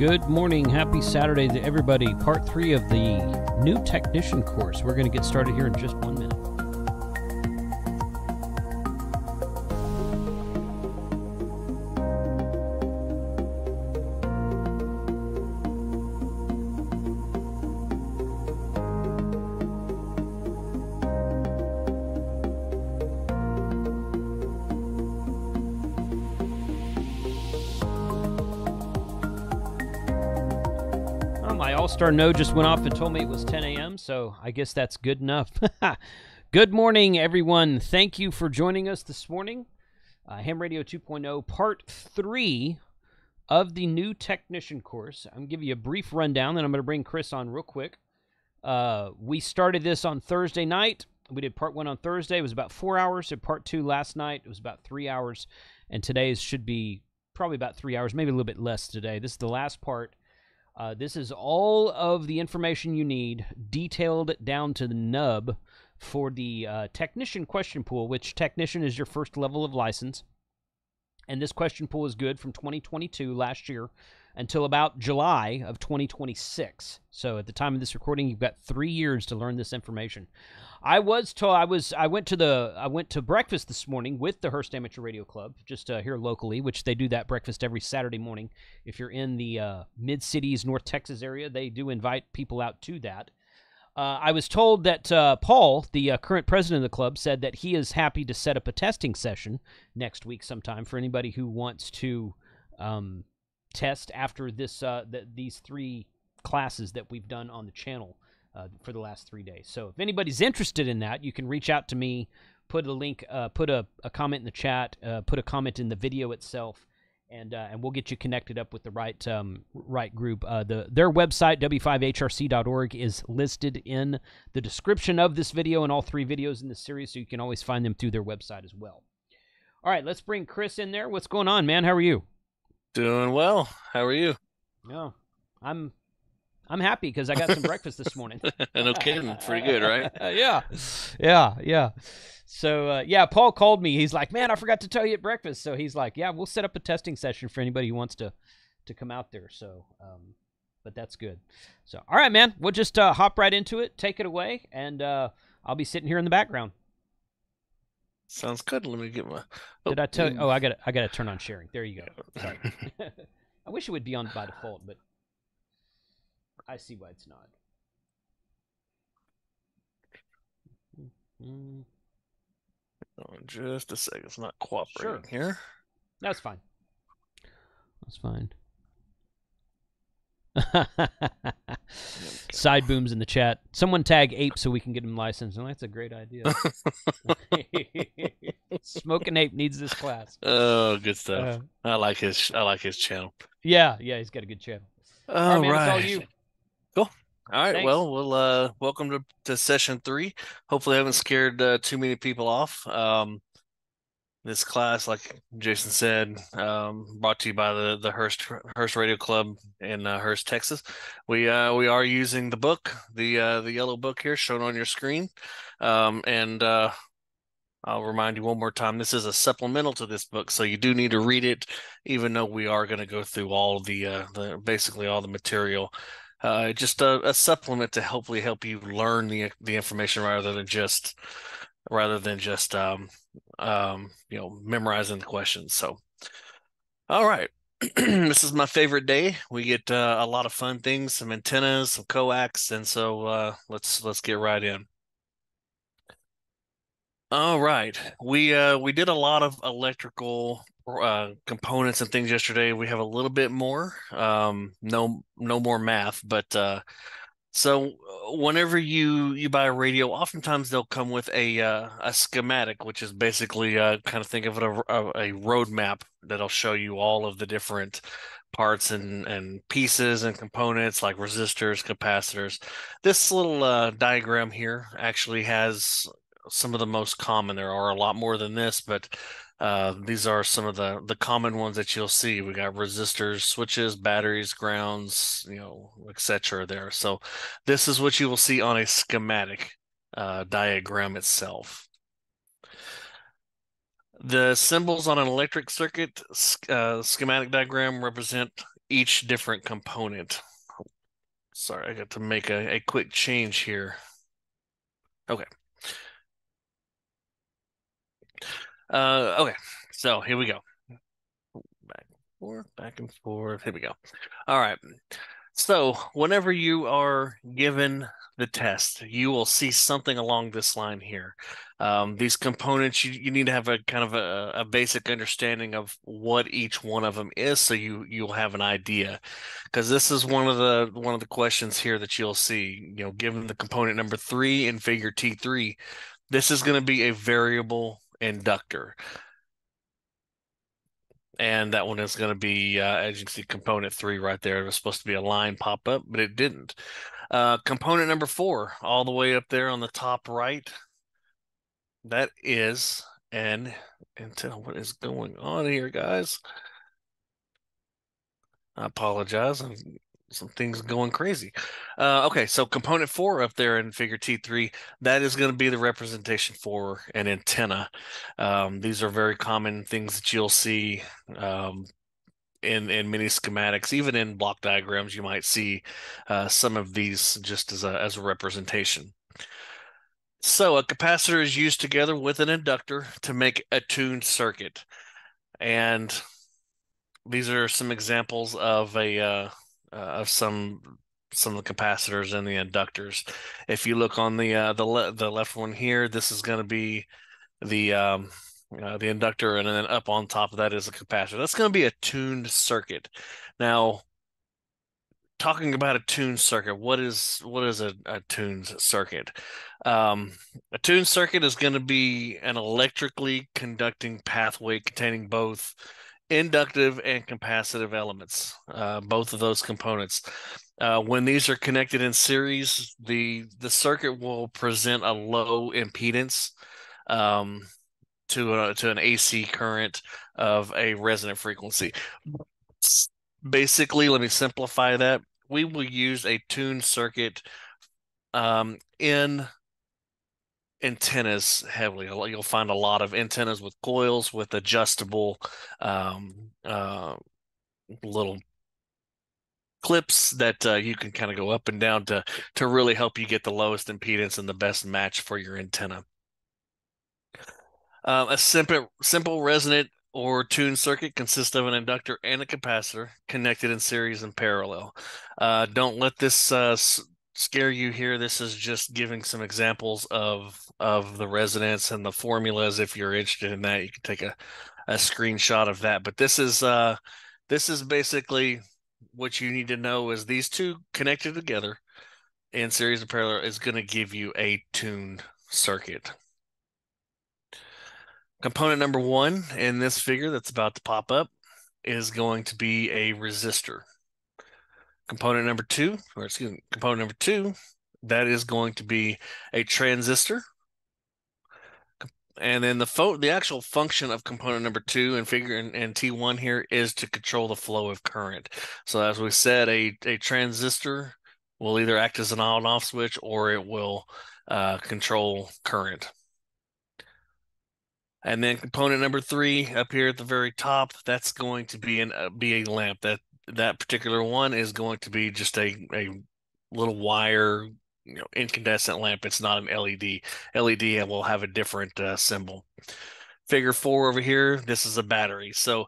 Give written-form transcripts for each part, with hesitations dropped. Good morning, happy Saturday to everybody. Part 3 of the new technician course. We're going to get started here in just 1 minute. Our node just went off and told me it was 10 a.m., so I guess that's good enough. Good morning, everyone. Thank you for joining us this morning. Ham Radio 2.0, Part 3 of the new technician course. I'm going to give you a brief rundown, then I'm going to bring Chris on real quick. We started this on Thursday night. We did Part 1 on Thursday. It was about 4 hours. Did Part 2 last night. It was about 3 hours. And today's should be probably about 3 hours, maybe a little bit less today. This is the last part. This is all of the information you need, detailed down to the nub for the technician question pool, which technician is your first level of license. And this question pool is good from 2022, last year, until about July of 2026. So at the time of this recording, you've got 3 years to learn this information. I was told I went to breakfast this morning with the Hurst Amateur Radio Club, just here locally, which they do that breakfast every Saturday morning. If you're in the mid-cities, North Texas area, they do invite people out to that. I was told that Paul, the current president of the club, said that he is happy to set up a testing session next week sometime for anybody who wants to test after this these 3 classes that we've done on the channel for the last 3 days. So if anybody's interested in that, you can reach out to me, put a link, put a comment in the chat, put a comment in the video itself, and we'll get you connected up with the right right group. Their website, w5hrc.org, is listed in the description of this video and all 3 videos in this series, so you can always find them through their website as well. All right, let's bring Chris in there. What's going on, man? How are you? Doing well. How are you? Oh, I'm happy because I got some breakfast this morning. No kidding. Pretty good, right? Yeah. So, yeah, Paul called me. He's like, man, I forgot to tell you at breakfast. So he's like, yeah, we'll set up a testing session for anybody who wants to come out there. So, but that's good. So, all right, man, we'll just hop right into it. Take it away, and I'll be sitting here in the background. Sounds good. Let me get my. Oh, did I tell you? Oh, I gotta turn on sharing. There you go. Sorry. I wish it would be on by default, but I see why it's not. Oh, just a second. It's not cooperating here. That's fine. That's fine. Side booms in the chat. Someone tag Ape so we can get him licensed. Oh, that's a great idea. Smoking Ape needs this class. Oh, good stuff. I like his channel. Yeah, he's got a good channel. All right, man, it's all you. Cool. All right. Thanks. Well, we'll welcome to session 3. Hopefully, I haven't scared too many people off. This class, like Jason said, brought to you by the Hurst Radio Club in Hurst, Texas. We are using the book, the yellow book here shown on your screen, and I'll remind you one more time: this is a supplemental to this book, so you do need to read it. Even though we are going to go through all the basically all the material, just a supplement to hopefully help you learn the information rather than just memorizing the questions. So, all right, this is my favorite day. We get a lot of fun things, some antennas, some coax, and so let's get right in. All right, we did a lot of electrical components and things yesterday. We have a little bit more, no more math, but so whenever you buy a radio, oftentimes they'll come with a schematic, which is basically kind of think of it a roadmap that'll show you all of the different parts and pieces and components like resistors, capacitors. This little diagram here actually has some of the most common. There are a lot more than this, but these are some of the common ones that you'll see. We got resistors, switches, batteries, grounds, etc. there. So this is what you will see on a schematic diagram itself. The symbols on an electric circuit schematic diagram represent each different component. Sorry, I got to make a quick change here. Okay. Okay, so here we go. Back and forth. Here we go. All right. So whenever you are given the test, you will see something along this line here. These components, you need to have a kind of a basic understanding of what each one of them is, so you'll have an idea, because this is one of the questions here that you'll see. You know, given the component number 3 in figure T3, this is going to be a variable inductor. And that one is going to be, as you can see, component 3 right there. It was supposed to be a line pop up, but it didn't. Component number 4, all the way up there on the top right, that is an antenna. What is going on here, guys? I apologize. Some things going crazy. Okay, so component 4 up there in figure T3, that is going to be the representation for an antenna. These are very common things that you'll see in many schematics. Even in block diagrams, you might see some of these just as a representation. So a capacitor is used together with an inductor to make a tuned circuit. And these are some examples of some of the capacitors and the inductors. If you look on the left one here, this is going to be the inductor, and then up on top of that is a capacitor. That's going to be a tuned circuit. Now, talking about a tuned circuit, what is a tuned circuit? A tuned circuit is going to be an electrically conducting pathway containing both inductive and capacitive elements, both of those components. When these are connected in series, the circuit will present a low impedance to an AC current of a resonant frequency. Basically, let me simplify that. We will use a tuned circuit in antennas heavily. You'll find a lot of antennas with coils with adjustable little clips that you can kind of go up and down to really help you get the lowest impedance and the best match for your antenna. A simple resonant or tuned circuit consists of an inductor and a capacitor connected in series and parallel. Don't let this scare you here. This is just giving some examples of the resonance and the formulas. If you're interested in that, you can take a screenshot of that. But this is basically what you need to know, is these two connected together in series and parallel is going to give you a tuned circuit. Component number 1 in this figure that's about to pop up is going to be a resistor. Component number two, that is going to be a transistor. And then the actual function of component number 2 and figure in T1 here is to control the flow of current. So as we said, a transistor will either act as an on and off switch, or it will control current. And then component number 3 up here at the very top, that's going to be a lamp. That particular one is going to be just a little wire, you know, incandescent lamp. It's not an LED. LED will have a different symbol. Figure 4 over here, this is a battery. So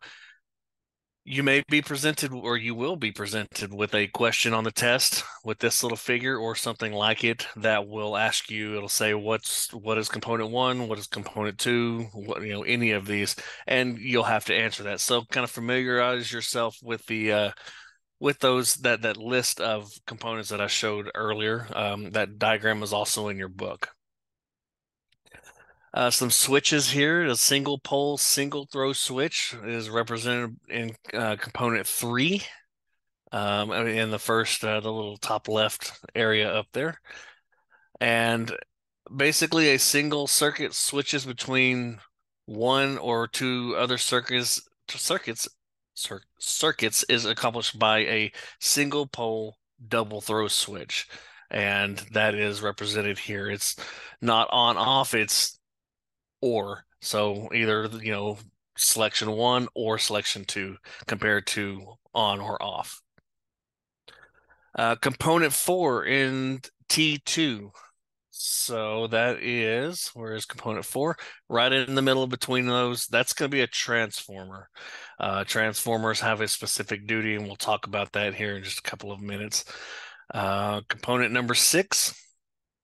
you may be presented, or you will be presented with a question on the test with this little figure or something like it that will ask you, it'll say, what is component 1? What is component 2? What, you know, any of these, and you'll have to answer that. So kind of familiarize yourself with the, with those, that list of components that I showed earlier. That diagram is also in your book. Some switches here. A single pole, single throw switch is represented in component 3, in the first, the little top left area up there. And basically, a single circuit switches between one or two other circuits is accomplished by a single pole double throw switch, and that is represented here. It's not on off. It's or. So either, you know, selection 1 or selection 2, compared to on or off. Component 4 in T2. So that is, where is component 4? Right in the middle between those. That's going to be a transformer. Transformers have a specific duty, and we'll talk about that here in just a couple of minutes. Component number 6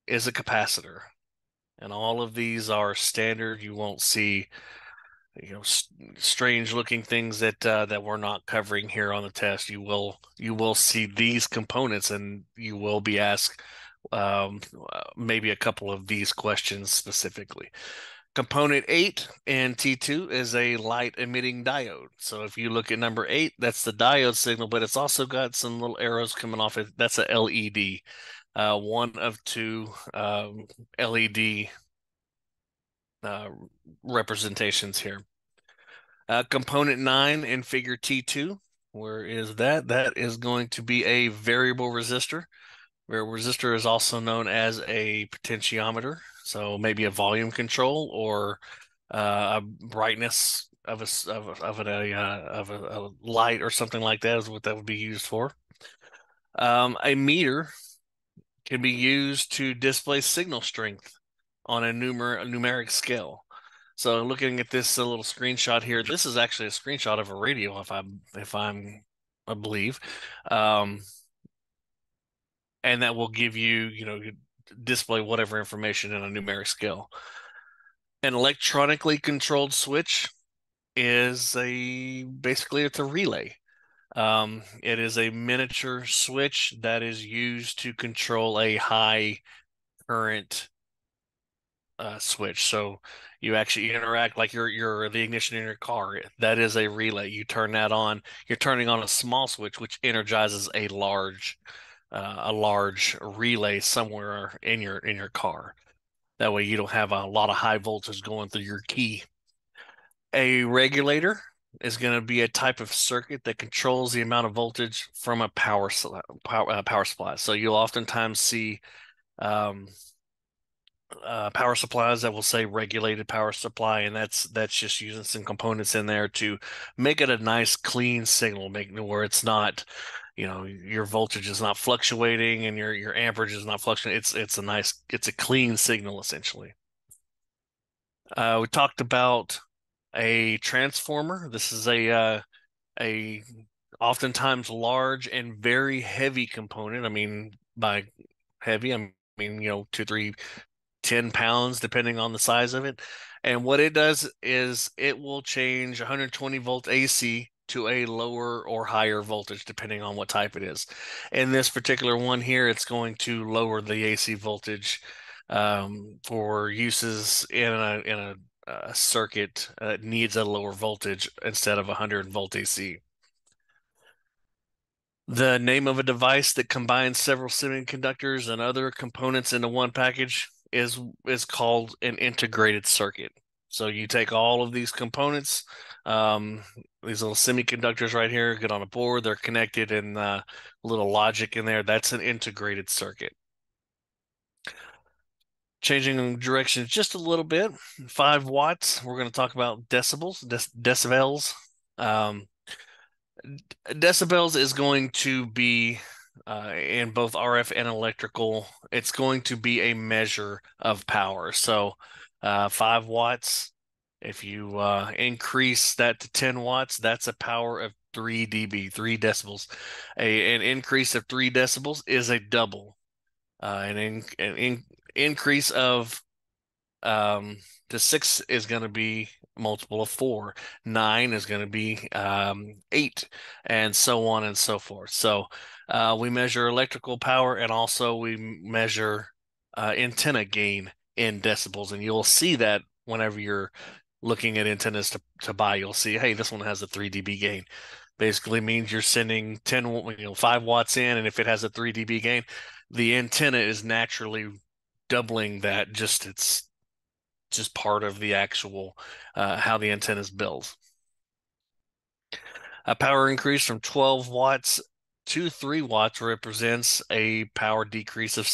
is a capacitor. And all of these are standard. You won't see, you know, strange looking things that that we're not covering here on the test. You will see these components, and you will be asked maybe a couple of these questions specifically. Component 8 in T2 is a light emitting diode. So if you look at number 8, that's the diode signal, but it's also got some little arrows coming off it. That's a LED. One of two LED representations here. Component 9 in figure T2, where is that? That is going to be a variable resistor. Variable resistor is also known as a potentiometer, so maybe a volume control or a brightness of a light or something like that is what that would be used for. A meter can be used to display signal strength on a numeric scale. So looking at this little screenshot here, this is actually a screenshot of a radio, I believe, and that will give you, you know, display whatever information in a numeric scale. An electronically controlled switch is basically it's a relay. It is a miniature switch that is used to control a high current switch. So you actually interact like you're the ignition in your car. That is a relay. You turn that on. You're turning on a small switch, which energizes a large relay somewhere in your car. That way you don't have a lot of high voltage going through your key. A regulator is going to be a type of circuit that controls the amount of voltage from a power supply. So you'll oftentimes see power supplies that will say regulated power supply, and that's just using some components in there to make it a nice clean signal, making where it's not, you know, your voltage is not fluctuating and your amperage is not fluctuating. It's a clean signal essentially. We talked about a transformer. This is a oftentimes large and very heavy component. I mean, by heavy, I mean, you know, 2, 3, 10 pounds, depending on the size of it. And what it does is it will change 120 volt AC to a lower or higher voltage, depending on what type it is. In this particular one here, it's going to lower the AC voltage for uses in a circuit that needs a lower voltage instead of 100 volt AC. The name of a device that combines several semiconductors and other components into one package is called an integrated circuit. So you take all of these components, these little semiconductors right here, get on a board, they're connected, and a little logic in there. That's an integrated circuit. Changing directions just a little bit, 5 watts. We're going to talk about decibels, decibels. Decibels is going to be in both RF and electrical. It's going to be a measure of power. So 5 watts, if you increase that to 10 watts, that's a power of 3 dB, 3 decibels. An increase of 3 decibels is a double. Increase of to 6 is going to be multiple of 4, 9 is going to be 8, and so on and so forth. So we measure electrical power, and also we measure antenna gain in decibels, and you'll see that whenever you're looking at antennas to buy, you'll see, hey, this one has a 3 dB gain. Basically means you're sending 5 watts in, and if it has a 3 dB gain, the antenna is naturally doubling that. Just it's just part of the actual how the antenna is built. A power increase from 12 watts to 3 watts represents a power decrease of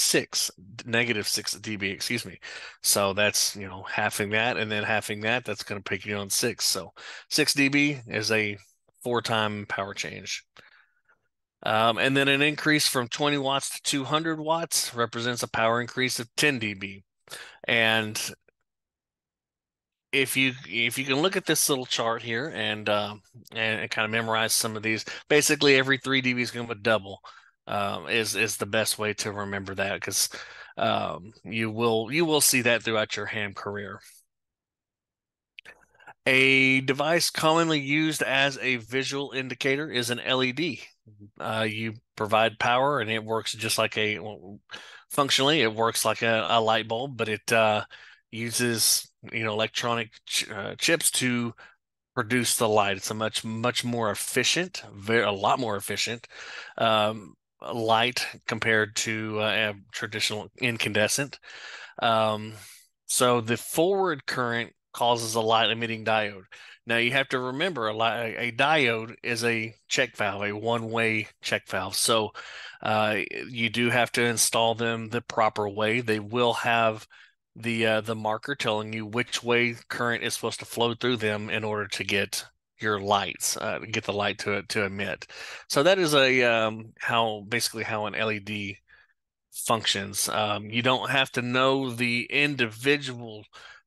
negative 6 dB, excuse me. So that's, you know, halving that and then halving that, that's going to pick you on 6. So 6 dB is a 4-time power change. And then an increase from 20 watts to 200 watts represents a power increase of 10 dB. And if you can look at this little chart here and kind of memorize some of these, basically every 3 dB is going to double. Is the best way to remember that, because you will see that throughout your ham career. A device commonly used as a visual indicator is an LED. You provide power and it works just like a, well, functionally it works like a light bulb, but it uses, you know, electronic chips to produce the light. It's a much more efficient, a lot more efficient light compared to a traditional incandescent. So the forward current causes a light emitting diode. Now you have to remember a diode is a check valve, a one-way check valve. So you do have to install them the proper way. They will have the marker telling you which way current is supposed to flow through them in order to get your lights, get the light to emit. So that is a how an LED functions. You don't have to know the individual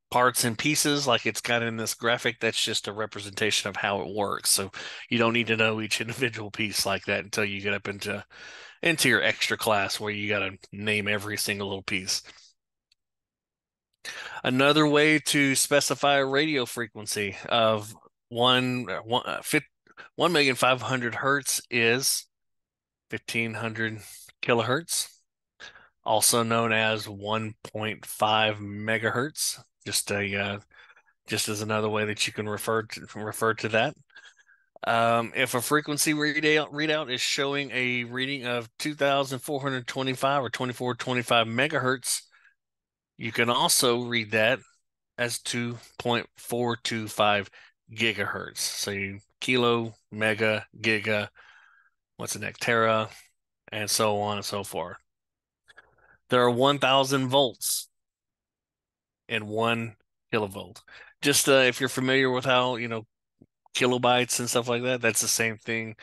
parts and pieces like it's got in this graphic. That's just a representation of how it works. So you don't need to know each individual piece like that until you get up into your extra class where you got to name every single little piece. Another way to specify a radio frequency of 1,500 hertz is 1,500 kilohertz, also known as 1.5 megahertz. Just as another way that you can refer to that. If a frequency readout is showing a reading of 2,425 or 2,425 megahertz, you can also read that as 2.425 gigahertz. So you kilo, mega, giga, what's the next, tera, and so on and so forth. There are 1,000 volts in 1 kilovolt. Just if you're familiar with how, you know, kilobytes and stuff like that, that's the same thing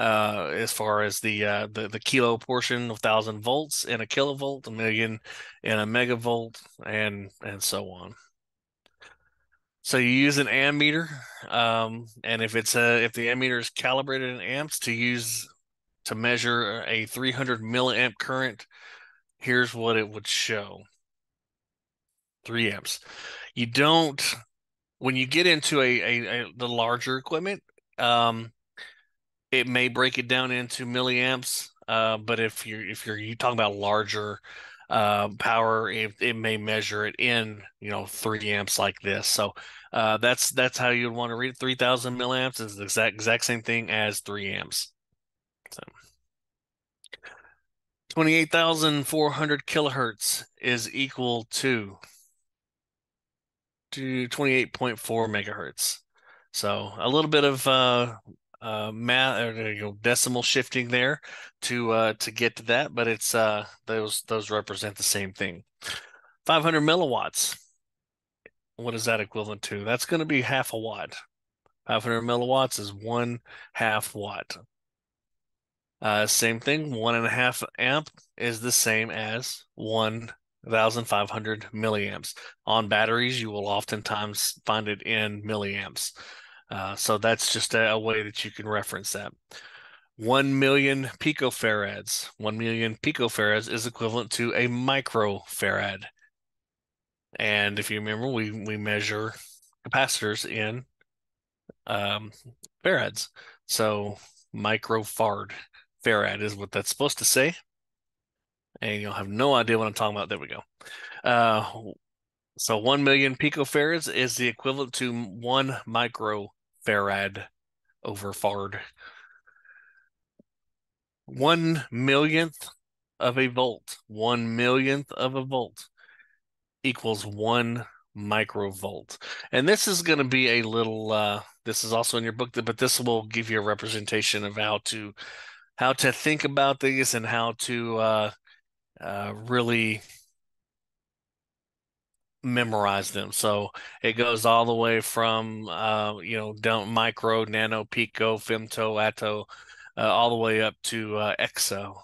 as far as the kilo portion of 1,000 volts in a kilovolt, a million in a megavolt, and so on. So you use an ammeter, and if the ammeter is calibrated in amps to measure a 300 milliamp current, here's what it would show. 3 amps. You don't, when you get into the larger equipment, it may break it down into milliamps, but if you're talking about larger power, it may measure it in, you know, 3 amps like this. So that's how you'd want to read it. 3,000 milliamps is the exact same thing as 3 amps. So 28,400 kilohertz is equal to 28.4 megahertz. So a little bit of math, or, you know, decimal shifting there to get to that, but it's those represent the same thing. 500 milliwatts. What is that equivalent to? That's going to be half a watt. 500 milliwatts is 1/2 watt. Same thing, 1.5 amp is the same as 1,500 milliamps. On batteries, you will oftentimes find it in milliamps. So that's just a way that you can reference that. 1 million picofarads. 1 million picofarads is equivalent to a microfarad. And if you remember, we measure capacitors in farads. So microfarad is what that's supposed to say, and you'll have no idea what I'm talking about. There we go. So 1 million picofarads is the equivalent to 1 microfarad over farad. 1 millionth of a volt. 1 millionth of a volt equals 1 microvolt. And this is going to be a little, this is also in your book, but this will give you a representation of how to think about these and how to really memorize them. So it goes all the way from, down micro, nano, pico, femto, atto, all the way up to exa,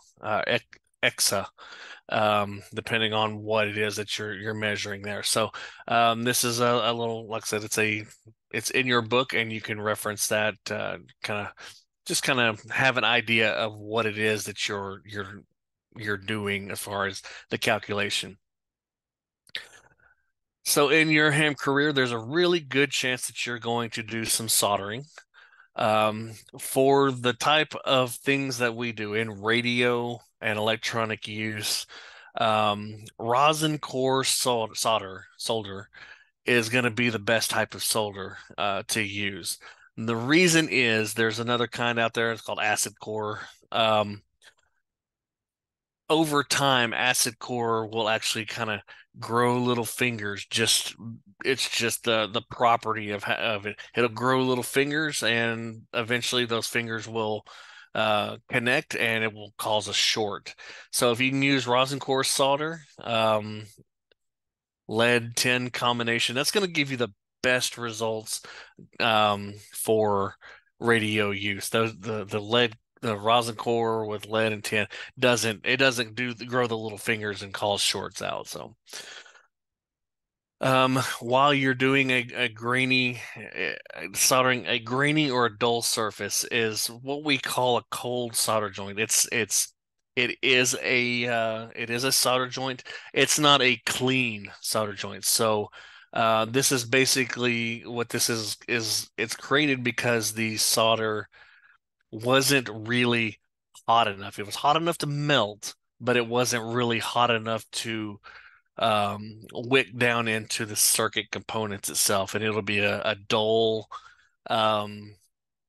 depending on what it is that you're measuring there. So this is a little, like I said, it's in your book, and you can reference that, kind of have an idea of what it is that you're doing as far as the calculation. So in your ham career, there's a really good chance that you're going to do some soldering. For the type of things that we do in radio and electronic use, rosin core solder is going to be the best type of solder to use. And the reason is there's another kind out there. It's called acid core. Over time, acid core will actually kind of grow little fingers. It's just the property of it. It'll grow little fingers, and eventually those fingers will connect, and it will cause a short. So if you can use rosin core solder, lead tin combination, that's going to give you the best results for radio use. The rosin core with lead and tin doesn't grow the little fingers and cause shorts out. So while you're doing soldering a grainy or a dull surface is what we call a cold solder joint. It is a solder joint. It's not a clean solder joint. So this is basically what this is it's created because the solder wasn't really hot enough. It was hot enough to melt, but it wasn't really hot enough to wick down into the circuit components itself, and it'll be a dull, kind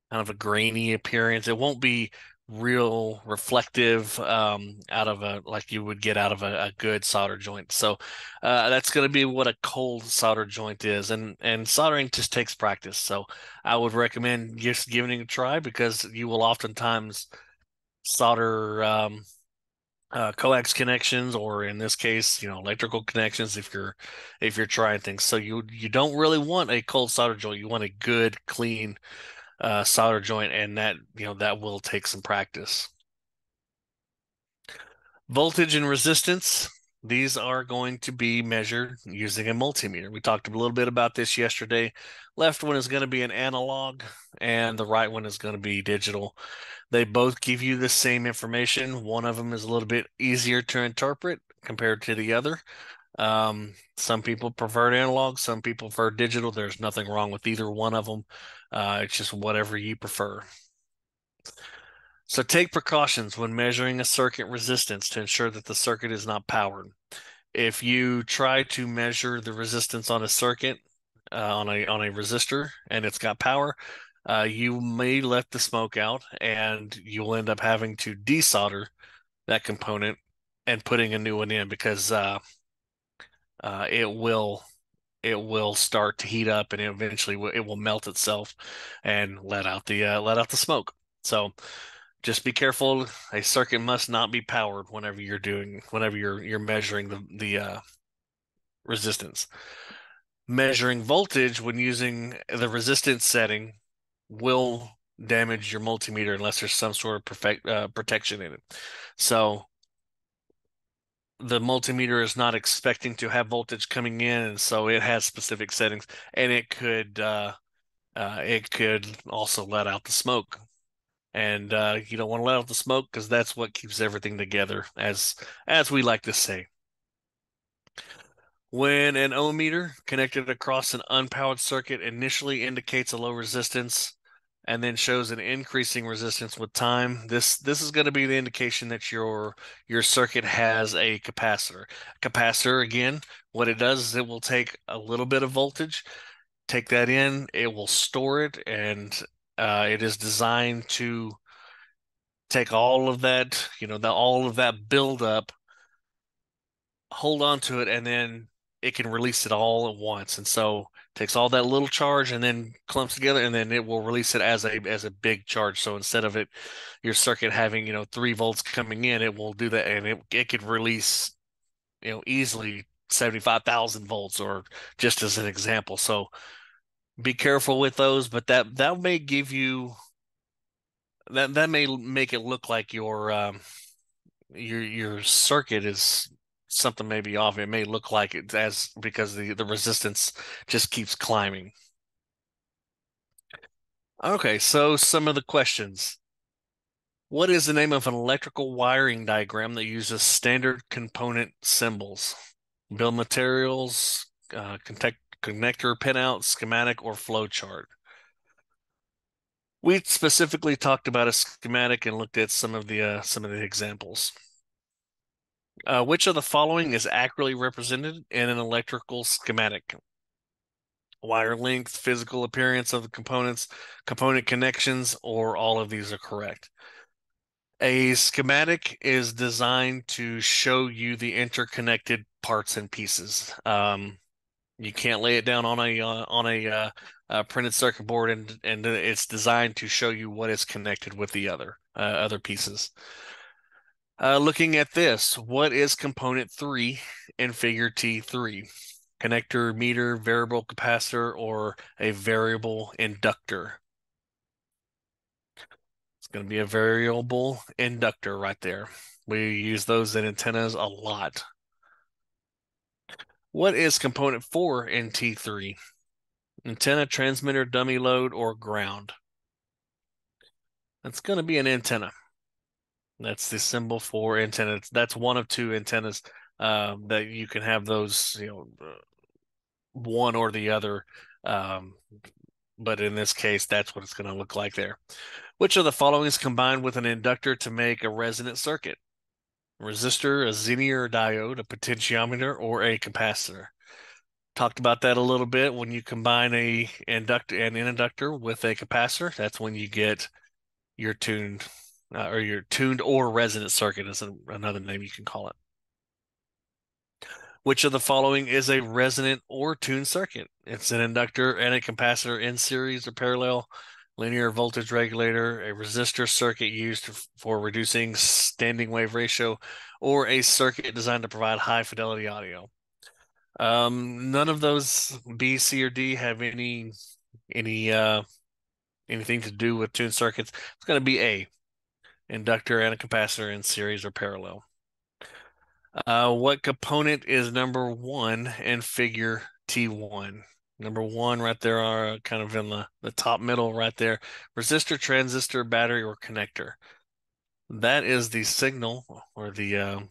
of a grainy appearance. It won't be real reflective out of a, like you would get out of a good solder joint. So that's going to be what a cold solder joint is, and soldering just takes practice. So I would recommend just giving it a try, because you will oftentimes solder coax connections, or in this case, electrical connections, if you're trying things. So you don't really want a cold solder joint. You want a good, clean solder joint, and that that will take some practice. Voltage and resistance, these are going to be measured using a multimeter. We talked a little bit about this yesterday. Left one is going to be an analog, and the right one is going to be digital. They both give you the same information. One of them is a little bit easier to interpret compared to the other. Some people prefer analog, some people prefer digital. There's nothing wrong with either one of them. It's just whatever you prefer. So take precautions when measuring a circuit resistance to ensure that the circuit is not powered. If you try to measure the resistance on a circuit, on a resistor, and it's got power, you may let the smoke out, and you'll end up having to desolder that component and putting a new one in, because it will start to heat up, and eventually it will melt itself and let out the smoke. So just be careful. A circuit must not be powered whenever you're measuring the resistance. Measuring voltage when using the resistance setting will damage your multimeter unless there's some sort of protection in it. So the multimeter is not expecting to have voltage coming in, and so it has specific settings, and it could also let out the smoke, and you don't want to let out the smoke, because that's what keeps everything together, as we like to say. When an ohmmeter connected across an unpowered circuit initially indicates a low resistance and then shows an increasing resistance with time, this is going to be the indication that your circuit has a capacitor. Capacitor, again, what it does is it will take a little bit of voltage, take that in, it will store it, and it is designed to take all of that, all of that buildup, hold on to it, and then it can release it all at once. And so takes all that little charge and then clumps together, and then it will release it as a big charge. So instead of your circuit having 3 volts coming in, it will do that, and it could release easily 75,000 volts, or just as an example. So be careful with those, but that may give you, that may make it look like your circuit is something maybe off. It may look like it as, because the resistance just keeps climbing. Okay, so some of the questions. What is the name of an electrical wiring diagram that uses standard component symbols? Bill of materials, connector pinout, schematic, or flow chart? We specifically talked about a schematic and looked at some of the examples. Which of the following is accurately represented in an electrical schematic? Wire length, physical appearance of the components, component connections, or all of these are correct. A schematic is designed to show you the interconnected parts and pieces. You can't lay it down on a printed circuit board, and it's designed to show you what is connected with the other pieces. Looking at this, what is component 3 in figure T3? Connector, meter, variable capacitor, or a variable inductor? It's going to be a variable inductor right there. We use those in antennas a lot. What is component 4 in T3? Antenna, transmitter, dummy load, or ground? That's going to be an antenna. That's the symbol for antenna. That's one of two antennas that you can have those, you know, one or the other. But in this case, that's what it's going to look like there. Which of the following is combined with an inductor to make a resonant circuit? Resistor, a Zener diode, a potentiometer, or a capacitor? Talked about that a little bit. When you combine an inductor with a capacitor, that's when you get your tuned or resonant circuit is another name you can call it. Which of the following is a resonant or tuned circuit? It's an inductor and a capacitor in series or parallel, linear voltage regulator, a resistor circuit used for reducing standing wave ratio, or a circuit designed to provide high fidelity audio. None of those B, C, or D have anything to do with tuned circuits. It's going to be A, inductor and a capacitor in series or parallel. What component is number 1 in figure T1? Number 1 right there, are kind of in the top middle right there. Resistor, transistor, battery, or connector. That is the signal or the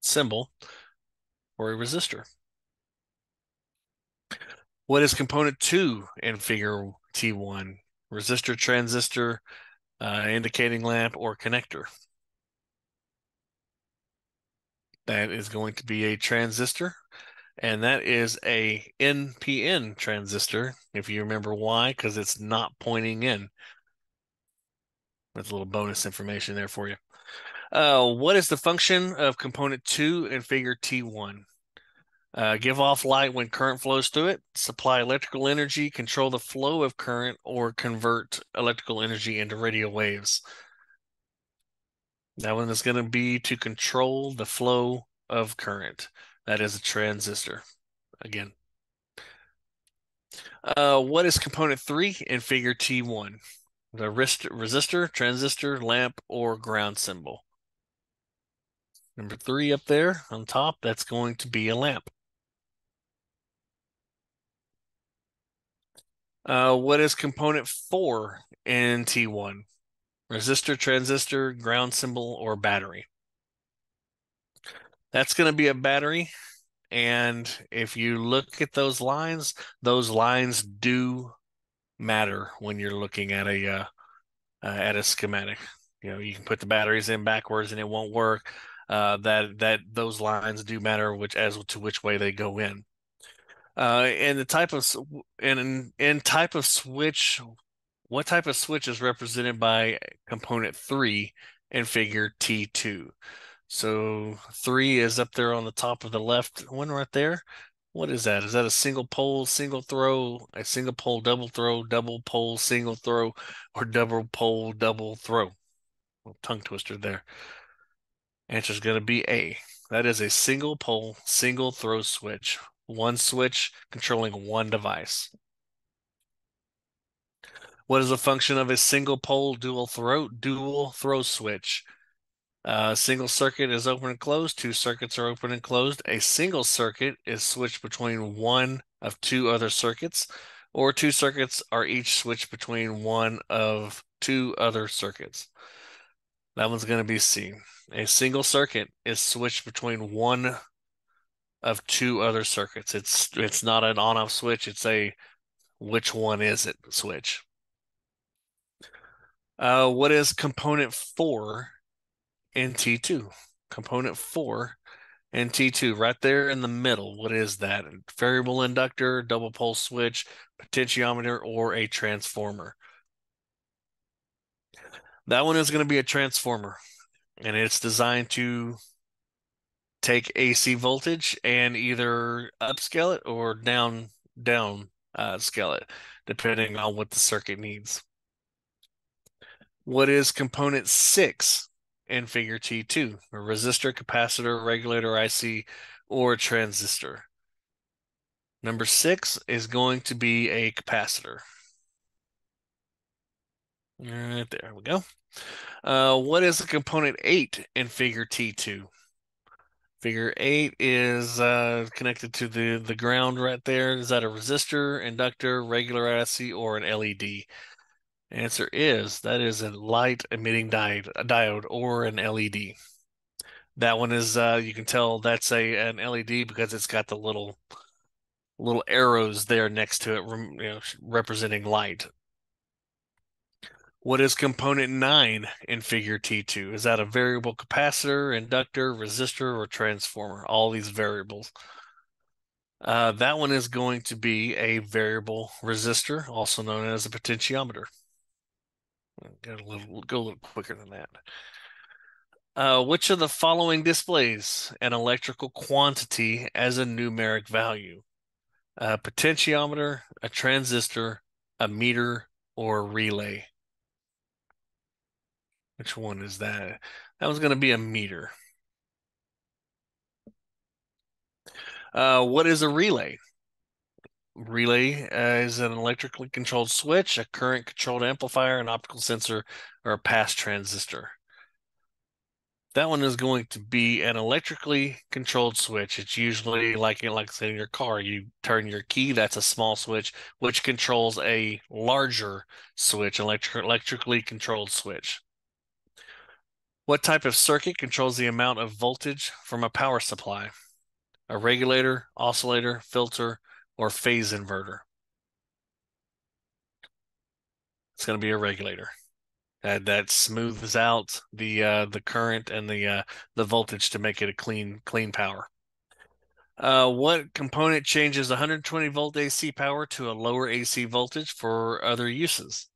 symbol for a resistor. What is component 2 in figure T1? Resistor, transistor, indicating lamp, or connector? That is going to be a transistor, and that is a NPN transistor, if you remember why, because it's not pointing in. That's a little bonus information there for you. What is the function of component 2 in figure T1? Give off light when current flows through it, supply electrical energy, control the flow of current, or convert electrical energy into radio waves. That one is going to be to control the flow of current. That is a transistor again. What is component 3 in figure T1? The resistor, transistor, lamp, or ground symbol. Number 3 up there on top, that's going to be a lamp. What is component 4 in T1? Resistor, transistor, ground symbol, or battery? That's going to be a battery. And if you look at those lines do matter when you're looking at a schematic. You know, you can put the batteries in backwards and it won't work. Those lines do matter, which as to which way they go in. And the type of and type of switch. What type of switch is represented by component 3 in figure T2? So 3 is up there on the top of the left one right there. What is that? Is that a single pole, single throw, a single pole, double throw, double pole, single throw, or double pole, double throw? Little tongue twister there. Answer is going to be A, That is a single pole, single throw switch. One switch controlling one device. What is the function of a single pole dual throw switch? A single circuit is open and closed. Two circuits are open and closed. A single circuit is switched between one of two other circuits, or two circuits are each switched between one of two other circuits. That one's going to be C. A single circuit is switched between one of two other circuits. It's not an on-off switch. It's a which one is it switch. What is component 4 in T2? Component 4 in T2, right there in the middle. What is that? Variable inductor, double pole switch, potentiometer, or a transformer? That one is going to be a transformer, and it's designed to take AC voltage and either upscale it or down scale it, depending on what the circuit needs. What is component 6 in figure T2? A resistor, capacitor, regulator IC, or a transistor. Number 6 is going to be a capacitor. Right there we go. What is the component 8 in figure T2? Figure 8 is connected to the ground right there. Is that a resistor, inductor, regular IC, or an LED? Answer is, that is a light emitting diode or an LED. That one is, you can tell that's an LED because it's got the little arrows there next to it, you know, representing light. What is component 9 in figure T2? Is that a variable capacitor, inductor, resistor, or transformer? All these variables. That one is going to be a variable resistor, also known as a potentiometer. Go a little quicker than that. Which of the following displays an electrical quantity as a numeric value? A potentiometer, a transistor, a meter, or a relay? Which one is that? That was going to be a meter. What is a relay? Relay is an electrically controlled switch, a current-controlled amplifier, an optical sensor, or a pass transistor. That one is going to be an electrically controlled switch. It's usually like say in your car, you turn your key. That's a small switch, which controls a larger switch, electrically controlled switch. What type of circuit controls the amount of voltage from a power supply? A regulator, oscillator, filter, or phase inverter? It's going to be a regulator. That smooths out the current and the voltage to make it a clean power. What component changes 120 volt AC power to a lower AC voltage for other uses?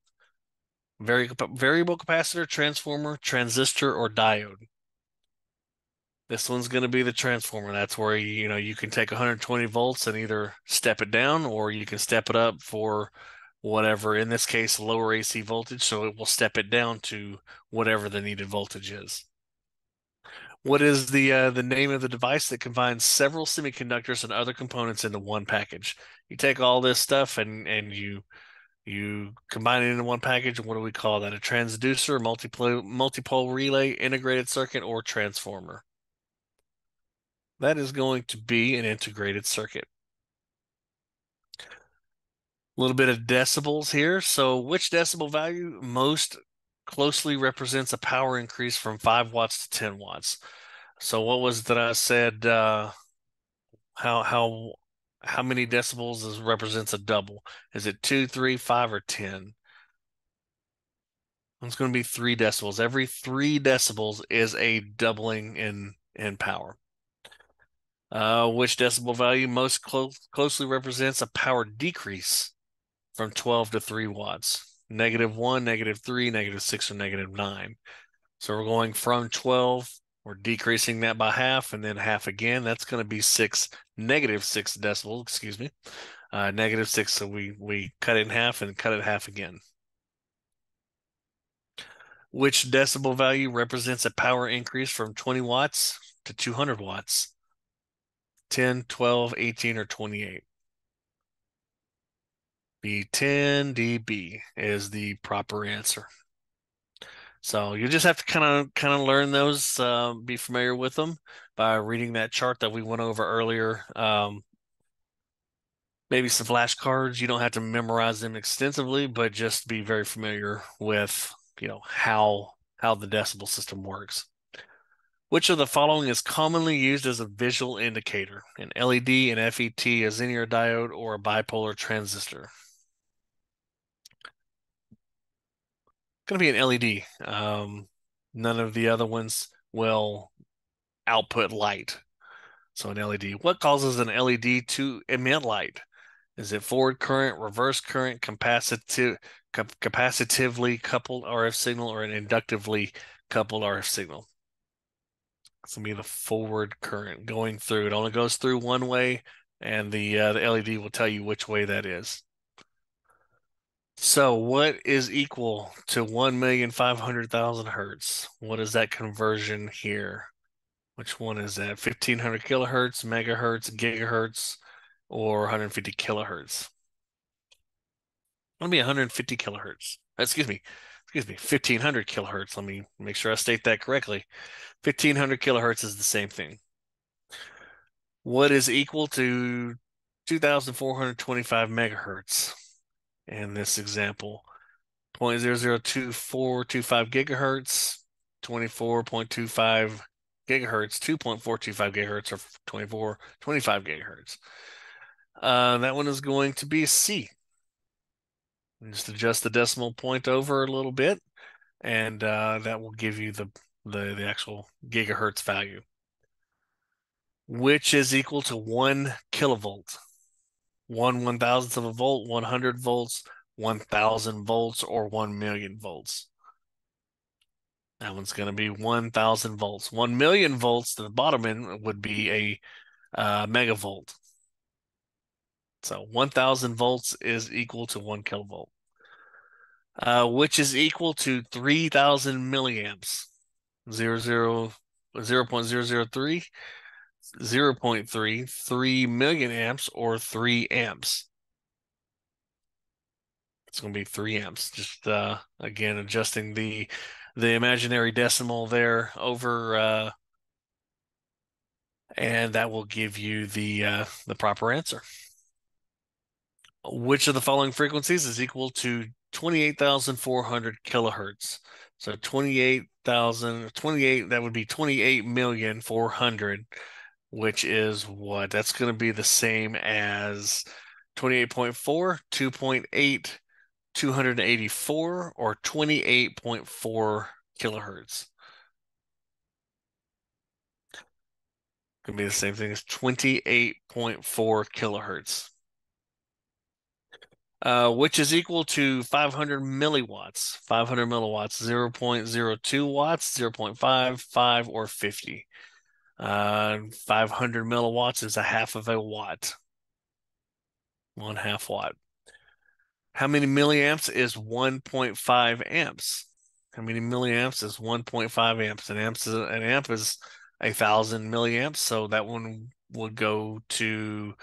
Variable capacitor, transformer, transistor, or diode? This one's going to be the transformer. That's where you can take 120 volts and either step it down or you can step it up for whatever, in this case, lower AC voltage, so it will step it down to whatever the needed voltage is. What is the name of the device that combines several semiconductors and other components into one package? You take all this stuff and you combine it into one package. What do we call that? A transducer, multipole relay, integrated circuit, or transformer? That is going to be an integrated circuit. A little bit of decibels here. So which decibel value most closely represents a power increase from 5 watts to 10 watts? So what was that I said? How many decibels represents a double? Is it 2, 3, 5, or 10? It's going to be 3 decibels. Every 3 decibels is a doubling in power. Which decibel value most closely represents a power decrease from 12 to 3 watts? -1, -3, -6, or -9. So we're going from 12, we're decreasing that by half, and then half again. That's going to be -6 decibels, excuse me. -6, so we cut it in half and cut it half again. Which decibel value represents a power increase from 20 watts to 200 watts, 10, 12, 18, or 28. B10 dB is the proper answer. So you just have to kind of learn those, be familiar with them by reading that chart that we went over earlier. Maybe some flashcards. You don't have to memorize them extensively, but just be very familiar with, you know, how the decibel system works. Which of the following is commonly used as a visual indicator? An LED, an FET, a linear diode, or a bipolar transistor? Going to be an LED. None of the other ones will output light. So an LED. What causes an LED to emit light? Is it forward current, reverse current, capacitively coupled RF signal, or an inductively coupled RF signal? It's going to be the forward current going through. It only goes through one way, and the LED will tell you which way that is. So what is equal to 1,500,000 hertz? What is that conversion here? Which one is that? 1,500 kilohertz, megahertz, gigahertz, or 150 kilohertz? It'll be 150 kilohertz. Excuse me, 1,500 kilohertz. Let me make sure I state that correctly. 1,500 kilohertz is the same thing. What is equal to 2,425 megahertz? In this example, 0.002425 gigahertz, 24.25 gigahertz, 2.425 gigahertz, or 2425 gigahertz. That one is going to be C. Just adjust the decimal point over a little bit, and that will give you the actual gigahertz value, which is equal to 1 kilovolt. 1/1000th of a volt, 100 volts, 1,000 volts, or 1 million volts. That one's going to be 1,000 volts. 1 million volts to the bottom end would be a megavolt. So 1,000 volts is equal to 1 kilovolt, which is equal to 3,000 milliamps. 0.003. 0.3, 3 million amps, or 3 amps. It's going to be 3 amps. Just, again, adjusting the imaginary decimal there over, and that will give you the proper answer. Which of the following frequencies is equal to 28,400 kilohertz? So 28,000, that would be 28,400,000. Which is what? That's going to be the same as 28.4, 2.8, 284, or 28.4 kilohertz. Going to be the same thing as 28.4 kilohertz, which is equal to 500 milliwatts. 500 milliwatts, 0.02 watts, 0.5, 5, or 50. 500 milliwatts is a half of a watt. 1/2 watt. How many milliamps is 1.5 amps? How many milliamps is 1.5 amps? An amp is 1,000 milliamps, so that one would go to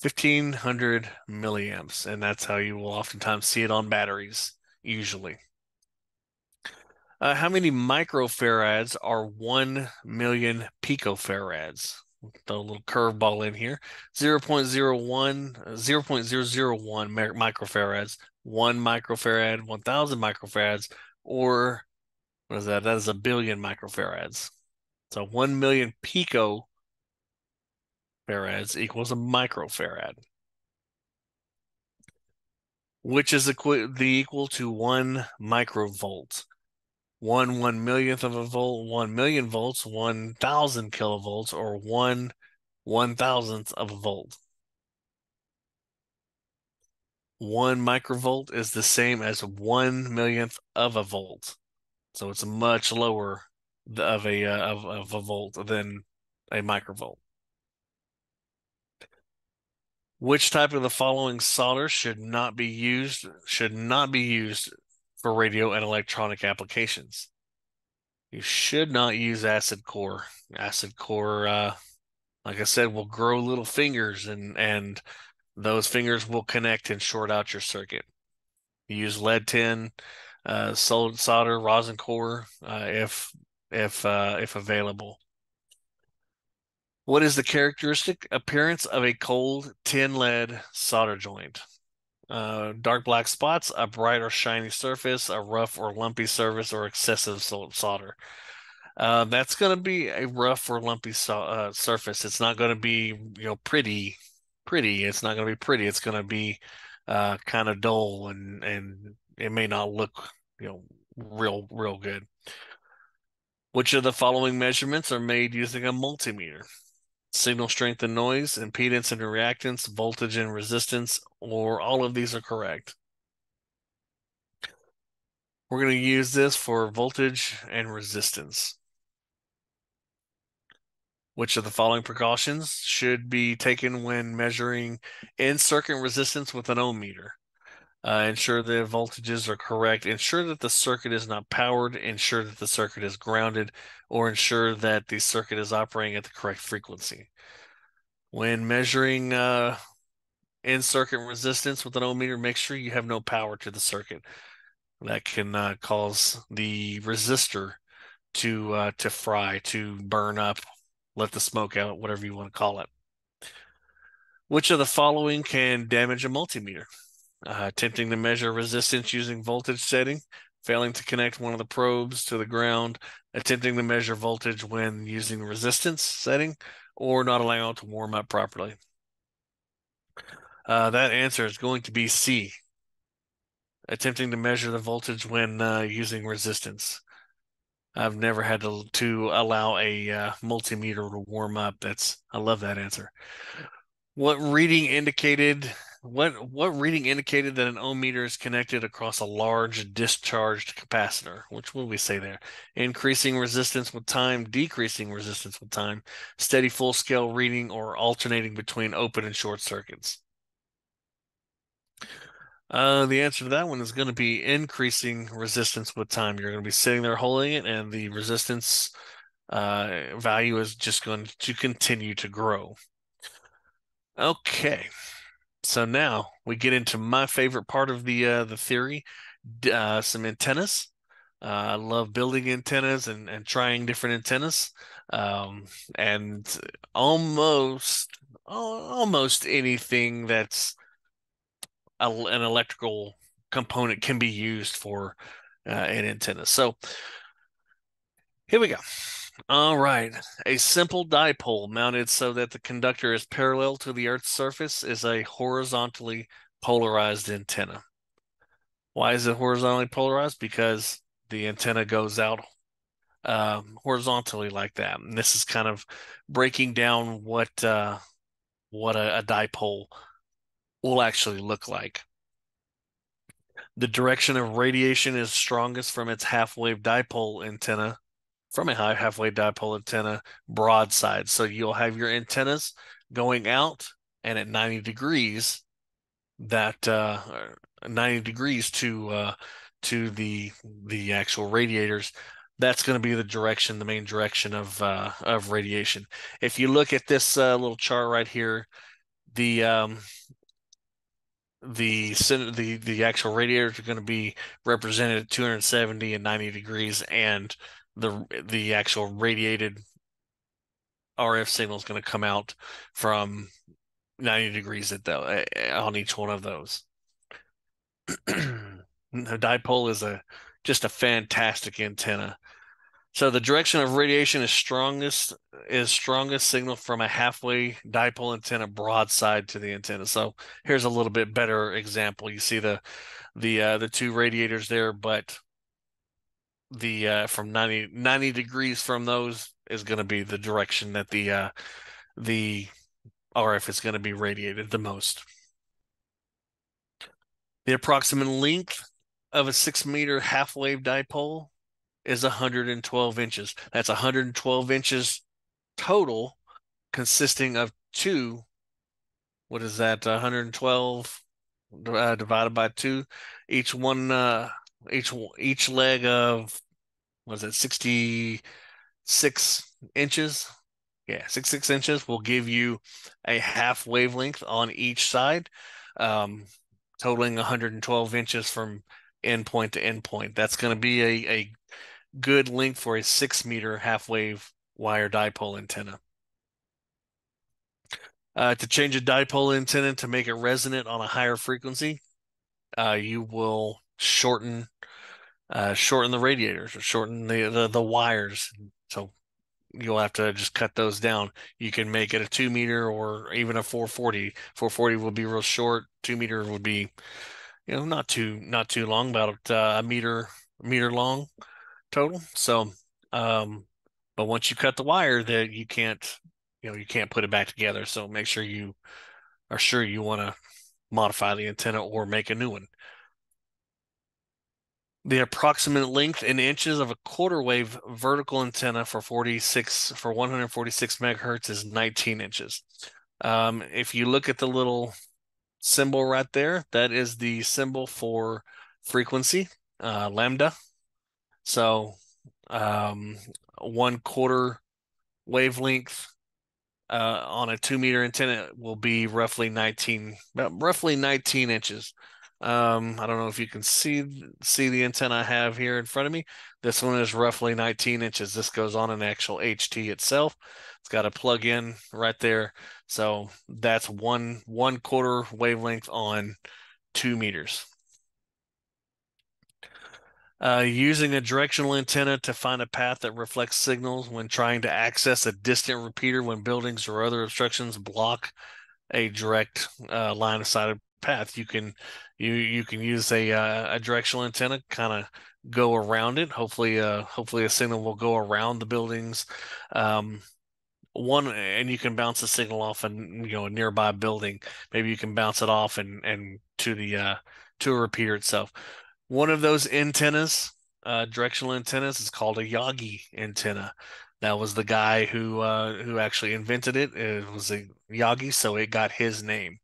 1,500 milliamps, and that's how you will oftentimes see it on batteries, usually. How many microfarads are 1 million picofarads? We'll throw a little curveball in here. 0.001 microfarads, 1 microfarad, 1,000 microfarads, or what is that? That is a billion microfarads. So 1 million picofarads equals a microfarad, which is equal to 1 microvolt. 1 millionth of a volt, 1 million volts, 1,000 kilovolts, or 1/1000th of a volt. 1 microvolt is the same as 1 millionth of a volt, so it's much lower of a volt than a microvolt. Which type of the following solder should not be used for radio and electronic applications? You should not use acid core. Acid core, like I said, will grow little fingers, and those fingers will connect and short out your circuit. You use lead tin, solder, rosin core, if available. What is the characteristic appearance of a cold tin lead solder joint? Dark black spots, a bright or shiny surface, a rough or lumpy surface, or excessive solder. That's going to be a rough or lumpy surface. It's not going to be, you know, pretty. It's not going to be pretty. It's going to be kind of dull, and it may not look, you know, real good. Which of the following measurements are made using a multimeter? Signal strength and noise, impedance and reactance, voltage and resistance, or all of these are correct. We're going to use this for voltage and resistance. Which of the following precautions should be taken when measuring in-circuit resistance with an ohm meter? Ensure the voltages are correct. Ensure that the circuit is not powered. Ensure that the circuit is grounded, or ensure that the circuit is operating at the correct frequency. When measuring in-circuit resistance with an ohm meter, make sure you have no power to the circuit. That can cause the resistor to fry, to burn up, let the smoke out, whatever you want to call it. Which of the following can damage a multimeter? Attempting to measure resistance using voltage setting, failing to connect one of the probes to the ground, attempting to measure voltage when using resistance setting, or not allowing it to warm up properly. That answer is going to be C. Attempting to measure the voltage when using resistance. I've never had to allow a multimeter to warm up. I love that answer. What reading indicated that an ohm meter is connected across a large discharged capacitor? Which would we say there? Increasing resistance with time, decreasing resistance with time, steady full-scale reading, or alternating between open and short circuits? The answer to that one is going to be increasing resistance with time. You're going to be sitting there holding it, and the resistance value is just going to continue to grow. Okay. So now we get into my favorite part of the theory, some antennas. I love building antennas and trying different antennas. And almost anything that's an electrical component can be used for an antenna. So here we go. All right. A simple dipole mounted so that the conductor is parallel to the Earth's surface is a horizontally polarized antenna. Why is it horizontally polarized? Because the antenna goes out horizontally like that. And this is kind of breaking down what a dipole will actually look like. The direction of radiation is strongest from its half-wave dipole antenna. From a half-wave dipole antenna broadside. So you'll have your antennas going out and at 90 degrees, that 90 degrees to the actual radiators. That's going to be the direction, the main direction of radiation. If you look at this little chart right here, the actual radiators are going to be represented at 270 and 90 degrees, and the actual radiated RF signal is going to come out from 90 degrees on each one of those. The dipole is just a fantastic antenna. So the direction of radiation is strongest signal from a halfway dipole antenna broadside to the antenna. So here's a little bit better example. You see the two radiators there, but the from 90 degrees from those is going to be the direction that the RF is going to be radiated the most. The approximate length of a 6-meter half-wave dipole is 112 inches. That's 112 inches total, consisting of two. What is that? 112 divided by two. Each leg of what is that, 66 inches? Yeah, 66 inches will give you a half wavelength on each side, totaling 112 inches from endpoint to endpoint. That's going to be a good length for a 6 meter half wave wire dipole antenna. To change a dipole antenna to make it resonant on a higher frequency, you will shorten the radiators or shorten the wires. So you'll have to just cut those down. You can make it a 2 meter or even a 440. 440 will be real short. 2 meter would be, you know, not too long, about a meter long total. So, but once you cut the wire, that you can't put it back together. So make sure you are sure you want to modify the antenna or make a new one. The approximate length in inches of a quarter wave vertical antenna for 146 megahertz is 19 inches. If you look at the little symbol right there, that is the symbol for frequency, lambda. So one quarter wavelength on a 2 meter antenna will be roughly 19 inches. I don't know if you can see the antenna I have here in front of me. This one is roughly 19 inches. This goes on an actual HT itself. It's got a plug in right there. So that's one quarter wavelength on 2 meters. Using a directional antenna to find a path that reflects signals when trying to access a distant repeater when buildings or other obstructions block a direct line of sight path. You can use a directional antenna, kind of go around it. Hopefully a signal will go around the buildings. And you can bounce the signal off a nearby building. Maybe you can bounce it off and to a repeater itself. One of those antennas, directional antennas, is called a Yagi antenna. That was the guy who actually invented it. It was a Yagi, so it got his name.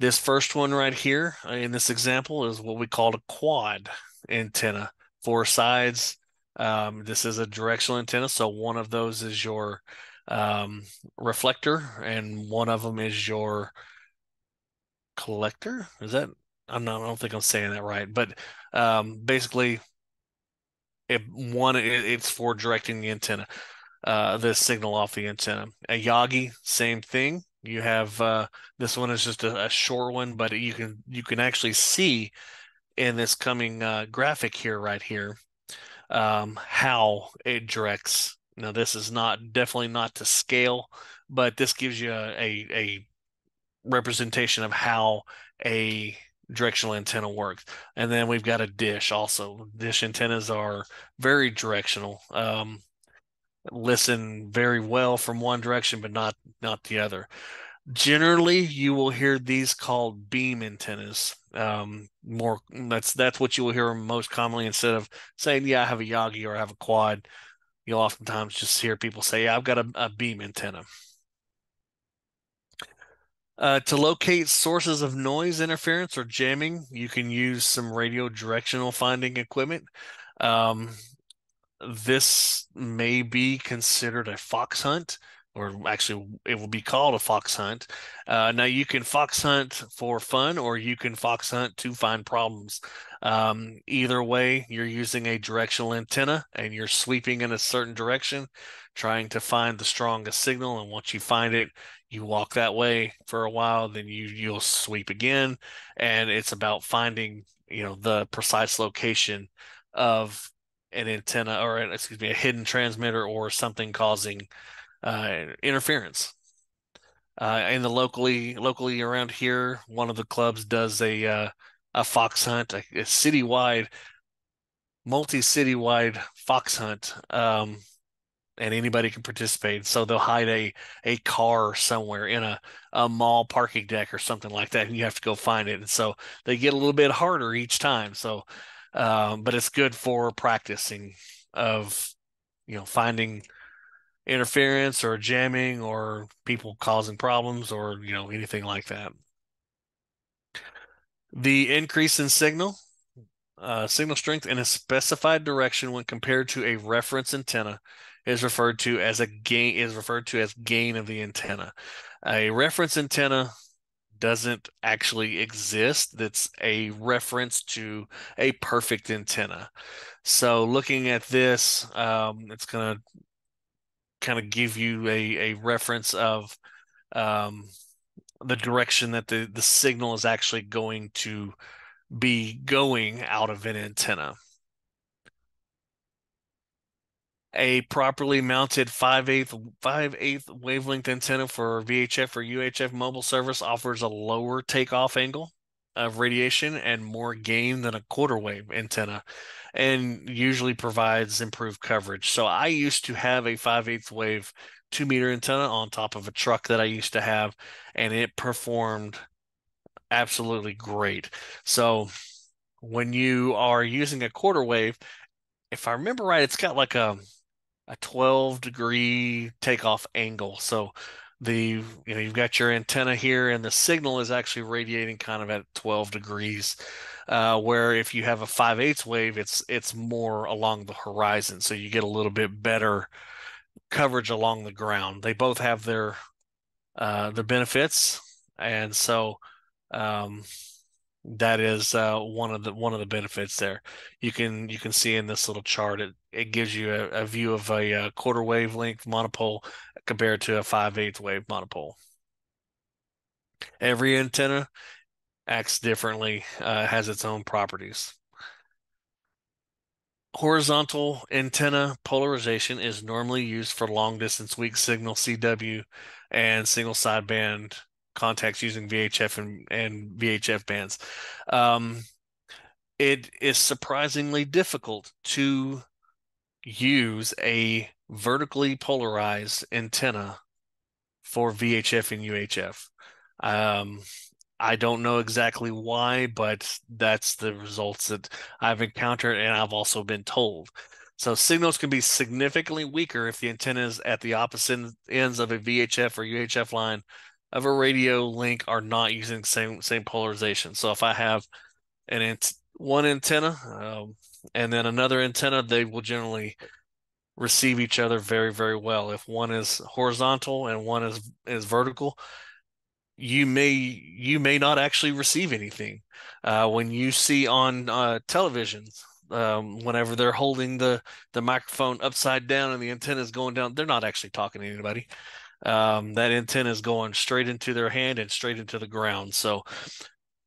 This first one right here in this example is what we call a quad antenna, 4 sides. This is a directional antenna, so one of those is your reflector, and one of them is your collector. Is that? I don't think I'm saying that right, but basically, it's for directing the antenna, the signal off the antenna. A Yagi, same thing. You have this one is just a short one, but you can actually see in this coming graphic here, right here, how it directs. Now, this is definitely not to scale, but this gives you a representation of how a directional antenna works. And then we've got a dish also. Dish antennas are very directional. Listen very well from one direction, but not the other. Generally, you will hear these called beam antennas. More that's what you will hear most commonly. Instead of saying, "Yeah, I have a Yagi" or "I have a quad," you'll oftentimes just hear people say, "Yeah, I've got a beam antenna." To locate sources of noise interference or jamming, you can use some radio directional finding equipment. This may be considered a fox hunt, or actually it will be called a fox hunt. Now, you can fox hunt for fun, or you can fox hunt to find problems. Either way, you're using a directional antenna and you're sweeping in a certain direction, trying to find the strongest signal. And once you find it, you walk that way for a while, then you'll sweep again. And it's about finding, the precise location of an antenna, or a hidden transmitter or something causing interference. And the locally around here, one of the clubs does a fox hunt, a citywide, multi-citywide fox hunt, and anybody can participate. So they'll hide a car somewhere in a mall parking deck or something like that, and you have to go find it. And so they get a little bit harder each time. So, but it's good for practicing of, finding interference or jamming or people causing problems or, anything like that. The increase in signal signal strength in a specified direction when compared to a reference antenna is referred to as gain of the antenna. A reference antenna doesn't actually exist. That's a reference to a perfect antenna. So looking at this, it's going to kind of give you a reference of the direction that the signal is actually going to be going out of an antenna. A properly mounted 5/8 wavelength antenna for VHF or UHF mobile service offers a lower takeoff angle of radiation and more gain than a quarter wave antenna, and usually provides improved coverage. So I used to have a 5/8 wave 2-meter antenna on top of a truck that I used to have, and it performed absolutely great. So when you are using a quarter wave, if I remember right, it's got like a 12-degree takeoff angle. So you've got your antenna here, and the signal is actually radiating kind of at 12 degrees, where if you have a 5/8 wave, it's more along the horizon. So you get a little bit better coverage along the ground. They both have their benefits. And so that is one of the benefits there. You can see in this little chart, it gives you a view of a quarter wavelength monopole compared to a 5/8 wave monopole. Every antenna acts differently, has its own properties. Horizontal antenna polarization is normally used for long distance weak signal CW and single sideband contacts using VHF and VHF bands. It is surprisingly difficult to use a vertically polarized antenna for VHF and UHF. I don't know exactly why, but that's the results that I've encountered, and I've also been told. So signals can be significantly weaker if the antenna is at the opposite ends of a VHF or UHF line of a radio link are not using the same polarization. So if I have one antenna and then another antenna, they will generally receive each other very, very well. If one is horizontal and one is vertical, you may not actually receive anything. When you see on televisions, whenever they're holding the microphone upside down and the antenna is going down, they're not actually talking to anybody. That antenna is going straight into their hand and straight into the ground. So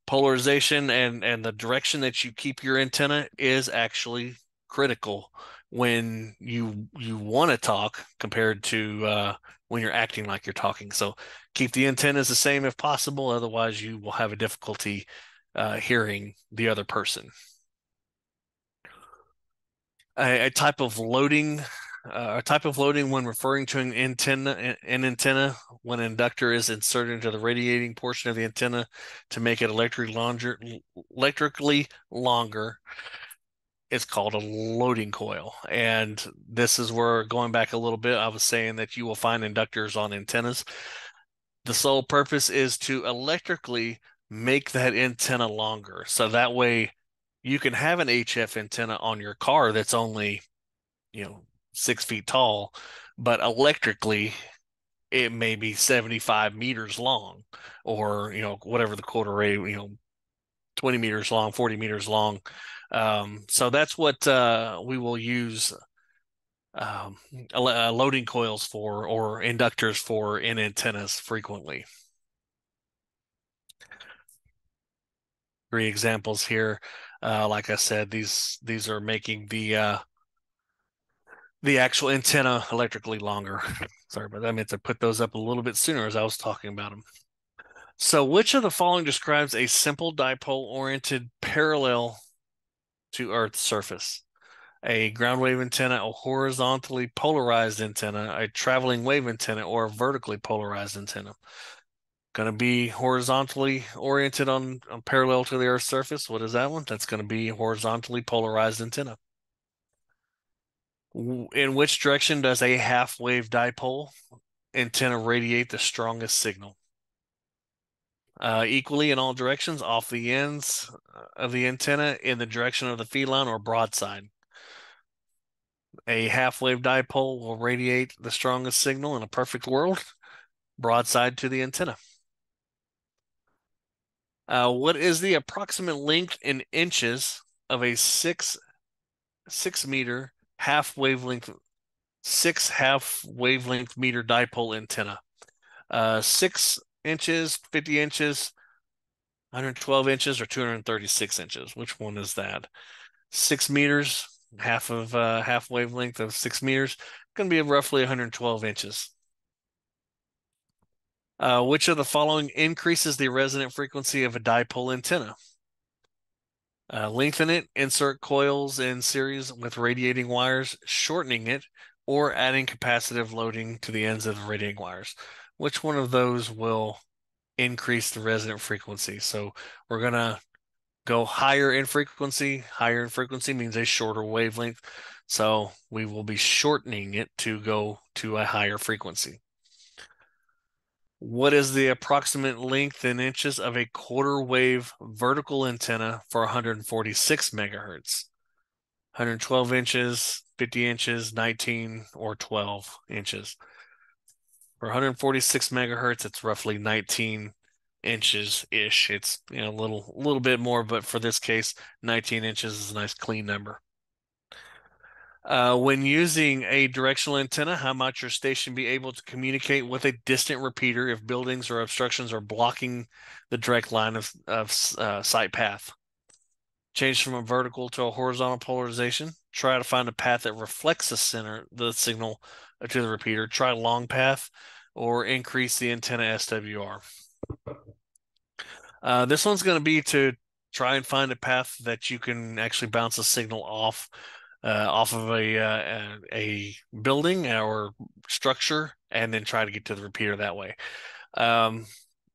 polarization and the direction that you keep your antenna is actually critical when you want to talk compared to when you're acting like you're talking. So keep the antennas the same if possible. Otherwise, you will have a difficulty hearing the other person. A type of loading when referring to an antenna when an inductor is inserted into the radiating portion of the antenna to make it electrically longer, it's called a loading coil. And this is where, going back a little bit, I was saying that you will find inductors on antennas. The sole purpose is to electrically make that antenna longer. So that way you can have an HF antenna on your car that's only, 6 feet tall, but electrically it may be 75 meters long, or whatever the quarter wave, 20 meters long, 40 meters long. So that's what we will use loading coils for, or inductors for, in antennas frequently. 3 examples here. Like I said, these are making the actual antenna electrically longer. Sorry about that. I meant to put those up a little bit sooner as I was talking about them. So which of the following describes a simple dipole oriented parallel to Earth's surface? A ground wave antenna, a horizontally polarized antenna, a traveling wave antenna, or a vertically polarized antenna? Going to be horizontally oriented on parallel to the Earth's surface. What is that one? That's going to be a horizontally polarized antenna. In which direction does a half-wave dipole antenna radiate the strongest signal? Equally in all directions, off the ends of the antenna in the direction of the feed line or broadside. A half-wave dipole will radiate the strongest signal in a perfect world, broadside to the antenna. What is the approximate length in inches of a six meter half-wavelength, six half-wavelength meter dipole antenna? 6 inches, 50 inches, 112 inches, or 236 inches? Which one is that? 6 meters, half of half wavelength of 6 meters, going to be roughly 112 inches. Which of the following increases the resonant frequency of a dipole antenna? Lengthen it, insert coils in series with radiating wires, shortening it, or adding capacitive loading to the ends of the radiating wires. Which one of those will increase the resonant frequency? So we're going to go higher in frequency. Higher in frequency means a shorter wavelength. So we will be shortening it to go to a higher frequency. What is the approximate length in inches of a quarter wave vertical antenna for 146 megahertz? 112 inches, 50 inches, 19, or 12 inches. For 146 megahertz, it's roughly 19 inches-ish. It's, you know, a little bit more, but for this case, 19 inches is a nice clean number. When using a directional antenna, how might your station be able to communicate with a distant repeater if buildings or obstructions are blocking the direct line of sight path? Change from a vertical to a horizontal polarization. Try to find a path that reflects the signal to the repeater. Try long path, or increase the antenna SWR. This one's going to be to try and find a path that you can actually bounce a signal off of a building or structure, and then try to get to the repeater that way.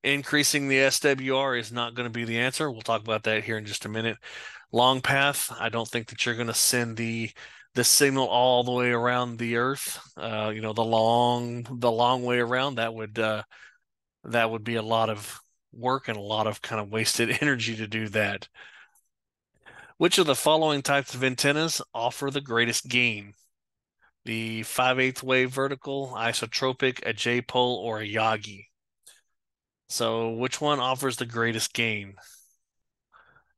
Increasing the SWR is not going to be the answer. We'll talk about that here in just a minute. Long path, I don't think that you're going to send the signal all the way around the earth, you know, the long way around. That would be a lot of work and a lot of kind of wasted energy to do that. Which of the following types of antennas offer the greatest gain? The 5/8 wave vertical, isotropic, a J-pole, or a Yagi? So which one offers the greatest gain?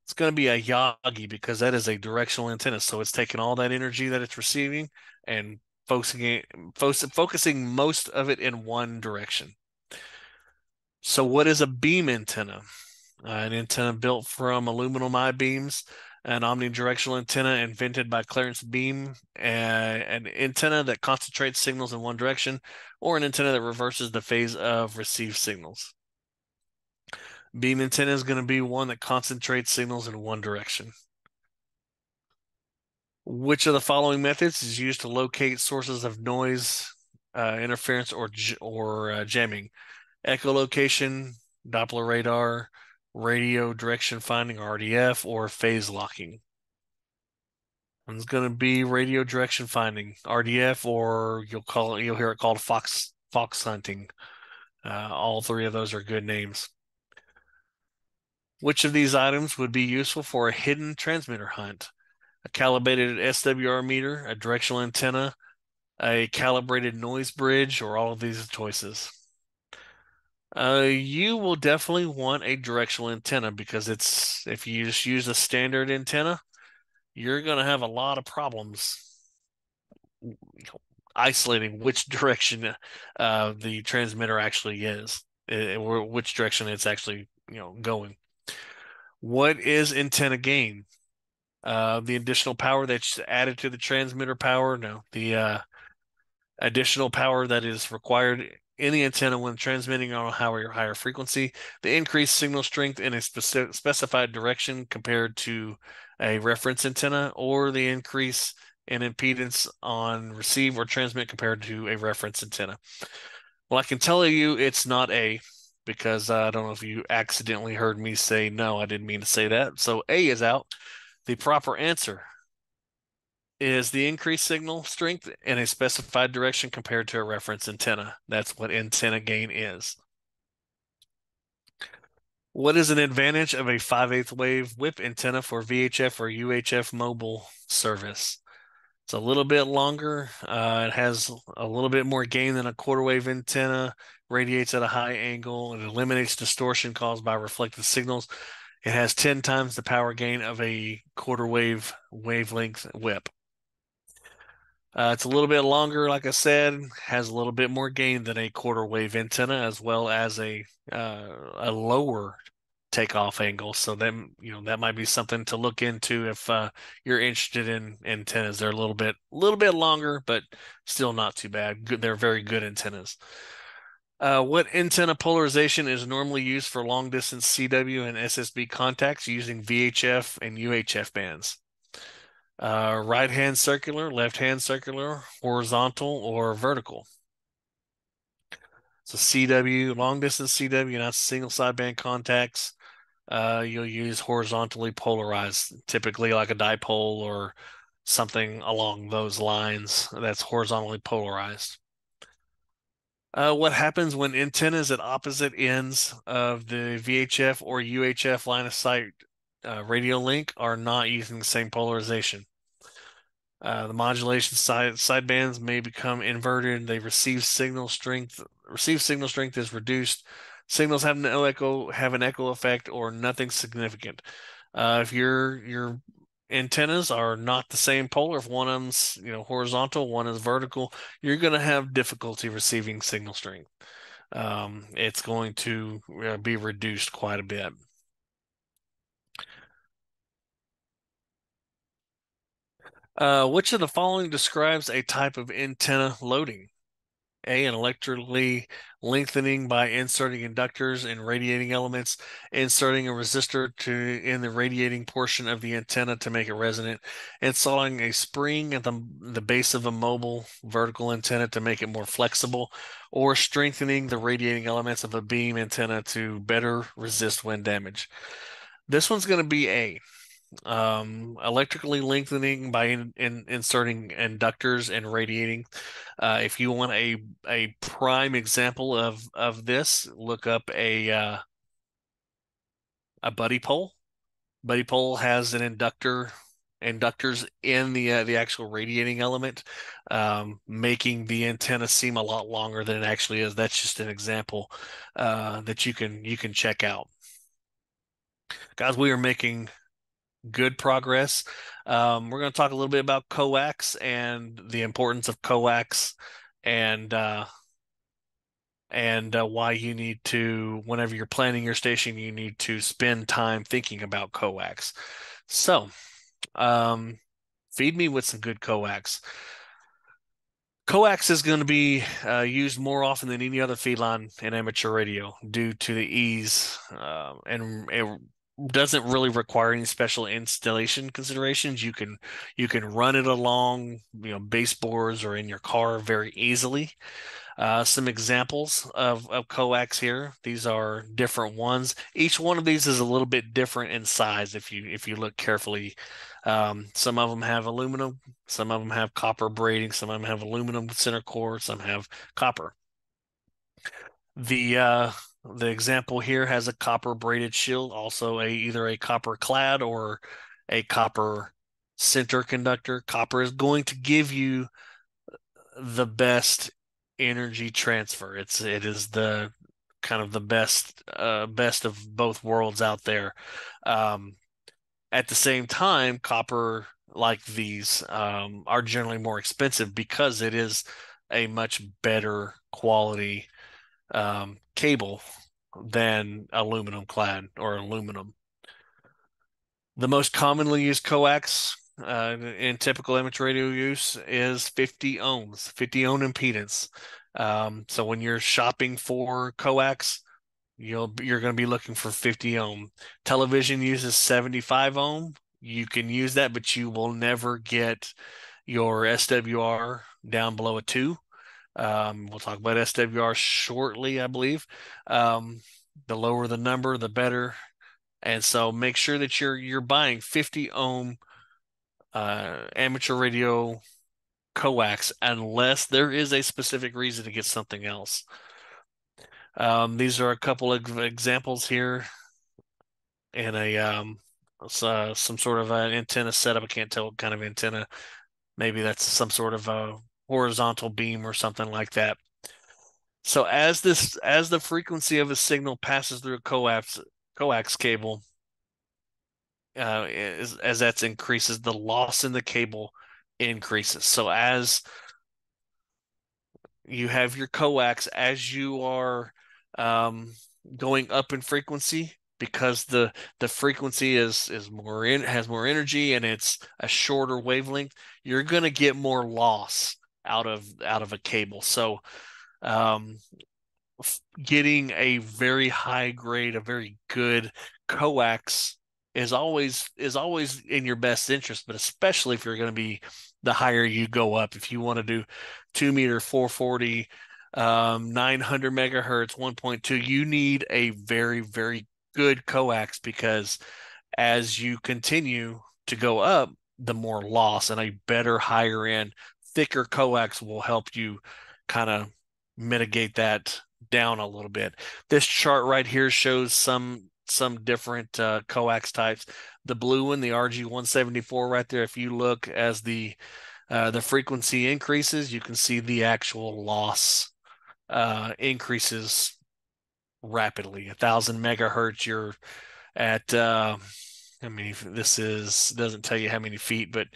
It's going to be a Yagi, because that is a directional antenna. So it's taking all that energy that it's receiving and focusing most of it in one direction. So what is a beam antenna? An antenna built from aluminum I-beams, an omnidirectional antenna invented by Clarence Beam, an antenna that concentrates signals in one direction, or an antenna that reverses the phase of received signals. Beam antenna is going to be one that concentrates signals in one direction. Which of the following methods is used to locate sources of noise, interference, or jamming? Echolocation, Doppler radar, radio direction finding, RDF, or phase locking? One's going to be radio direction finding, RDF, or you'll hear it called fox hunting. All three of those are good names. Which of these items would be useful for a hidden transmitter hunt? A calibrated SWR meter, a directional antenna, a calibrated noise bridge, or all of these choices? You will definitely want a directional antenna, because it's, if you just use a standard antenna, you're going to have a lot of problems isolating which direction the transmitter actually is, or which direction it's actually, you know, going. What is antenna gain? The additional power that's added to the transmitter power? No, the additional power that is required in the antenna when transmitting on a higher frequency. The increased signal strength in a specified direction compared to a reference antenna, or the increase in impedance on receive or transmit compared to a reference antenna. Well, I can tell you it's not A, because I don't know if you accidentally heard me say, no, I didn't mean to say that. So A is out. The proper answer is the increased signal strength in a specified direction compared to a reference antenna. That's what antenna gain is. What is an advantage of a 5/8 wave whip antenna for VHF or UHF mobile service? It's a little bit longer. It has a little bit more gain than a quarter wave antenna, radiates at a high angle, and eliminates distortion caused by reflected signals. It has 10 times the power gain of a quarter wave wavelength whip. It's a little bit longer, like I said, has a little bit more gain than a quarter wave antenna, as well as a lower takeoff angle. So then, you know, that might be something to look into if you're interested in antennas. They're a little bit longer, but still not too bad. They're very good antennas. What antenna polarization is normally used for long distance CW and SSB contacts using VHF and UHF bands? Right hand circular, left hand circular, horizontal, or vertical. So CW, long distance CW, not single sideband contacts. You'll use horizontally polarized, typically like a dipole or something along those lines that's horizontally polarized. What happens when antennas at opposite ends of the VHF or UHF line of sight radio link are not using the same polarization? The modulation sidebands may become inverted. They receive signal strength. Receive signal strength is reduced. Signals have no echo, have an echo effect, or nothing significant. If your antennas are not the same polar, if one of them's horizontal, one is vertical, you're going to have difficulty receiving signal strength. It's going to be reduced quite a bit. Which of the following describes a type of antenna loading? A, an electrically lengthening by inserting inductors and radiating elements, inserting a resistor in the radiating portion of the antenna to make it resonant, installing a spring at the base of a mobile vertical antenna to make it more flexible, or strengthening the radiating elements of a beam antenna to better resist wind damage. This one's going to be A. Electrically lengthening by inserting inductors and radiating. If you want a prime example of this, look up a buddy pole. Buddy pole has an inductors in the actual radiating element, making the antenna seem a lot longer than it actually is. That's just an example that you can check out. Guys, we are making good progress. We're going to talk a little bit about coax and the importance of coax, and why you need to, whenever you're planning your station, you need to spend time thinking about coax. So feed me with some good coax. Coax is going to be used more often than any other feed line in amateur radio due to the ease, and it doesn't really require any special installation considerations. You can run it along baseboards or in your car very easily. Some examples of coax here. These are different ones. Each one of these is a little bit different in size if you look carefully. Some of them have aluminum, some of them have copper braiding, some of them have aluminum center core, some have copper. The example here has a copper braided shield, also either a copper clad or a copper center conductor. Copper is going to give you the best energy transfer. It is the kind of the best of both worlds out there. At the same time, copper, like these, are generally more expensive because it is a much better quality cable than aluminum clad or aluminum. The most commonly used coax in typical amateur radio use is 50 ohms, 50 ohm impedance. So when you're shopping for coax, you're going to be looking for 50 ohm. Television uses 75 ohm. You can use that, but you will never get your SWR down below a 2. We'll talk about SWR shortly, I believe. The lower the number, the better. And so make sure that you're buying 50 ohm amateur radio coax unless there is a specific reason to get something else. These are a couple of examples here. and a some sort of an antenna setup. I can't tell what kind of antenna. Maybe that's some sort of a horizontal beam or something like that. So as the frequency of a signal passes through a coax cable, as that increases, the loss in the cable increases. So as you have your coax, as you are going up in frequency, because the frequency is more has more energy and it's a shorter wavelength, you're going to get more loss out of a cable. So getting a very high grade, a very good coax is always in your best interest, but especially if you're going to be the higher you go up. If you want to do 2 meter, 440, 900 megahertz, 1.2, you need a very, very good coax, because as you continue to go up, the more loss, and a better, higher end, thicker coax will help you kind of mitigate that down a little bit. This chart right here shows some different coax types. The blue one, the RG174 right there, if you look, as the frequency increases, you can see the actual loss increases rapidly. 1,000 megahertz, you're at I mean, this is doesn't tell you how many feet, but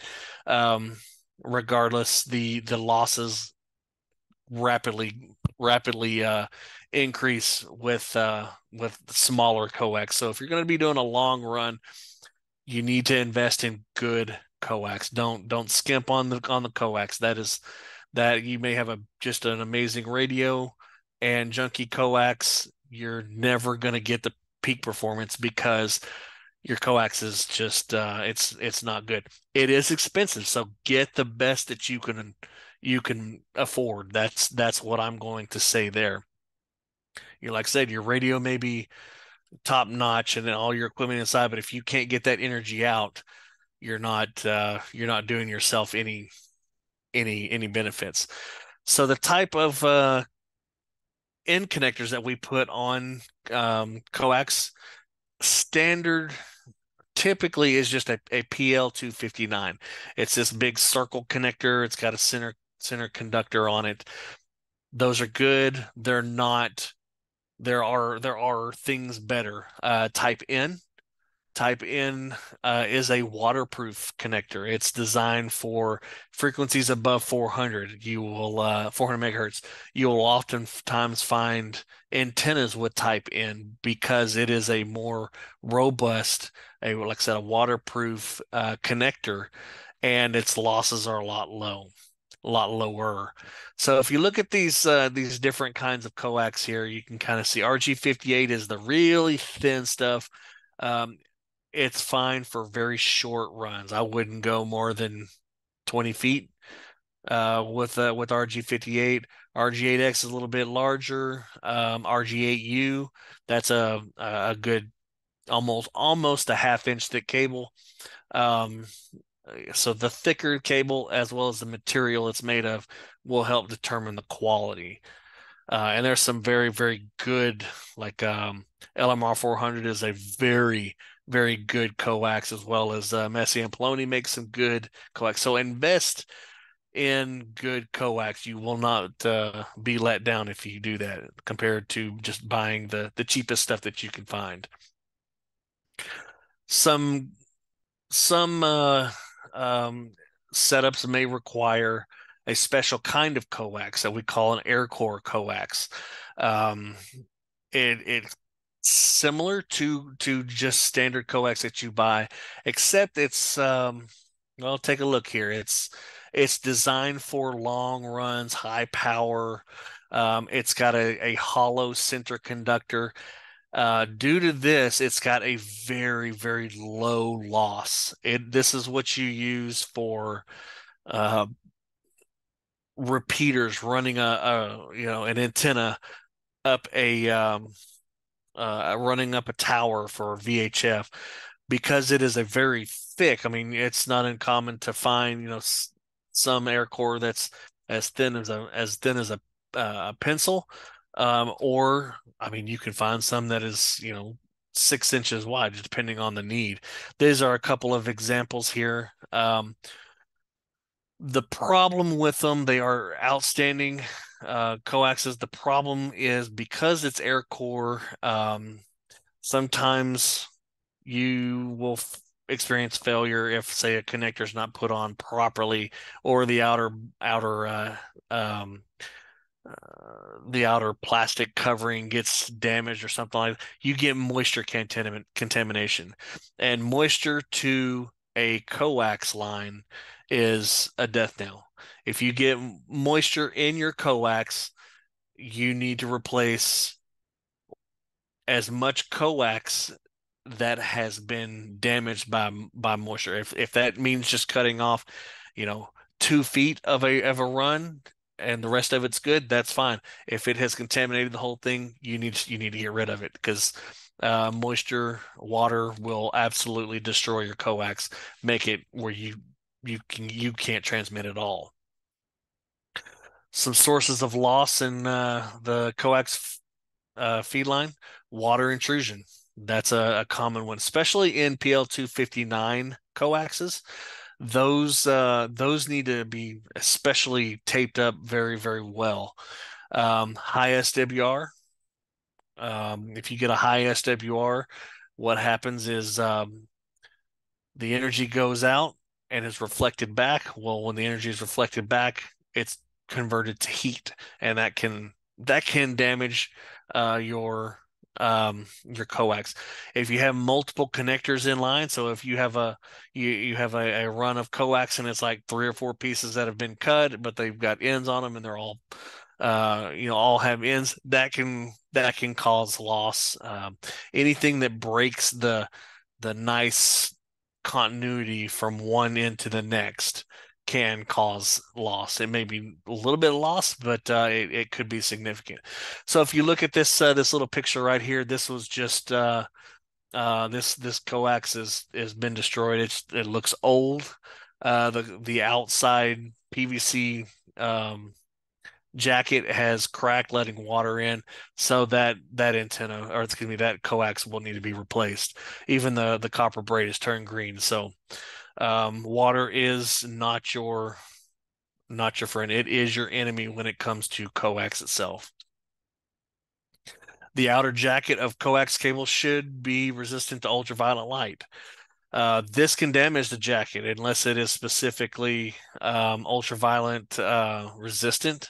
regardless, the losses rapidly increase with smaller coax. So if you're going to be doing a long run, you need to invest in good coax. Don't skimp on the coax. That you may have just an amazing radio and junky coax, you're never going to get the peak performance because your coax is just it's not good. It is expensive, so get the best that you can afford. That's what I'm going to say there. You like I said, your radio may be top notch and then all your equipment inside, but if you can't get that energy out, you're not doing yourself any benefits. So the type of end connectors that we put on coax, standard typically is just a PL259. It's this big circle connector. It's got a center conductor on it. Those are good. They're not. There are things better. Type N is a waterproof connector. It's designed for frequencies above 400. You will 400 megahertz. You will oftentimes find antennas with Type N because it is a more robust, like I said, a waterproof connector, and its losses are a lot lower. So if you look at these different kinds of coax here, you can kind of see RG58 is the really thin stuff. It's fine for very short runs. I wouldn't go more than 20 feet with RG58. RG8X is a little bit larger. RG8U, that's a good almost a half inch thick cable. So the thicker cable, as well as the material it's made of, will help determine the quality. And there's some very, very good, like LMR 400 is a very, very good coax, as well as Messi and Poloni make some good coax. So invest in good coax. You will not be let down if you do that, compared to just buying the cheapest stuff that you can find. Some setups may require a special kind of coax that we call an air core coax. It's similar to just standard coax that you buy, except it's well, take a look here. It's designed for long runs, high power. It's got a hollow center conductor. Due to this, it's got a very, very low loss. This is what you use for repeaters running an antenna up a tower for VHF, because it is a very thick. I mean, it's not uncommon to find some air core that's as thin as a pencil, or I mean, you can find some that is 6 inches wide, depending on the need. These are a couple of examples here. The problem with them, they are outstanding coaxes. The problem is because it's air core, sometimes you will experience failure if, say, a connector is not put on properly, or the outer plastic covering gets damaged or something like that. You get moisture contamination, and moisture to a coax line is a death knell. If you get moisture in your coax, you need to replace as much coax that has been damaged by moisture. If that means just cutting off, 2 feet of a run and the rest of it's good, that's fine. If it has contaminated the whole thing, you need to get rid of it, because moisture, water will absolutely destroy your coax, make it where you can't transmit at all. Some sources of loss in the coax feed line: water intrusion. That's a common one, especially in PL259 coaxes. Those need to be especially taped up very, very well. High SWR. If you get a high SWR, what happens is the energy goes out and is reflected back. Well, when the energy is reflected back, it's converted to heat, and that can damage your coax. If you have multiple connectors in line, so if you have a run of coax and it's like 3 or 4 pieces that have been cut, but they've got ends on them and they're all all have ends, that can cause loss. Anything that breaks the nice continuity from one end to the next can cause loss. It may be a little bit of loss, but it could be significant. So if you look at this this little picture right here, this was just this coax has been destroyed. It looks old. The outside PVC jacket has cracked, letting water in, so that antenna, or excuse me, that coax will need to be replaced. Even the copper braid has turned green. So water is not your friend. It is your enemy when it comes to coax itself. The outer jacket of coax cable should be resistant to ultraviolet light. This can damage the jacket unless it is specifically ultraviolet resistant.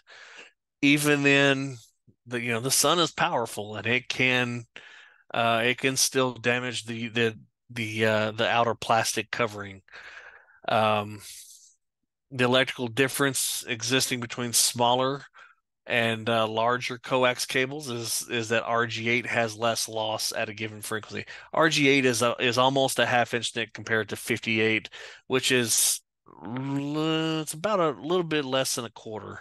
Even then, the sun is powerful, and it can still damage the outer plastic covering. The electrical difference existing between smaller and larger coax cables is that RG8 has less loss at a given frequency. RG8 is almost a half-inch thick compared to 58, which is it's about a little bit less than a quarter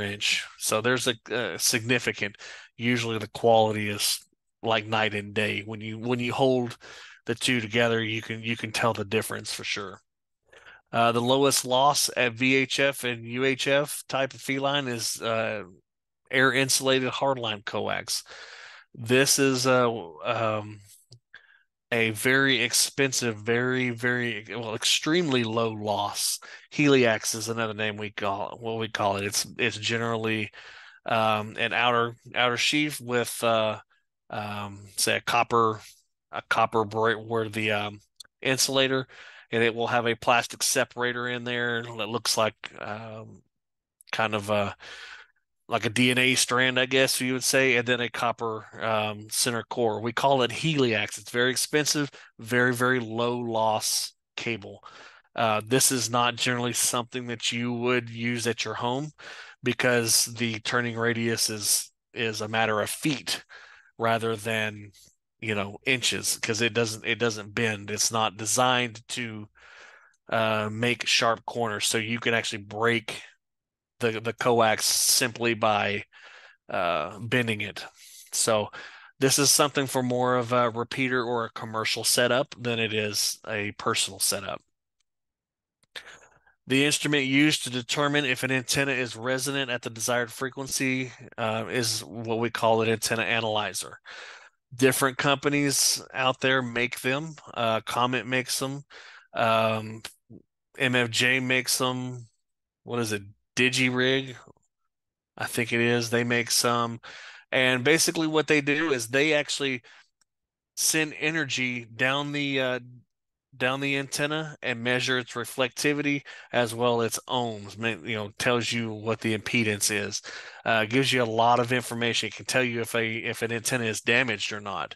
inch. So there's a significant. Usually the quality is like night and day. When you hold the two together, you can tell the difference for sure. The lowest loss at VHF and UHF type of feline is air insulated hardline coax. This is a very expensive, very, very, well, extremely low loss. Heliax is another name we call it. It's generally an outer sheath with say a copper braid where the insulator, and it will have a plastic separator in there that looks like kind of like a DNA strand, I guess you would say, and then a copper center core. We call it Heliax. It's very expensive, very, very low loss cable. This is not generally something that you would use at your home, because the turning radius is a matter of feet rather than inches, because it doesn't bend. It's not designed to make sharp corners, so you can actually break the coax simply by bending it. So this is something for more of a repeater or a commercial setup than it is a personal setup. The instrument used to determine if an antenna is resonant at the desired frequency is what we call an antenna analyzer. different companies out there make them. Comet makes them. MFJ makes them. What is it? DigiRig, I think it is. They make some. And basically what they do is they actually send energy down the antenna and measure its reflectivity as well as ohms. You know, tells you what the impedance is. Gives you a lot of information. It can tell you if an antenna is damaged or not.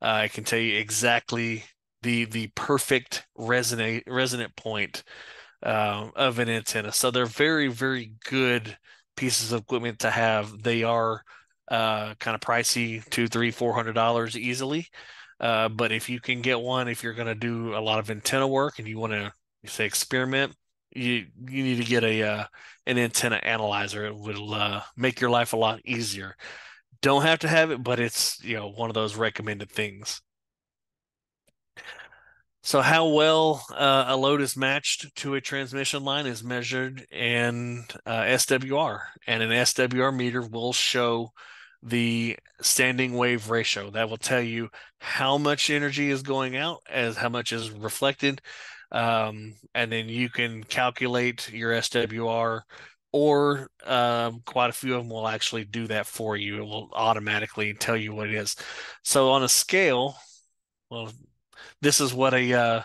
It can tell you exactly the perfect resonant point of an antenna. So they're very, very good pieces of equipment to have. They are kind of pricey, $200, $300, $400 easily. But if you can get one, if you're going to do a lot of antenna work and you want to, say, experiment, you need to get an antenna analyzer. It will make your life a lot easier. Don't have to have it, but it's, you know, one of those recommended things. So how well a load is matched to a transmission line is measured in SWR, and an SWR meter will show the standing wave ratio. That will tell you how much energy is going out as how much is reflected, and then you can calculate your SWR, or quite a few of them will actually do that for you. It will automatically tell you what it is. So on a scale, well, this is what a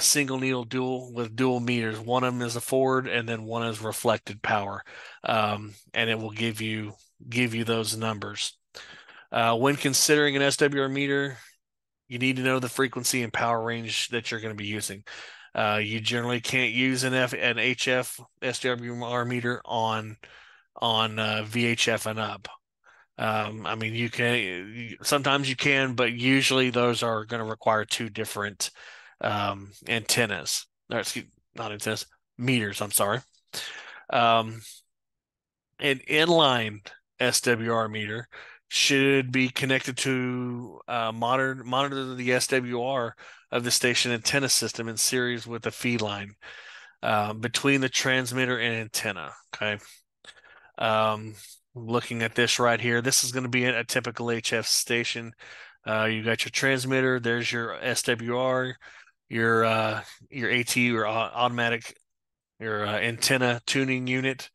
single needle dual with dual meters. One of them is a forward, and then one is reflected power, and it will give you those numbers. When considering an SWR meter, you need to know the frequency and power range that you're going to be using. You generally can't use an HF SWR meter on VHF and up. I mean, you can, sometimes you can, but usually those are going to require two different antennas. Or excuse, not antennas, meters, I'm sorry. An inline SWR meter should be connected to monitor the SWR of the station antenna system in series with a feed line between the transmitter and antenna. Okay. Looking at this right here, this is going to be a typical HF station. You got your transmitter, there's your SWR, your ATU or automatic, your antenna tuning unit,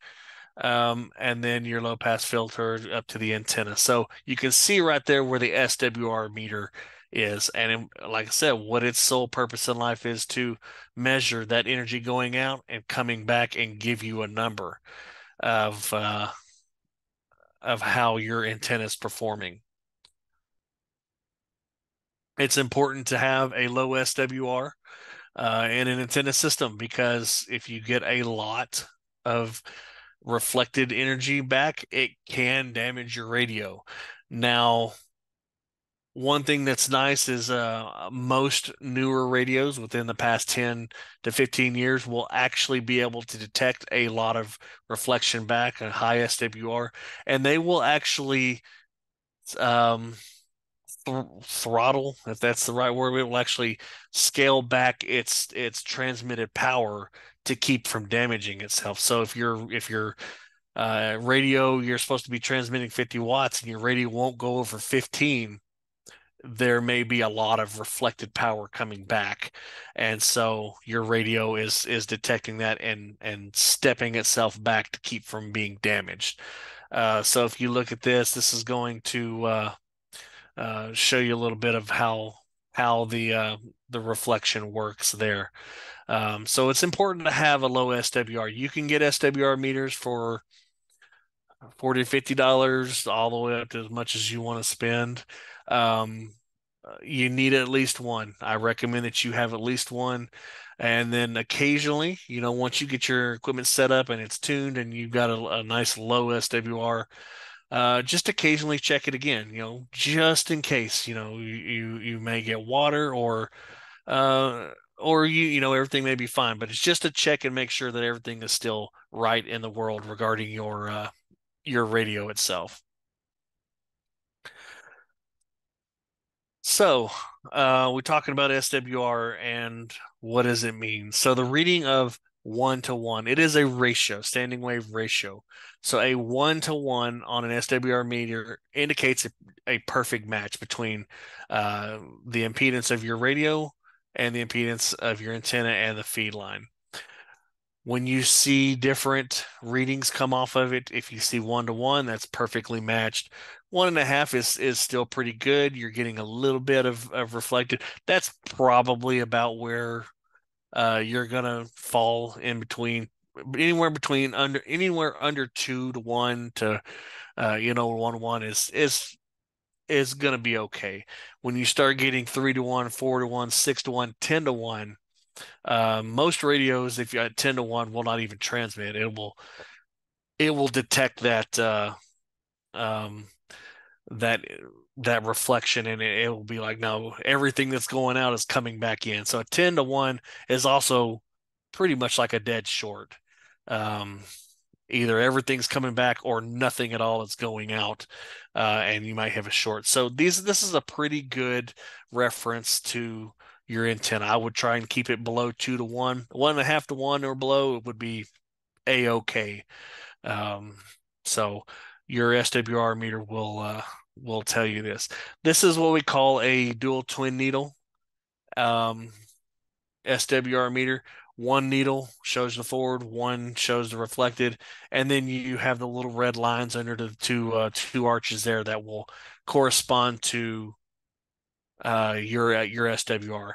and then your low pass filter up to the antenna. So you can see right there where the SWR meter is. And it, like I said, what its sole purpose in life is to measure that energy going out and coming back and give you a number of how your antenna is performing. It's important to have a low SWR in an antenna system, because if you get a lot of reflected energy back, it can damage your radio. Now, one thing that's nice is most newer radios within the past 10 to 15 years will actually be able to detect a lot of reflection back and high SWR, and they will actually throttle, if that's the right word, it will actually scale back its transmitted power to keep from damaging itself. So if your radio, you're supposed to be transmitting 50 watts and your radio won't go over 15, there may be a lot of reflected power coming back, and so your radio is detecting that and stepping itself back to keep from being damaged. So if you look at this is going to show you a little bit of how the reflection works there. So it's important to have a low SWR. You can get SWR meters for $40 to $50, all the way up to as much as you want to spend. You need at least one. I recommend that you have at least one. And then occasionally, you know, once you get your equipment set up and it's tuned and you've got a nice low SWR, just occasionally check it again, you know, just in case, you know, you may get water or you know, everything may be fine, but it's just to check and make sure that everything is still right in the world regarding your radio itself. So we're talking about SWR and what does it mean? So the reading of 1-to-1. It is a ratio, standing wave ratio. So a 1-to-1 on an SWR meter indicates a perfect match between the impedance of your radio and the impedance of your antenna and the feed line. When you see different readings come off of it, if you see 1-to-1, that's perfectly matched. 1.5 is still pretty good. You're getting a little bit of reflected. That's probably about where you're gonna fall in between, anywhere under 2-to-1 to 1-to-1 is gonna be okay. When you start getting 3-to-1, 4-to-1, 6-to-1, 10-to-1. Most radios, if you're at 10-to-1, will not even transmit. It will detect that that reflection, and it will be like, no, everything that's going out is coming back in. So a 10-to-1 is also pretty much like a dead short. Either everything's coming back or nothing at all is going out, and you might have a short. So this is a pretty good reference to your antenna. I would try and keep it below 2-to-1, 1.5-to-1 or below. It would be a-okay. So your SWR meter will tell you this. This is what we call a dual twin needle SWR meter. One needle shows the forward, one shows the reflected, and then you have the little red lines under the two arches there that will correspond to your SWR.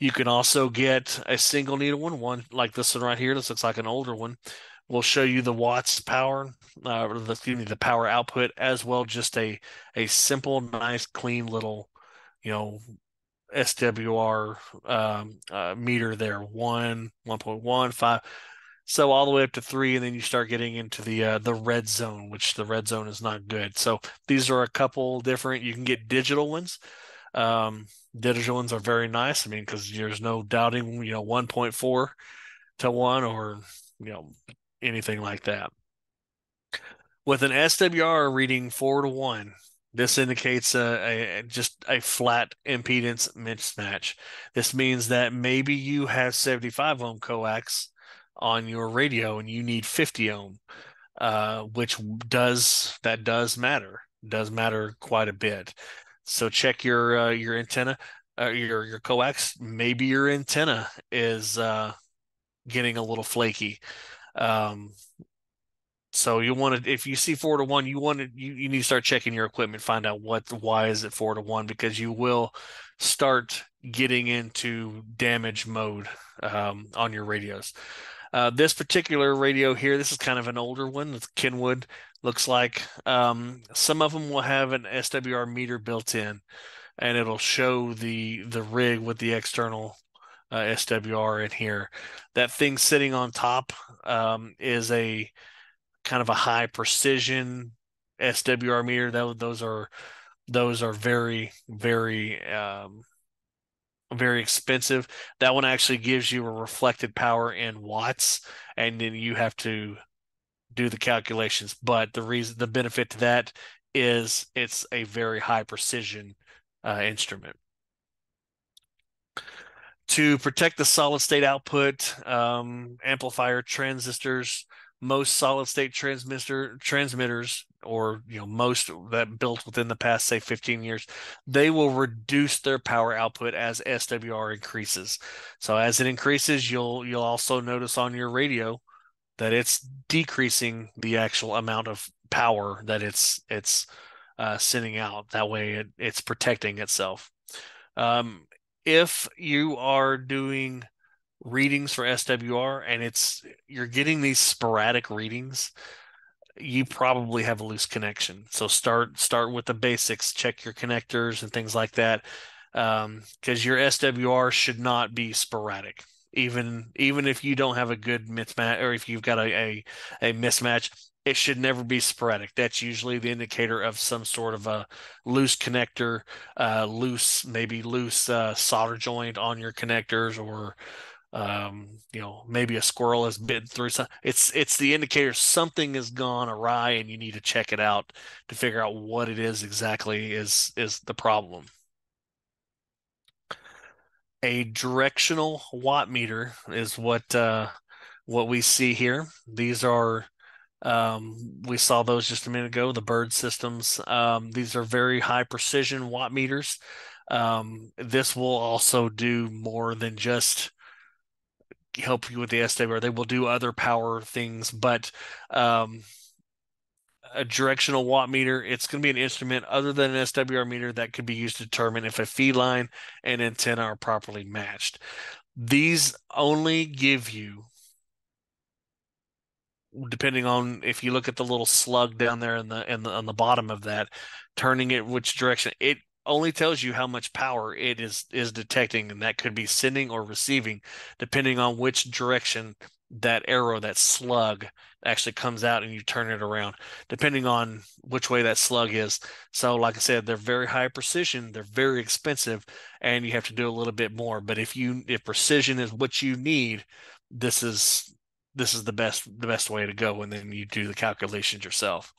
You can also get a single needle one like this one right here. This looks like an older one. Will show you the watts power, the power output as well. Just a simple, nice, clean little, SWR meter there. 1, 1.15. So all the way up to 3, and then you start getting into the red zone, which the red zone is not good. So these are a couple different. You can get digital ones. Digital ones are very nice. I mean, because there's no doubting, 1.4-to-1 or anything like that. With an SWR reading 4-to-1, this indicates just a flat impedance mismatch. This means that maybe you have 75 ohm coax on your radio and you need 50 ohm, which does matter quite a bit. So check your antenna, your coax. Maybe your antenna is getting a little flaky. So you want to, if you see 4-to-1, you need to start checking your equipment, find out why is it 4-to-1, because you will start getting into damage mode on your radios. This particular radio here, this is kind of an older one. It's Kenwood. Looks like some of them will have an SWR meter built in, and it'll show the rig with the external SWR in here. That thing sitting on top is a kind of a high precision SWR meter. Those are very, very very expensive. That one actually gives you a reflected power in watts, and then you have to do the calculations. But the benefit to that is it's a very high precision instrument. To protect the solid state output, amplifier transistors, most solid state transmitters, or most that built within the past, say, 15 years, they will reduce their power output as SWR increases. So as it increases, you'll also notice on your radio that it's decreasing the actual amount of power that it's sending out. That way it's protecting itself. If you are doing readings for SWR and you're getting these sporadic readings, you probably have a loose connection. So start with the basics, check your connectors and things like that, because your SWR should not be sporadic. Even if you don't have a good mismatch, or if you've got a mismatch, it should never be sporadic. That's usually the indicator of some sort of a loose connector, loose solder joint on your connectors, or maybe a squirrel has bitten through something. It's the indicator something has gone awry, and you need to check it out to figure out what it is exactly is the problem. A directional watt meter is what we see here. These are, we saw those just a minute ago, the Bird systems. These are very high precision watt meters. This will also do more than just help you with the SWR. They will do other power things, but a directional watt meter, it's going to be an instrument other than an SWR meter that could be used to determine if a feed line and antenna are properly matched. These only give you, depending on if you look at the little slug down there on the bottom of that, turning it which direction, it only tells you how much power it is detecting, and that could be sending or receiving, depending on which direction that arrow, that slug, actually comes out and you turn it around, depending on which way that slug is. So like I said, they're very high precision, they're very expensive, and you have to do a little bit more. But if precision is what you need, this is the best way to go, and then you do the calculations yourself.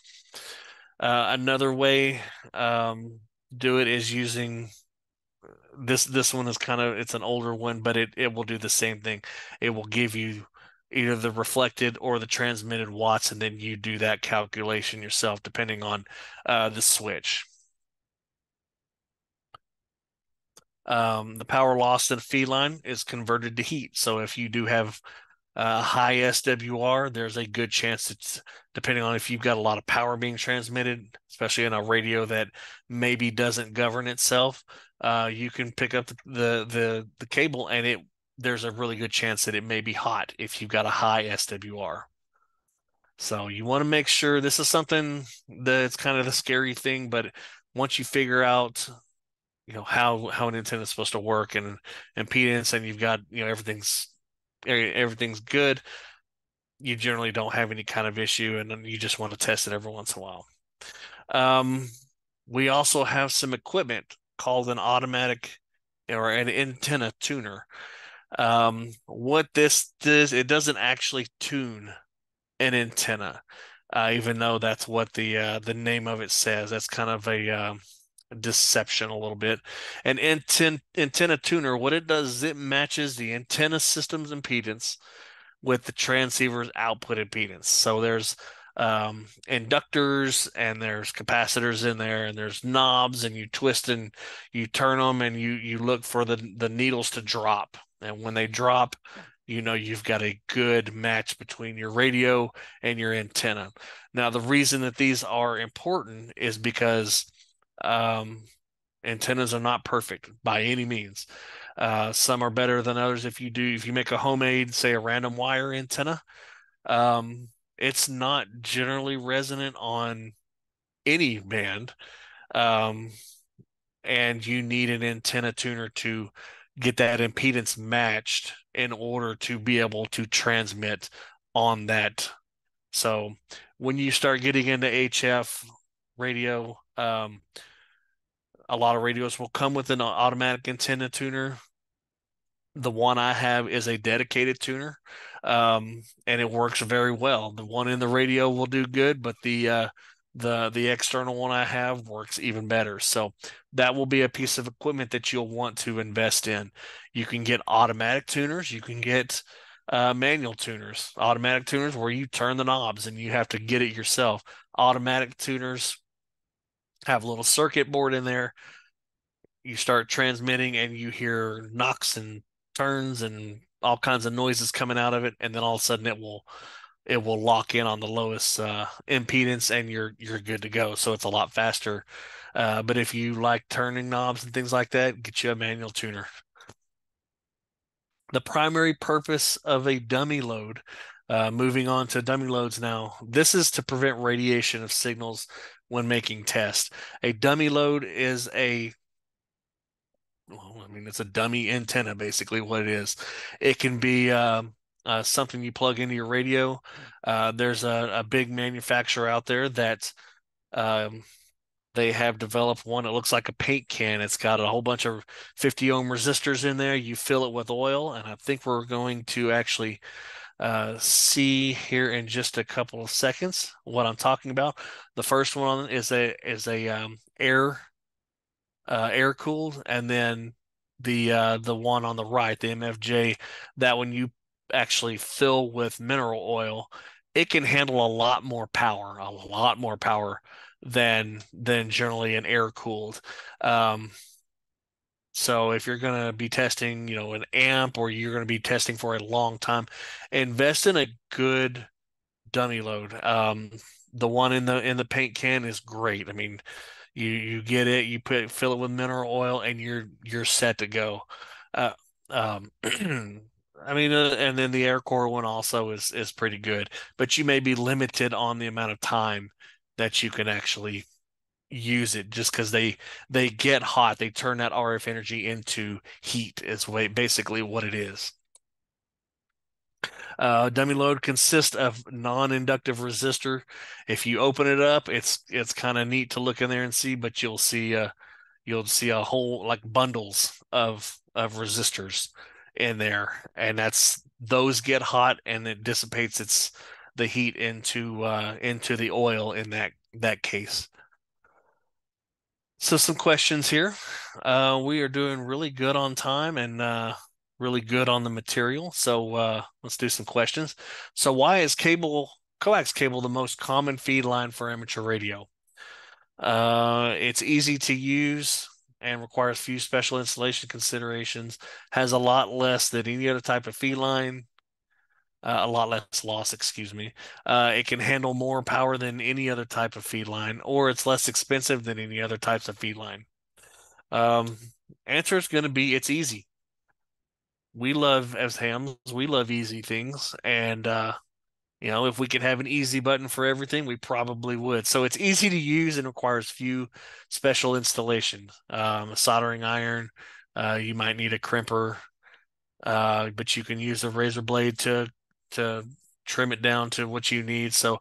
Another way do it is using this one is kind of, it's an older one, but it will do the same thing. It will give you either the reflected or the transmitted watts, and then you do that calculation yourself depending on the switch. The power lost at a feed line is converted to heat. So if you do have high SWR, there's a good chance it's, depending on if you've got a lot of power being transmitted, especially in a radio that maybe doesn't govern itself, you can pick up the cable and there's a really good chance that it may be hot if you've got a high SWR. So you want to make sure, this is something that's kind of the scary thing, but once you figure out, you know, how an antenna is supposed to work and impedance, and you've got, you know, everything's good, you generally don't have any kind of issue, and you just want to test it every once in a while. We also have some equipment called an automatic or an antenna tuner. What this does, it doesn't actually tune an antenna, even though that's what the name of it says. That's kind of a deception a little bit. An antenna tuner, what it does is it matches the antenna system's impedance with the transceiver's output impedance. So there's inductors and there's capacitors in there, and there's knobs, and you twist and you turn them, and you look for the needles to drop. And when they drop, you know you've got a good match between your radio and your antenna. Now, the reason that these are important is because antennas are not perfect by any means. Some are better than others. If you make a homemade, say, a random wire antenna, it's not generally resonant on any band, and you need an antenna tuner to get that impedance matched in order to be able to transmit on that. So when you start getting into HF radio, a lot of radios will come with an automatic antenna tuner. The one I have is a dedicated tuner, and it works very well. The one in the radio will do good, but the external one I have works even better. So that will be a piece of equipment that you'll want to invest in. You can get automatic tuners. You can get manual tuners. Automatic tuners where you turn the knobs and you have to get it yourself. Automatic tuners have a little circuit board in there. You start transmitting and you hear knocks and turns and all kinds of noises coming out of it, and then all of a sudden it will lock in on the lowest impedance, and you're good to go. So it's a lot faster. But if you like turning knobs and things like that, get you a manual tuner. The primary purpose of a dummy load, moving on to dummy loads now, this is to prevent radiation of signals when making tests. A dummy load is it's a dummy antenna, basically what it is. It can be something you plug into your radio. There's a big manufacturer out there that they have developed one. It looks like a paint can. It's got a whole bunch of 50 ohm resistors in there. You fill it with oil, and I think we're going to actually see here in just a couple of seconds what I'm talking about. The first one is a air cooled, and then the one on the right, the MFJ, that one you actually fill with mineral oil, it can handle a lot more power than generally an air cooled. So if you're going to be testing, an amp, or you're going to be testing for a long time, invest in a good dummy load. The one in the paint can is great. I mean, you get it, you fill it with mineral oil, and you're set to go. I mean, and then the air core one also is pretty good, but you may be limited on the amount of time that you can actually use it, just because they get hot. They turn that RF energy into heat is basically what it is. Dummy load consists of non-inductive resistor. If you open it up, it's kind of neat to look in there and see, but you'll see a whole, like, bundles of resistors in there, and those get hot, and it dissipates the heat into the oil in that case. So some questions here. We are doing really good on time and really good on the material. So let's do some questions. So why is coax cable the most common feed line for amateur radio? It's easy to use and requires few special installation considerations, has a lot less than any other type of feed line, a lot less loss, excuse me. It can handle more power than any other type of feed line, or it's less expensive than any other types of feed line. Answer is going to be, it's easy. We love, as hams, we love easy things. And, if we could have an easy button for everything, we probably would. So it's easy to use and requires few special installations. A soldering iron, you might need a crimper, but you can use a razor blade to trim it down to what you need. So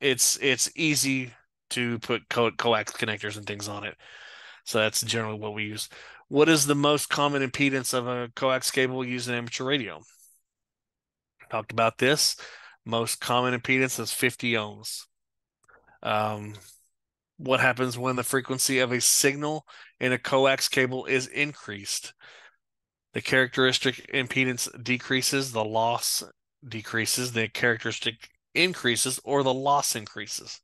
it's easy to put coax connectors and things on it. So that's generally what we use. What is the most common impedance of a coax cable used in amateur radio? Talked about this. Most common impedance is 50 ohms. What happens when the frequency of a signal in a coax cable is increased? The characteristic impedance decreases, the loss decreases, the characteristic increases, or the loss increases.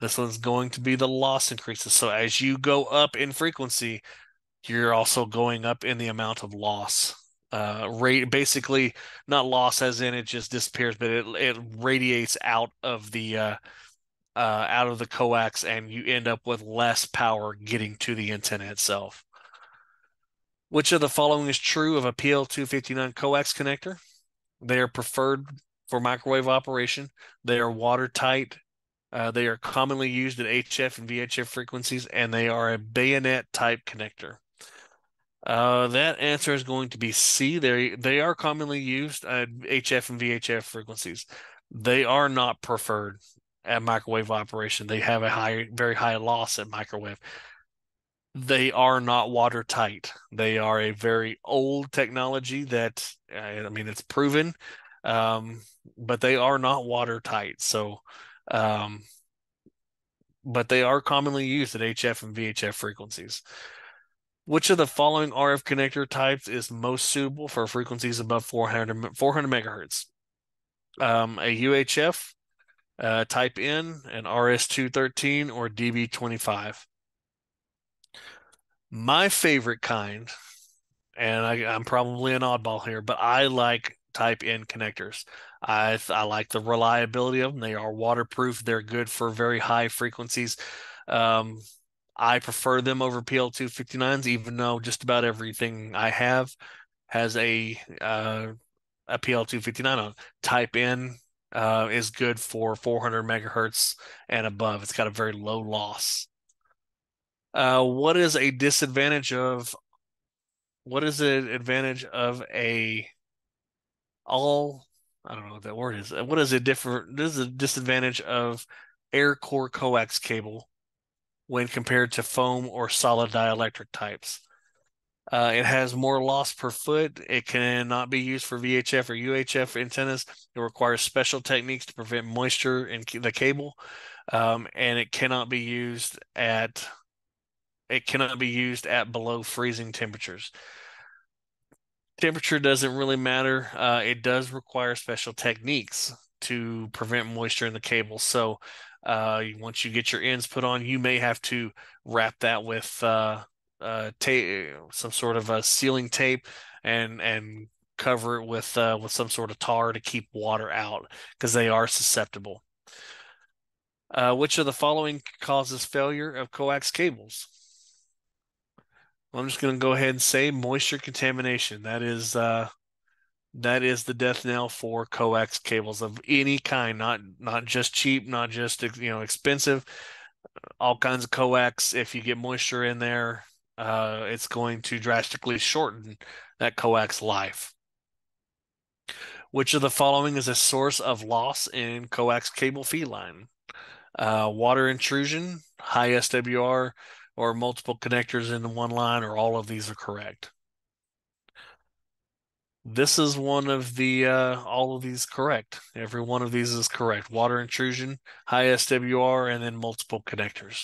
This one's going to be the loss increases. So as you go up in frequency, you're also going up in the amount of loss. Rate, basically, not loss as in it just disappears, but it radiates out of the coax, and you end up with less power getting to the antenna itself. Which of the following is true of a PL259 coax connector? They are preferred for microwave operation. They are watertight. They are commonly used at HF and VHF frequencies, and they are a bayonet-type connector. That answer is going to be C. They are commonly used at HF and VHF frequencies. They are not preferred at microwave operation. They have a very high loss at microwave. They are not watertight. They are a very old technology that, I mean, it's proven, but they are not watertight. So... but they are commonly used at HF and VHF frequencies. Which of the following RF connector types is most suitable for frequencies above 400 megahertz? A UHF, Type N, an RS213, or DB25. My favorite kind, and I'm probably an oddball here, but I like Type N connectors. I like the reliability of them. They are waterproof. They're good for very high frequencies. I prefer them over PL259s, even though just about everything I have has a PL259 on. Type N is good for 400 megahertz and above. It's got a very low loss. What is a disadvantage of? What is an advantage of a all? I don't know what that word is. What is a different? This is a disadvantage of air core coax cable when compared to foam or solid dielectric types. It has more loss per foot. It cannot be used for VHF or UHF antennas. It requires special techniques to prevent moisture in the cable, and it cannot be used at below freezing temperatures. Temperature doesn't really matter. It does require special techniques to prevent moisture in the cable. So once you get your ends put on, you may have to wrap that with some sort of a sealing tape and cover it with some sort of tar to keep water out, because they are susceptible. Which of the following causes failure of coax cables? Well, I'm just going to go ahead and say moisture contamination. That is the death knell for coax cables of any kind, not just cheap, not just, you know, expensive. All kinds of coax, if you get moisture in there, it's going to drastically shorten that coax life. Which of the following is a source of loss in coax cable feedline? Water intrusion, high SWR, or multiple connectors into one line, or all of these are correct. This is one of the, all of these correct. Every one of these is correct. Water intrusion, high SWR, and then multiple connectors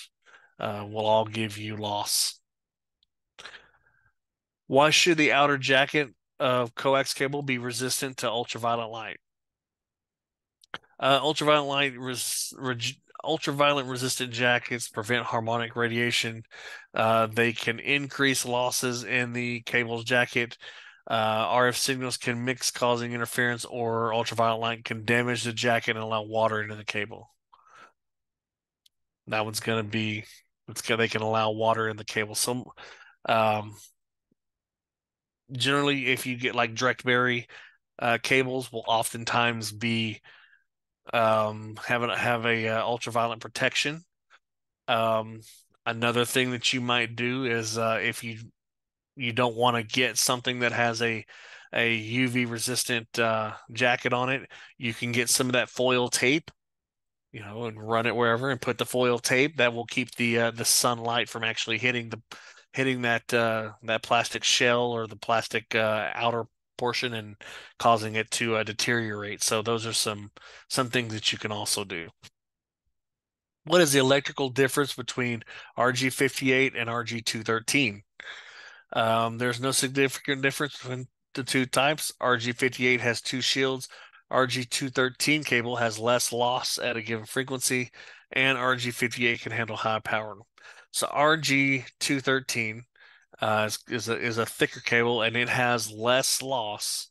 will all give you loss. Why should the outer jacket of coax cable be resistant to ultraviolet light? Ultraviolet resistant jackets prevent harmonic radiation. They can increase losses in the cable's jacket. RF signals can mix, causing interference, or ultraviolet light can damage the jacket and allow water into the cable. That one's going to be, they can allow water in the cable. Some generally, if you get like direct bury cables, will oftentimes be have a ultraviolet protection. Another thing that you might do is if you don't want to get something that has a UV resistant jacket on it, you can get some of that foil tape, you know, and run it wherever and put the foil tape that will keep the sunlight from actually hitting that that plastic shell or the plastic outer portion and causing it to deteriorate. So those are some things that you can also do. What is the electrical difference between RG58 and RG213? There's no significant difference between the two types. RG58 has two shields. RG213 cable has less loss at a given frequency, and RG58 can handle high power. So RG213 is a thicker cable, and it has less loss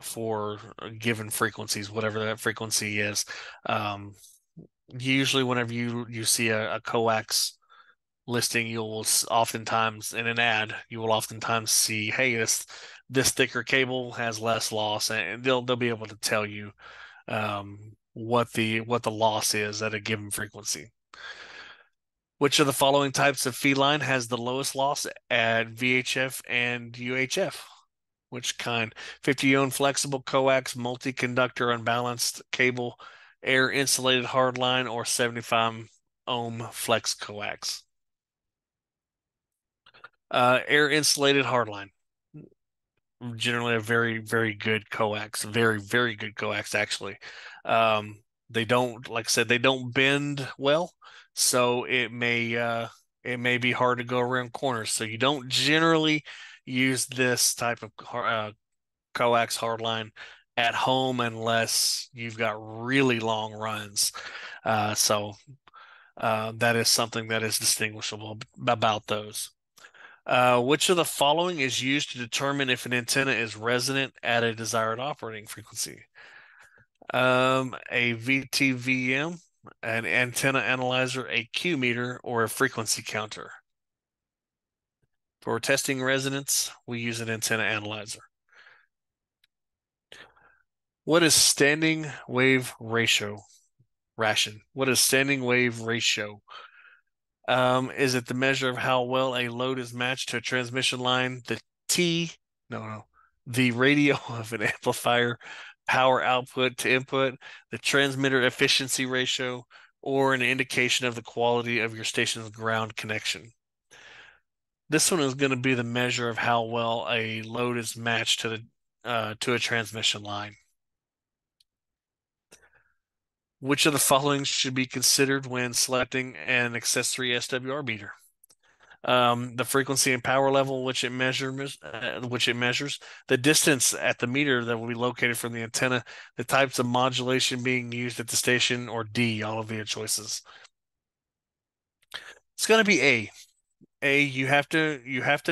for given frequencies, whatever that frequency is. Usually, whenever you see a coax listing, you will oftentimes in an ad see, hey, this thicker cable has less loss, and they'll be able to tell you what the loss is at a given frequency. Which of the following types of feedline has the lowest loss at VHF and UHF? Which kind? 50 ohm flexible coax, multi-conductor unbalanced cable, air insulated hardline, or 75 ohm flex coax? Air insulated hardline, generally a very, very good coax, very, very good coax actually. They don't, like I said, they don't bend well, so it may be hard to go around corners. So you don't generally use this type of coax hardline at home unless you've got really long runs. So that is something that is distinguishable about those. Which of the following is used to determine if an antenna is resonant at a desired operating frequency? A VTVM, an antenna analyzer, a Q meter, or a frequency counter. For testing resonance, we use an antenna analyzer. What is standing wave ratio? What is standing wave ratio? Is it the measure of how well a load is matched to a transmission line, the radio of an amplifier, power output to input, the transmitter efficiency ratio, or an indication of the quality of your station's ground connection? This one is going to be the measure of how well a load is matched to the to a transmission line. Which of the following should be considered when selecting an accessory SWR meter? the frequency and power level which it measures, the distance at the meter that will be located from the antenna, the types of modulation being used at the station, or D, all of the choices. It's going to be A. A, you have to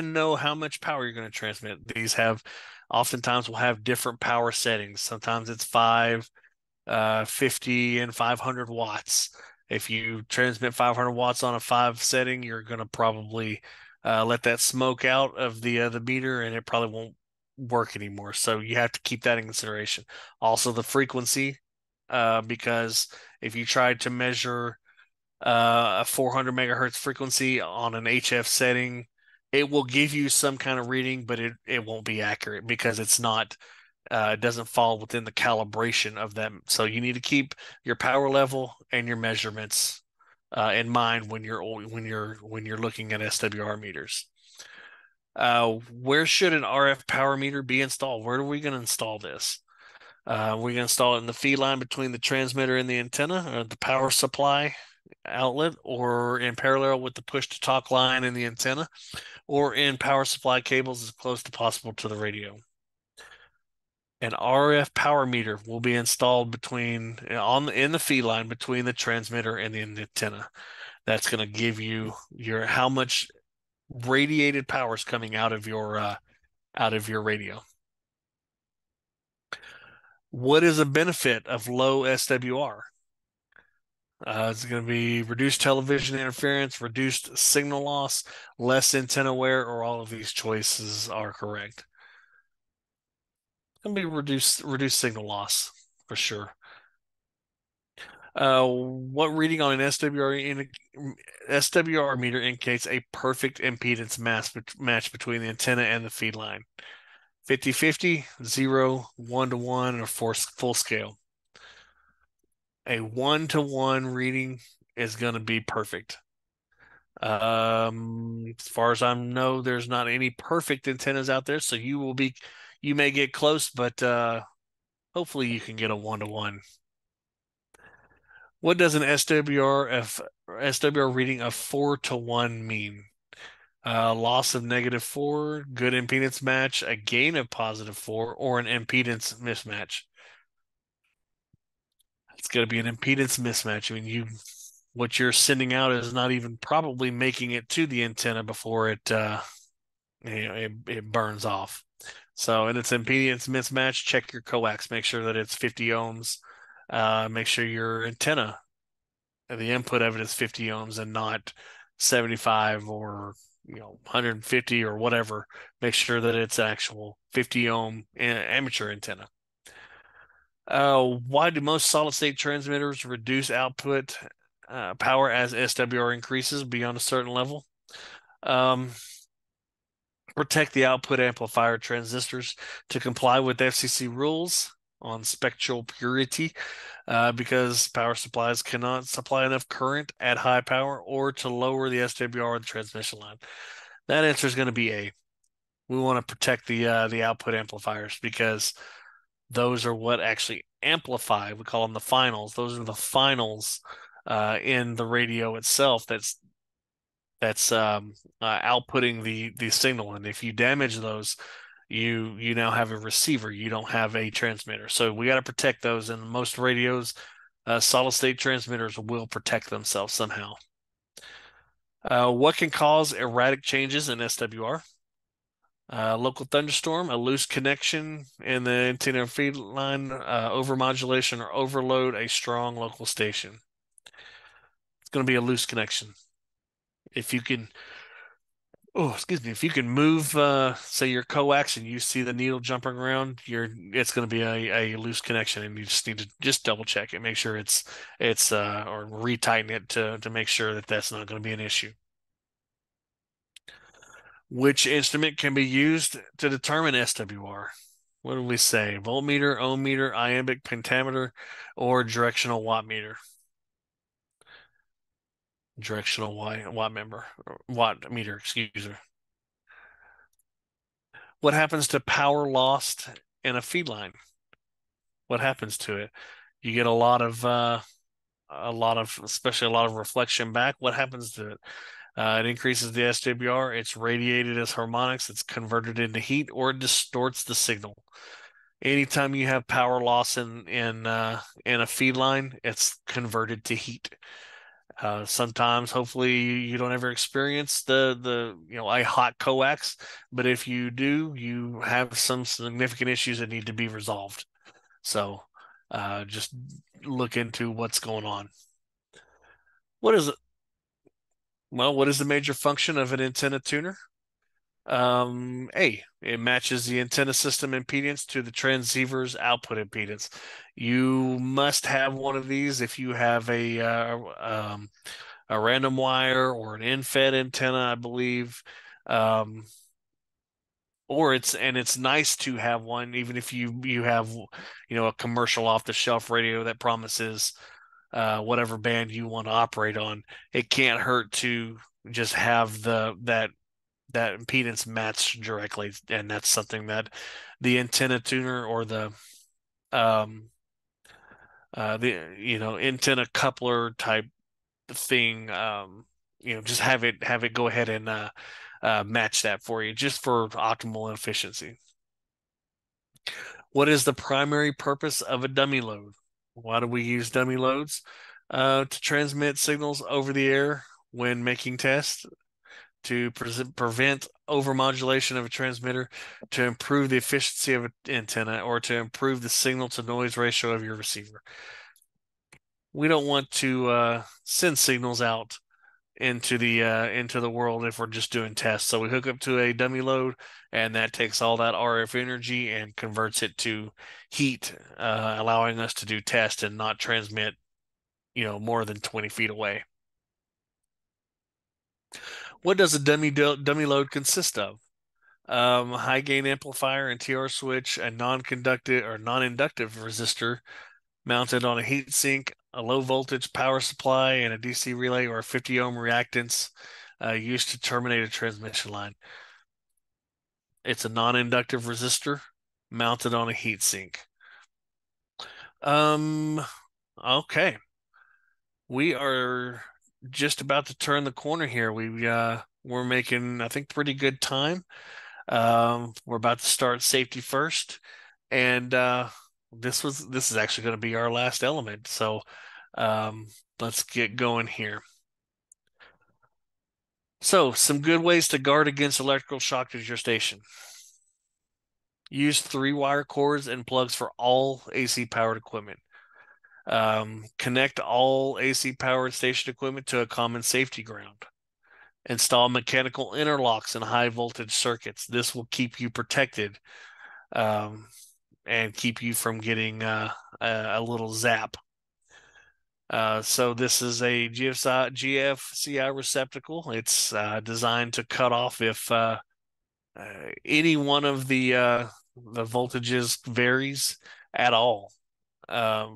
know how much power you're going to transmit. These have oftentimes will have different power settings. Sometimes it's 50 and 500 watts. If you transmit 500 watts on a 5 setting, you're going to probably let that smoke out of the meter, and it probably won't work anymore. So you have to keep that in consideration. Also the frequency, because if you try to measure a 400 megahertz frequency on an HF setting, it will give you some kind of reading, but it won't be accurate because it's not it doesn't fall within the calibration of them. So you need to keep your power level and your measurements in mind when you're looking at SWR meters. Where should an RF power meter be installed? Where are we going to install this? We're going to install it in the feed line between the transmitter and the antenna, or the power supply outlet, or in parallel with the push to talk line and the antenna, or in power supply cables as close as possible to the radio. An RF power meter will be installed in the feed line between the transmitter and the antenna. That's going to give you how much radiated power is coming out of your radio. What is a benefit of low SWR? It's going to be reduced television interference, reduced signal loss, less antenna wear, or all of these choices are correct. Going to be reduced signal loss for sure. What reading on an SWR meter indicates a perfect impedance match between the antenna and the feed line? 50-50, 0, 1-to-1, or full scale. A 1-to-1 reading is going to be perfect. As far as I know, there's not any perfect antennas out there, so you may get close, but hopefully you can get a 1-to-1. What does an SWR reading of 4-to-1 mean? Loss of -4, good impedance match, a gain of +4, or an impedance mismatch. It's going to be an impedance mismatch. I mean, what you're sending out is not even probably making it to the antenna before it burns off. So, and it's impedance mismatch. Check your coax. Make sure that it's 50 ohms. Make sure your antenna, the input of it, is 50 ohms and not 75 or 150 or whatever. Make sure that it's actual 50 ohm amateur antenna. Why do most solid-state transmitters reduce output power as SWR increases beyond a certain level? Protect the output amplifier transistors to comply with FCC rules on spectral purity, because power supplies cannot supply enough current at high power or to lower the SWR on the transmission line. That answer is going to be A. We want to protect the output amplifiers because those are what actually amplify. We call them the finals. Those are the finals in the radio itself that's outputting the signal. And if you damage those, you now have a receiver. You don't have a transmitter. So we got to protect those. And most radios, solid-state transmitters will protect themselves somehow. What can cause erratic changes in SWR? Local thunderstorm, a loose connection in the antenna feed line, overmodulation or overload, a strong local station. It's going to be a loose connection. If you can move, say your coax, and you see the needle jumping around, it's going to be a loose connection, and you just need to just double check it, make sure it's or retighten it to make sure that that's not going to be an issue. Which instrument can be used to determine SWR? What do we say? Voltmeter, ohm meter, iambic pentameter, or directional wattmeter? Directional wattmeter, excuse me. What happens to power lost in a feed line? What happens to it? You get a lot of reflection back. What happens to it? It increases the SWR. It's radiated as harmonics. It's converted into heat, or it distorts the signal. Anytime you have power loss in a feed line, it's converted to heat. Sometimes, hopefully, you don't ever experience a hot coax, but if you do, you have some significant issues that need to be resolved. So, just look into what's going on. What is it? Well, what is the major function of an antenna tuner? A, it matches the antenna system impedance to the transceiver's output impedance. You must have one of these if you have a random wire or an in-fed antenna, I believe. It's nice to have one, even if you have a commercial off-the-shelf radio that promises whatever band you want to operate on. It can't hurt to just have that impedance match directly, and that's something that the antenna tuner or the antenna coupler type thing, just have it go ahead and match that for you, just for optimal efficiency. What is the primary purpose of a dummy load? Why do we use dummy loads? To transmit signals over the air when making tests, to prevent overmodulation of a transmitter, to improve the efficiency of an antenna, or to improve the signal-to-noise ratio of your receiver. We don't want to send signals out into the world if we're just doing tests. So we hook up to a dummy load, and that takes all that RF energy and converts it to heat, allowing us to do tests and not transmit, more than 20 feet away. What does a dummy load consist of? High gain amplifier and TR switch, a non-conductive or non-inductive resistor mounted on a heat sink, a low voltage power supply, and a DC relay or a 50 ohm reactance used to terminate a transmission line. It's a non-inductive resistor mounted on a heat sink. Okay. We are just about to turn the corner here. We're making, I think, pretty good time. We're about to start safety first, and this is actually going to be our last element. So let's get going here. So, some good ways to guard against electrical shock to your station. Use 3-wire cords and plugs for all AC powered equipment. Connect all AC powered station equipment to a common safety ground. Install mechanical interlocks in high voltage circuits. This will keep you protected and keep you from getting a little zap. So this is a GFCI receptacle. It's designed to cut off if any one of the voltages varies at all.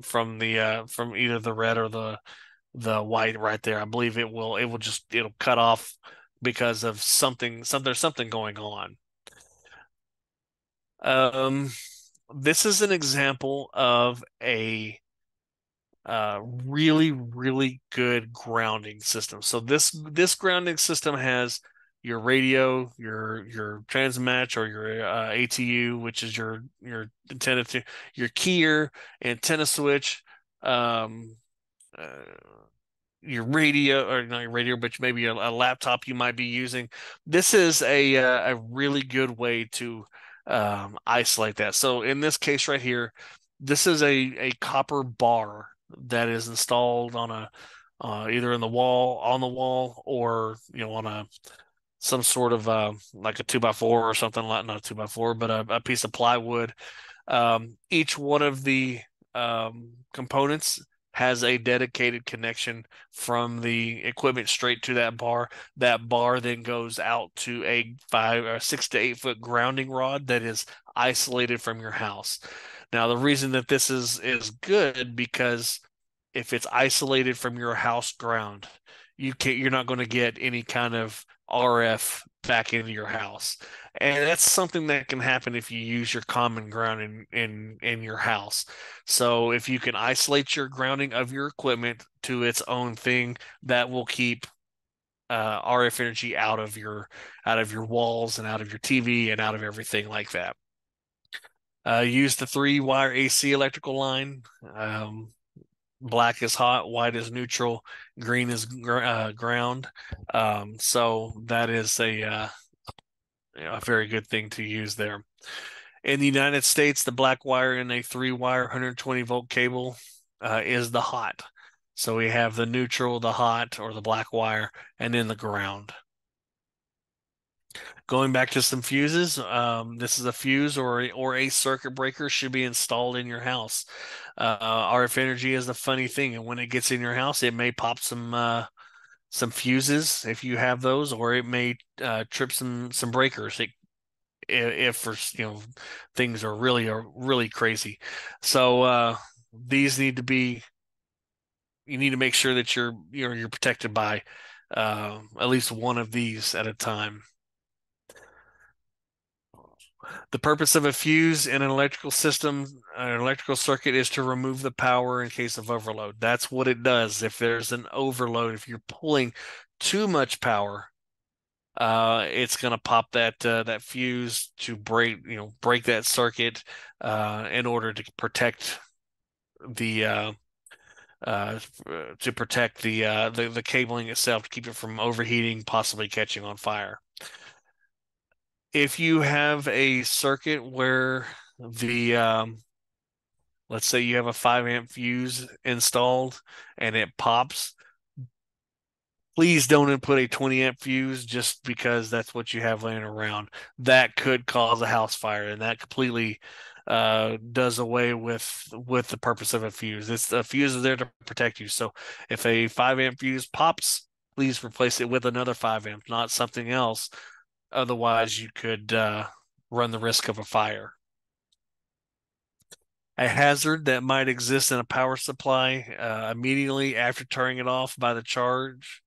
From either the red or the white right there. I believe it'll cut off because of something going on. This is an example of a really, really good grounding system. So this grounding system has your radio, your transmatch, or your ATU, which is your antenna, your keyer, antenna switch, but maybe a laptop you might be using. This is a really good way to isolate that. So in this case right here, this is a copper bar that is installed on a either on the wall, or on a some sort of like a 2x4 or something, like not a 2x4, but a piece of plywood. Each one of the components has a dedicated connection from the equipment straight to that bar. That bar then goes out to a 6 to 8 foot grounding rod that is isolated from your house. Now, the reason that this is good, because if it's isolated from your house ground, you're not going to get any kind of RF back into your house, and that's something that can happen if you use your common ground in your house. So if you can isolate your grounding of your equipment to its own thing, that will keep RF energy out of your walls and out of your TV and out of everything like that. Use the 3-wire AC electrical line. Black is hot, white is neutral, green is ground. So that is a very good thing to use there. In the United States, the black wire in a 3-wire 120-volt cable is the hot. So we have the neutral, the hot, or the black wire, and then the ground. Going back to some fuses, this is a fuse or a circuit breaker should be installed in your house. RF energy is the funny thing, and when it gets in your house, it may pop some fuses if you have those, or it may trip some breakers. If things are really crazy, so these need to be. You need to make sure that you're protected by at least one of these at a time. The purpose of a fuse in an electrical system, an electrical circuit, is to remove the power in case of overload. That's what it does. If there's an overload, if you're pulling too much power, it's going to pop that fuse to break that circuit in order to protect the cabling itself, to keep it from overheating, possibly catching on fire. If you have a circuit where let's say you have a 5-amp fuse installed and it pops, please don't input a 20-amp fuse just because that's what you have laying around. That could cause a house fire, and that completely does away with the purpose of a fuse. A fuse is there to protect you. So if a 5-amp fuse pops, please replace it with another 5-amp, not something else. Otherwise, you could run the risk of a fire. A hazard that might exist in a power supply immediately after turning it off by the charge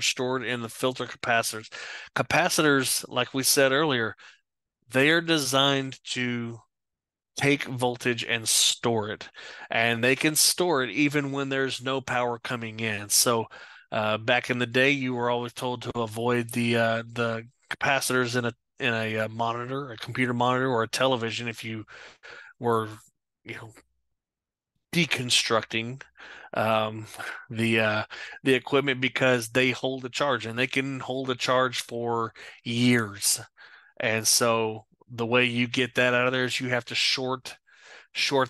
stored in the filter capacitors. Capacitors, like we said earlier, they are designed to take voltage and store it. And they can store it even when there's no power coming in. So back in the day, you were always told to avoid the capacitors in a monitor, a computer monitor, or a television if you were deconstructing the equipment, because they hold the charge, and they can hold a charge for years. And so the way you get that out of there is you have to short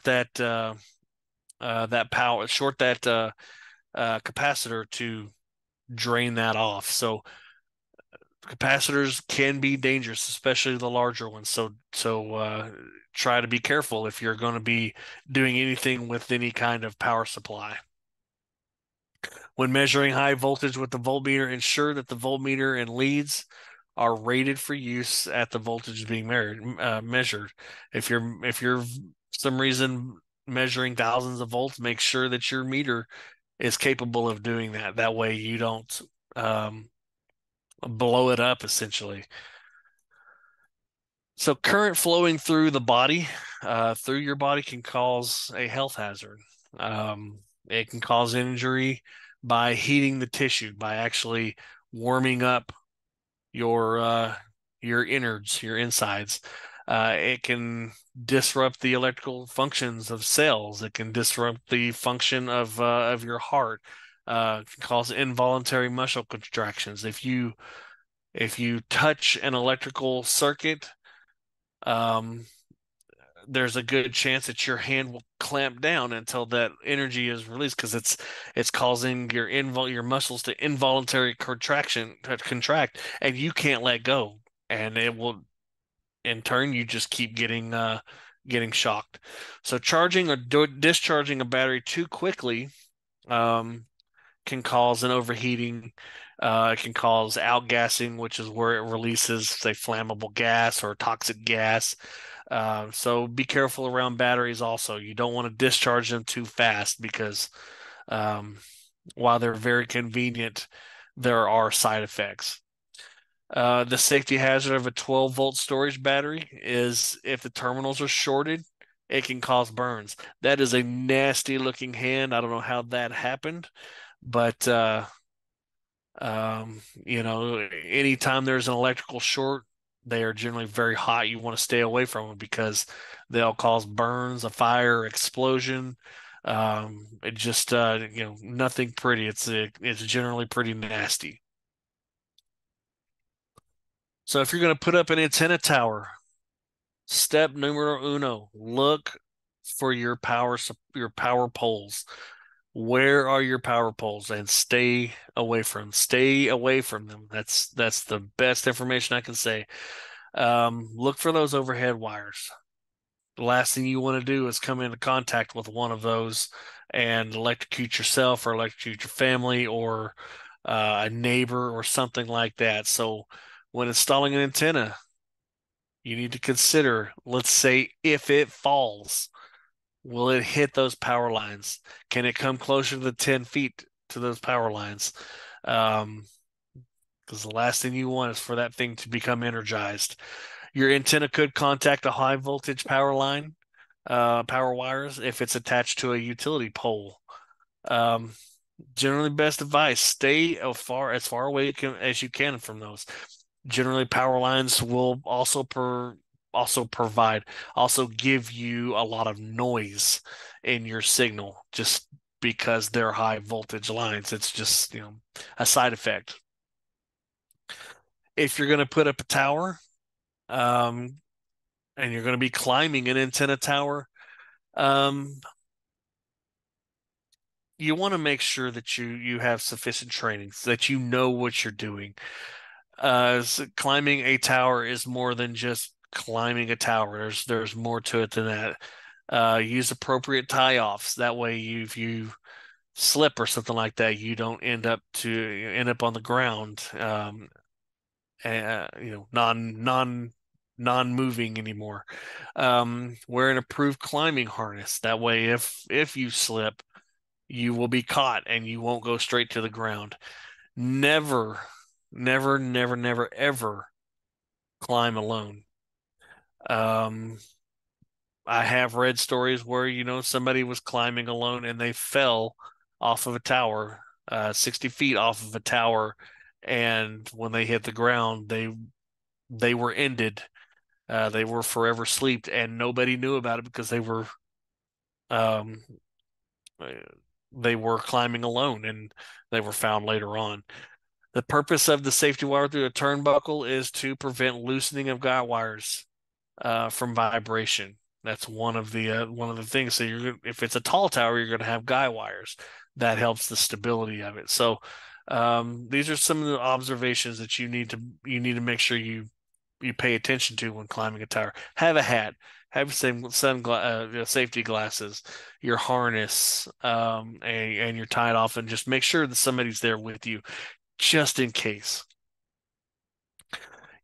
that power, short that capacitor to drain that off. So capacitors can be dangerous, especially the larger ones. So try to be careful if you're going to be doing anything with any kind of power supply. When measuring high voltage with the voltmeter, ensure that the voltmeter and leads are rated for use at the voltage being measured. If you're for some reason measuring thousands of volts, make sure that your meter is capable of doing that. That way you don't blow it up, essentially. So current flowing through the body, through your body, can cause a health hazard. It can cause injury by heating the tissue, by actually warming up your innards, your insides. It can disrupt the electrical functions of cells. It can disrupt the function of your heart. Can cause involuntary muscle contractions. If you touch an electrical circuit, there's a good chance that your hand will clamp down until that energy is released, because it's causing your muscles to involuntary contract, and you can't let go, and it will. In turn, you just keep getting shocked. So charging or discharging a battery too quickly can cause an overheating. It can cause outgassing, which is where it releases, say, flammable gas or toxic gas. So be careful around batteries also. You don't want to discharge them too fast, because while they're very convenient, there are side effects. The safety hazard of a 12-volt storage battery is if the terminals are shorted, it can cause burns. That is a nasty-looking hand. I don't know how that happened, but You know, anytime there's an electrical short, they are generally very hot. You want to stay away from them because they'll cause burns, a fire, explosion. It just, you know, nothing pretty. It's generally pretty nasty. So if you're going to put up an antenna tower, step numero uno, look for your power poles. Where are your power poles? And stay away from them. Stay away from them. That's the best information I can say. Look for those overhead wires. The last thing you want to do is come into contact with one of those and electrocute yourself or electrocute your family or a neighbor or something like that. So when installing an antenna, you need to consider, let's say if it falls, will it hit those power lines? Can it come closer to the 10 feet to those power lines? Because the last thing you want is for that thing to become energized. Your antenna could contact a high voltage power line, power wires, if it's attached to a utility pole. Generally, best advice, stay as far away as you can from those. Generally, power lines will also give you a lot of noise in your signal just because they're high voltage lines. It's just, you know, a side effect. If you're going to put up a tower, and you're going to be climbing an antenna tower, you want to make sure that you have sufficient training so that you know what you're doing. So climbing a tower is more than just climbing a tower. There's more to it than that. Use appropriate tie-offs. That way, if you slip or something like that, you don't end up on the ground, you know, non-moving anymore. Wear an approved climbing harness. That way, if you slip, you will be caught and you won't go straight to the ground. Never, ever climb alone. I have read stories where, you know, somebody was climbing alone and they fell off of a tower, 60 feet off of a tower, and when they hit the ground, they were ended. They were forever sleeped, and nobody knew about it because they were climbing alone, and they were found later on. The purpose of the safety wire through a turnbuckle is to prevent loosening of guide wires from vibration. That's one of the things. So if it's a tall tower, you're going to have guy wires. That helps the stability of it. So these are some of the observations that you need to make sure you pay attention to when climbing a tower. Have a hat. Have safety glasses. Your harness, and you're tied off, and just make sure that somebody's there with you, just in case.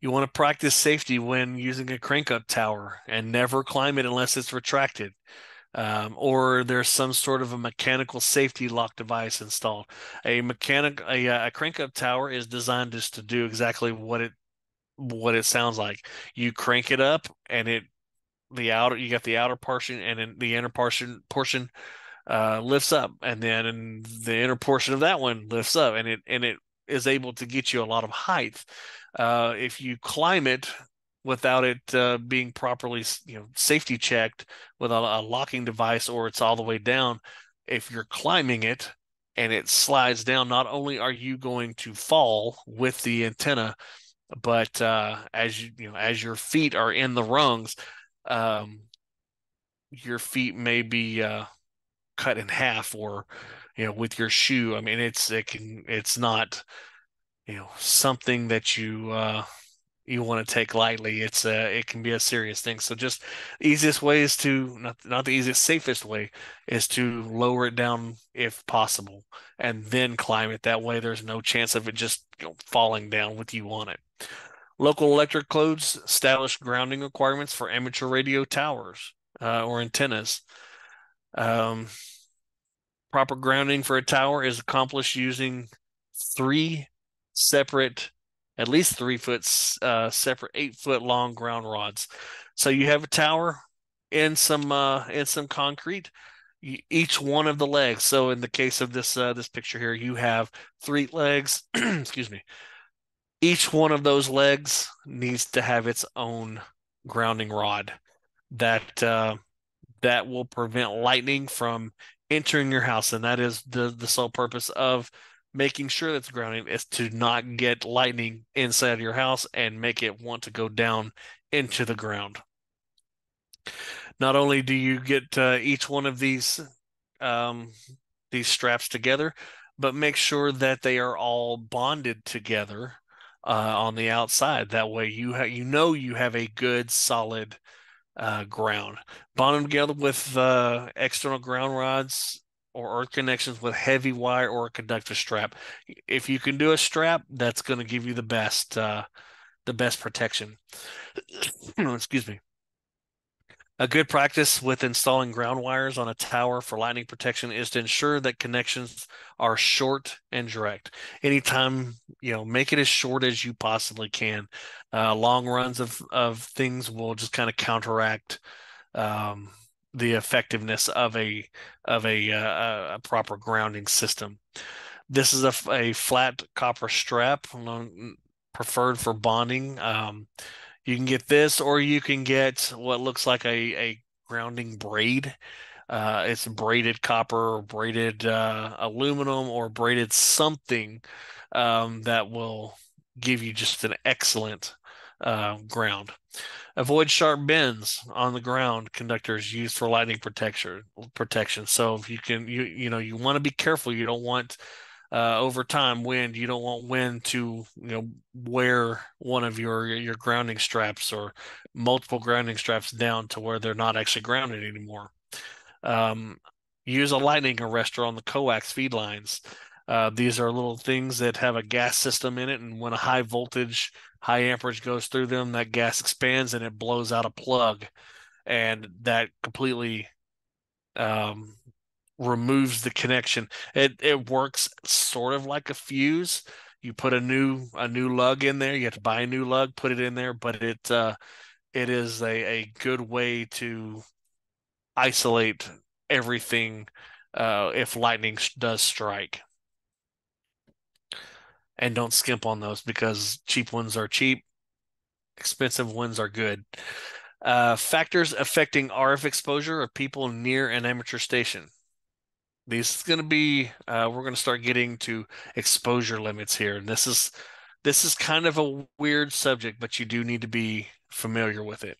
You want to practice safety when using a crank-up tower, and never climb it unless it's retracted, or there's some sort of a mechanical safety lock device installed. A crank-up tower is designed just to do exactly what it sounds like. You crank it up, and you got the outer portion, and then the inner portion lifts up, and then the inner portion of that one lifts up, and it is able to get you a lot of height. If you climb it without it being properly, you know, safety checked with a locking device, or it's all the way down, if you're climbing it and it slides down, not only are you going to fall with the antenna, but as your feet are in the rungs, your feet may be cut in half, or, you know, with your shoe. I mean, it's not, you know, something that you want to take lightly. It can be a serious thing. So just easiest way is to not the easiest, safest way is to lower it down if possible, and then climb it. That way, there's no chance of it just, you know, falling down with you on it. Local electric codes establish grounding requirements for amateur radio towers or antennas. Proper grounding for a tower is accomplished using at least 3 foot separate 8 foot long ground rods. So you have a tower in some concrete. each one of the legs. So in the case of this this picture here, you have three legs. Excuse me. Each one of those legs needs to have its own grounding rod that that will prevent lightning from entering your house, and that is the sole purpose of making sure that's grounding, is to not get lightning inside of your house and make it want to go down into the ground. Not only do you get each one of these straps together, but make sure that they are all bonded together on the outside. That way you have a good solid ground. Bond them together with external ground rods or earth connections with heavy wire or a conductive strap. If you can do a strap, that's going to give you the best protection. Excuse me. A good practice with installing ground wires on a tower for lightning protection is to ensure that connections are short and direct. Anytime, make it as short as you possibly can. Long runs of things will just kind of counteract the effectiveness of a proper grounding system. This is a flat copper strap preferred for bonding. You can get this, or you can get what looks like a grounding braid. It's braided copper, or braided aluminum, or braided something that will give you just an excellent ground. Avoid sharp bends on the ground conductors used for lightning protection. So if you can, you want to be careful. You don't want over time wind. You don't want wind to wear one of your grounding straps or multiple grounding straps down to where they're not actually grounded anymore. Use a lightning arrestor on the coax feed lines. These are little things that have a gas system in it, and when a high voltage, high amperage goes through them, that gas expands and it blows out a plug, and that completely removes the connection. It works sort of like a fuse. You put a new lug in there. You have to buy a new lug, put it in there, but it is a good way to isolate everything if lightning does strike. And don't skimp on those, because cheap ones are cheap, expensive ones are good. Factors affecting RF exposure of people near an amateur station. This is going to be, we're going to start getting to exposure limits here. And this is kind of a weird subject, but you do need to be familiar with it.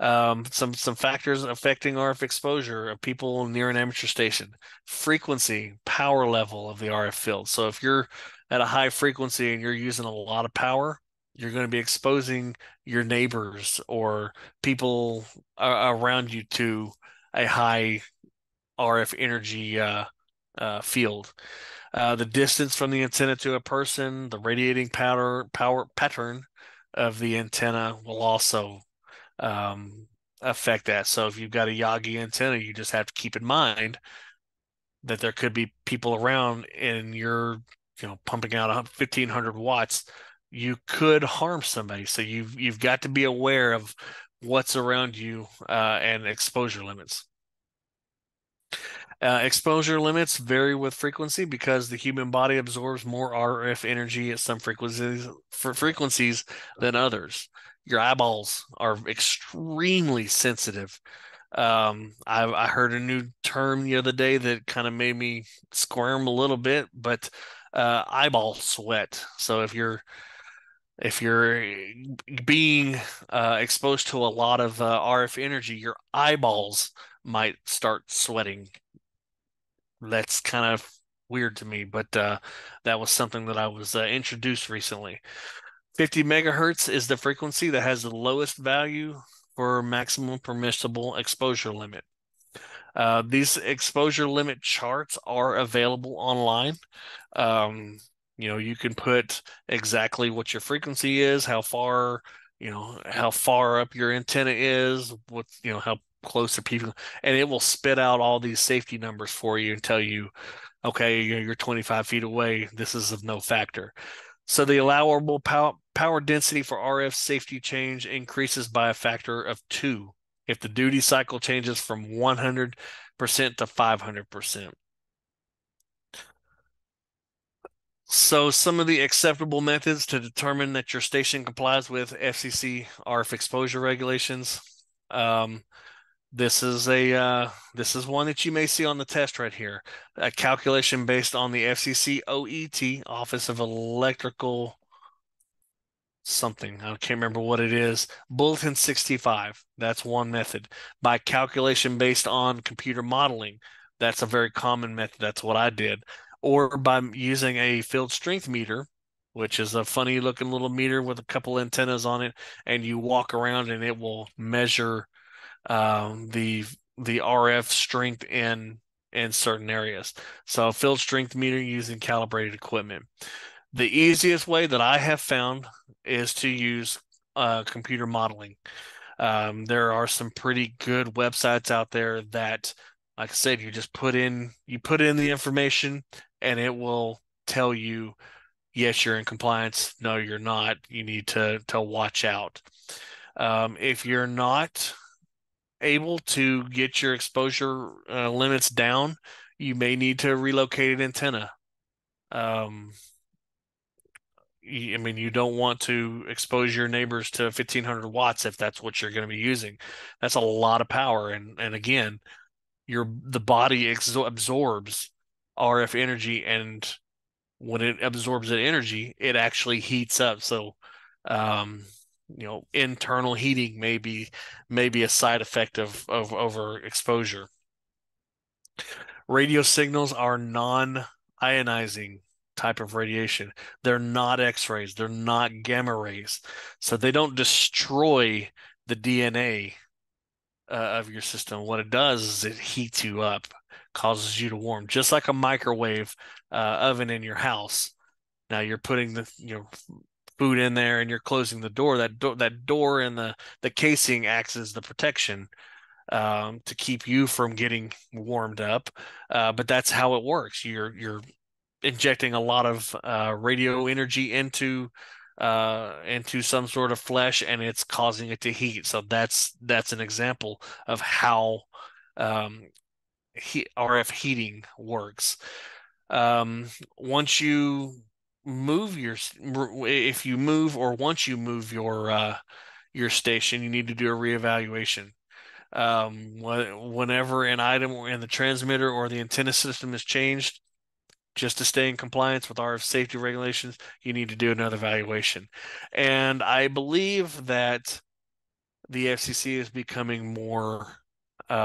Some factors affecting RF exposure of people near an amateur station. Frequency, power level of the RF field. So if you're at a high frequency and you're using a lot of power, you're going to be exposing your neighbors or people around you to a high RF energy field. The distance from the antenna to a person, the radiating power pattern of the antenna will also affect that. So if you've got a Yagi antenna, you just have to keep in mind that there could be people around and you're pumping out 1,500 watts. You could harm somebody. So you've got to be aware of what's around you and exposure limits. Exposure limits vary with frequency because the human body absorbs more RF energy at some frequencies than others. Your eyeballs are extremely sensitive. I heard a new term the other day that kind of made me squirm a little bit, but eyeball sweat. So if you're being exposed to a lot of RF energy, your eyeballs might start sweating. That's kind of weird to me, but that was something that I was introduced recently. 50 megahertz is the frequency that has the lowest value for maximum permissible exposure limit. These exposure limit charts are available online. You can put exactly what your frequency is, how far up your antenna is, what how close are people, and it will spit out all these safety numbers for you and tell you, okay, you're 25 feet away, this is of no factor. So the allowable power density for RF safety change increases by a factor of 2 if the duty cycle changes from 100 to 500%. So some of the acceptable methods to determine that your station complies with FCC RF exposure regulations. This is one that you may see on the test right here. A calculation based on the FCC OET, Office of Electrical something. I can't remember what it is. Bulletin 65, that's one method. By calculation based on computer modeling, that's a very common method. That's what I did. Or by using a field strength meter, which is a funny looking little meter with a couple antennas on it, and you walk around and it will measure the RF strength in certain areas. So field strength meter using calibrated equipment. The easiest way that I have found is to use computer modeling. There are some pretty good websites out there that, like I said, you just put in the information and it will tell you, yes, you're in compliance. No, you're not. You need to watch out. If you're not able to get your exposure limits down, you may need to relocate an antenna. I mean, you don't want to expose your neighbors to 1500 watts if that's what you're going to be using. That's a lot of power. And again, the body absorbs RF energy, and when it absorbs that energy, it actually heats up. So, internal heating may be a side effect of overexposure. Radio signals are non-ionizing type of radiation. They're not X-rays. They're not gamma rays. So they don't destroy the DNA of your system. What it does is it heats you up, causes you to warm, just like a microwave oven in your house. Now you're putting the food in there and you're closing the door. That door and the casing acts as the protection to keep you from getting warmed up. But that's how it works. You're injecting a lot of radio energy into some sort of flesh, and it's causing it to heat. So that's an example of how RF heating works. Once you move your station, you need to do a reevaluation. Whenever an item in the transmitter or the antenna system is changed, just to stay in compliance with RF safety regulations, you need to do another evaluation. And I believe that the FCC is becoming more, they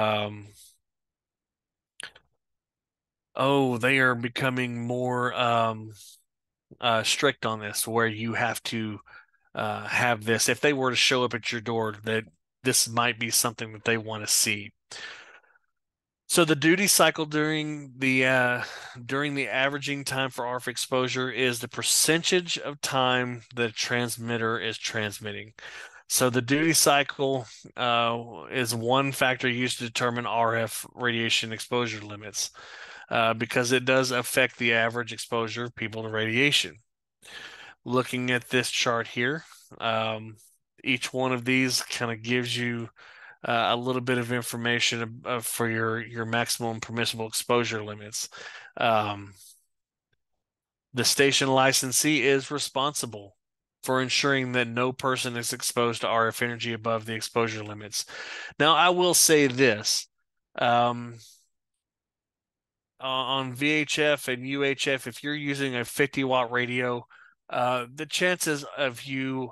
are becoming more strict on this, where you have to have this. If they were to show up at your door, that this might be something that they want to see. So the duty cycle during the averaging time for RF exposure is the percentage of time the transmitter is transmitting. So the duty cycle is one factor used to determine RF radiation exposure limits because it does affect the average exposure of people to radiation. Looking at this chart here, each one of these kind of gives you a little bit of information for your maximum permissible exposure limits. The station licensee is responsible for ensuring that no person is exposed to RF energy above the exposure limits. Now, I will say this. On VHF and UHF, if you're using a 50-watt radio, the chances of you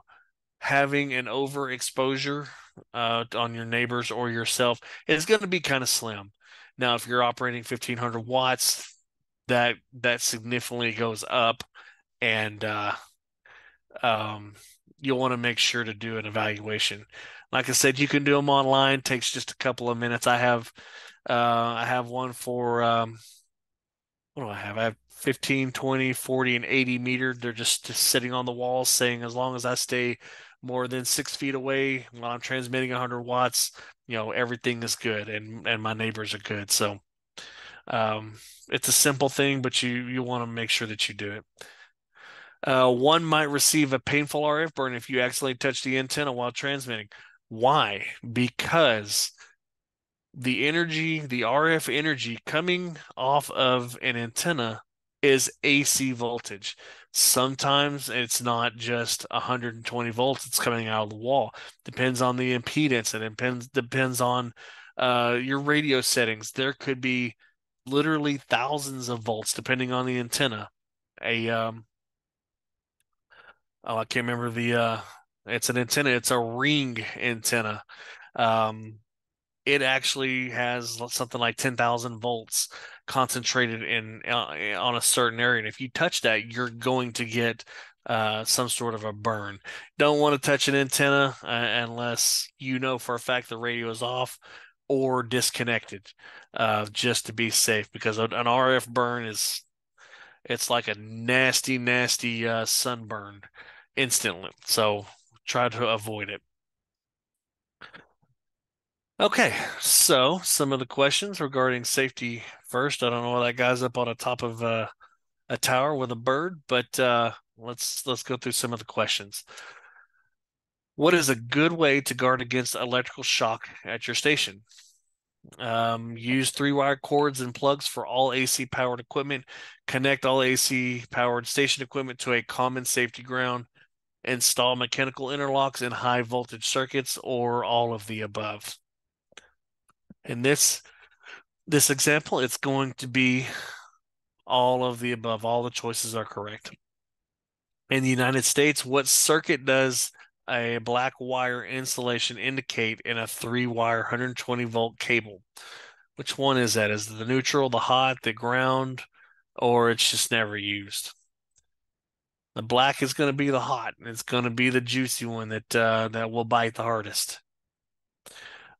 having an overexposure on your neighbors or yourself is going to be kind of slim. Now, if you're operating 1500 watts, that significantly goes up, and you'll want to make sure to do an evaluation. Like I said, you can do them online. It takes just a couple of minutes. I have one for what do I have? I have 15, 20, 40, and 80 meter. They're just sitting on the wall saying, as long as I stay more than 6 feet away while I'm transmitting 100 watts, everything is good, and my neighbors are good. So it's a simple thing, but you want to make sure that you do it. One might receive a painful RF burn if you accidentally touch the antenna while transmitting. Why? Because the energy, the RF energy coming off of an antenna is AC voltage. Sometimes it's not just 120 volts it's coming out of the wall. Depends on the impedance. It depends on your radio settings. There could be literally thousands of volts depending on the antenna. I can't remember the it's an antenna. It's a ring antenna. It actually has something like 10,000 volts concentrated in on a certain area. And if you touch that, you're going to get some sort of a burn. Don't want to touch an antenna unless you know for a fact the radio is off or disconnected, just to be safe, because an RF burn is, it's like a nasty, nasty sunburn instantly. So try to avoid it. Okay, so some of the questions regarding safety first. I don't know why that guy's up on the top of a tower with a bird, but let's go through some of the questions. What is a good way to guard against electrical shock at your station? Use 3-wire cords and plugs for all AC-powered equipment. Connect all AC-powered station equipment to a common safety ground. Install mechanical interlocks in high-voltage circuits, or all of the above. In this example, it's going to be all of the above. All the choices are correct. In the United States, what circuit does a black wire insulation indicate in a 3-wire 120-volt cable? Which one is that? Is it the neutral, the hot, the ground, or it's just never used? The black is going to be the hot, and it's going to be the juicy one that that will bite the hardest.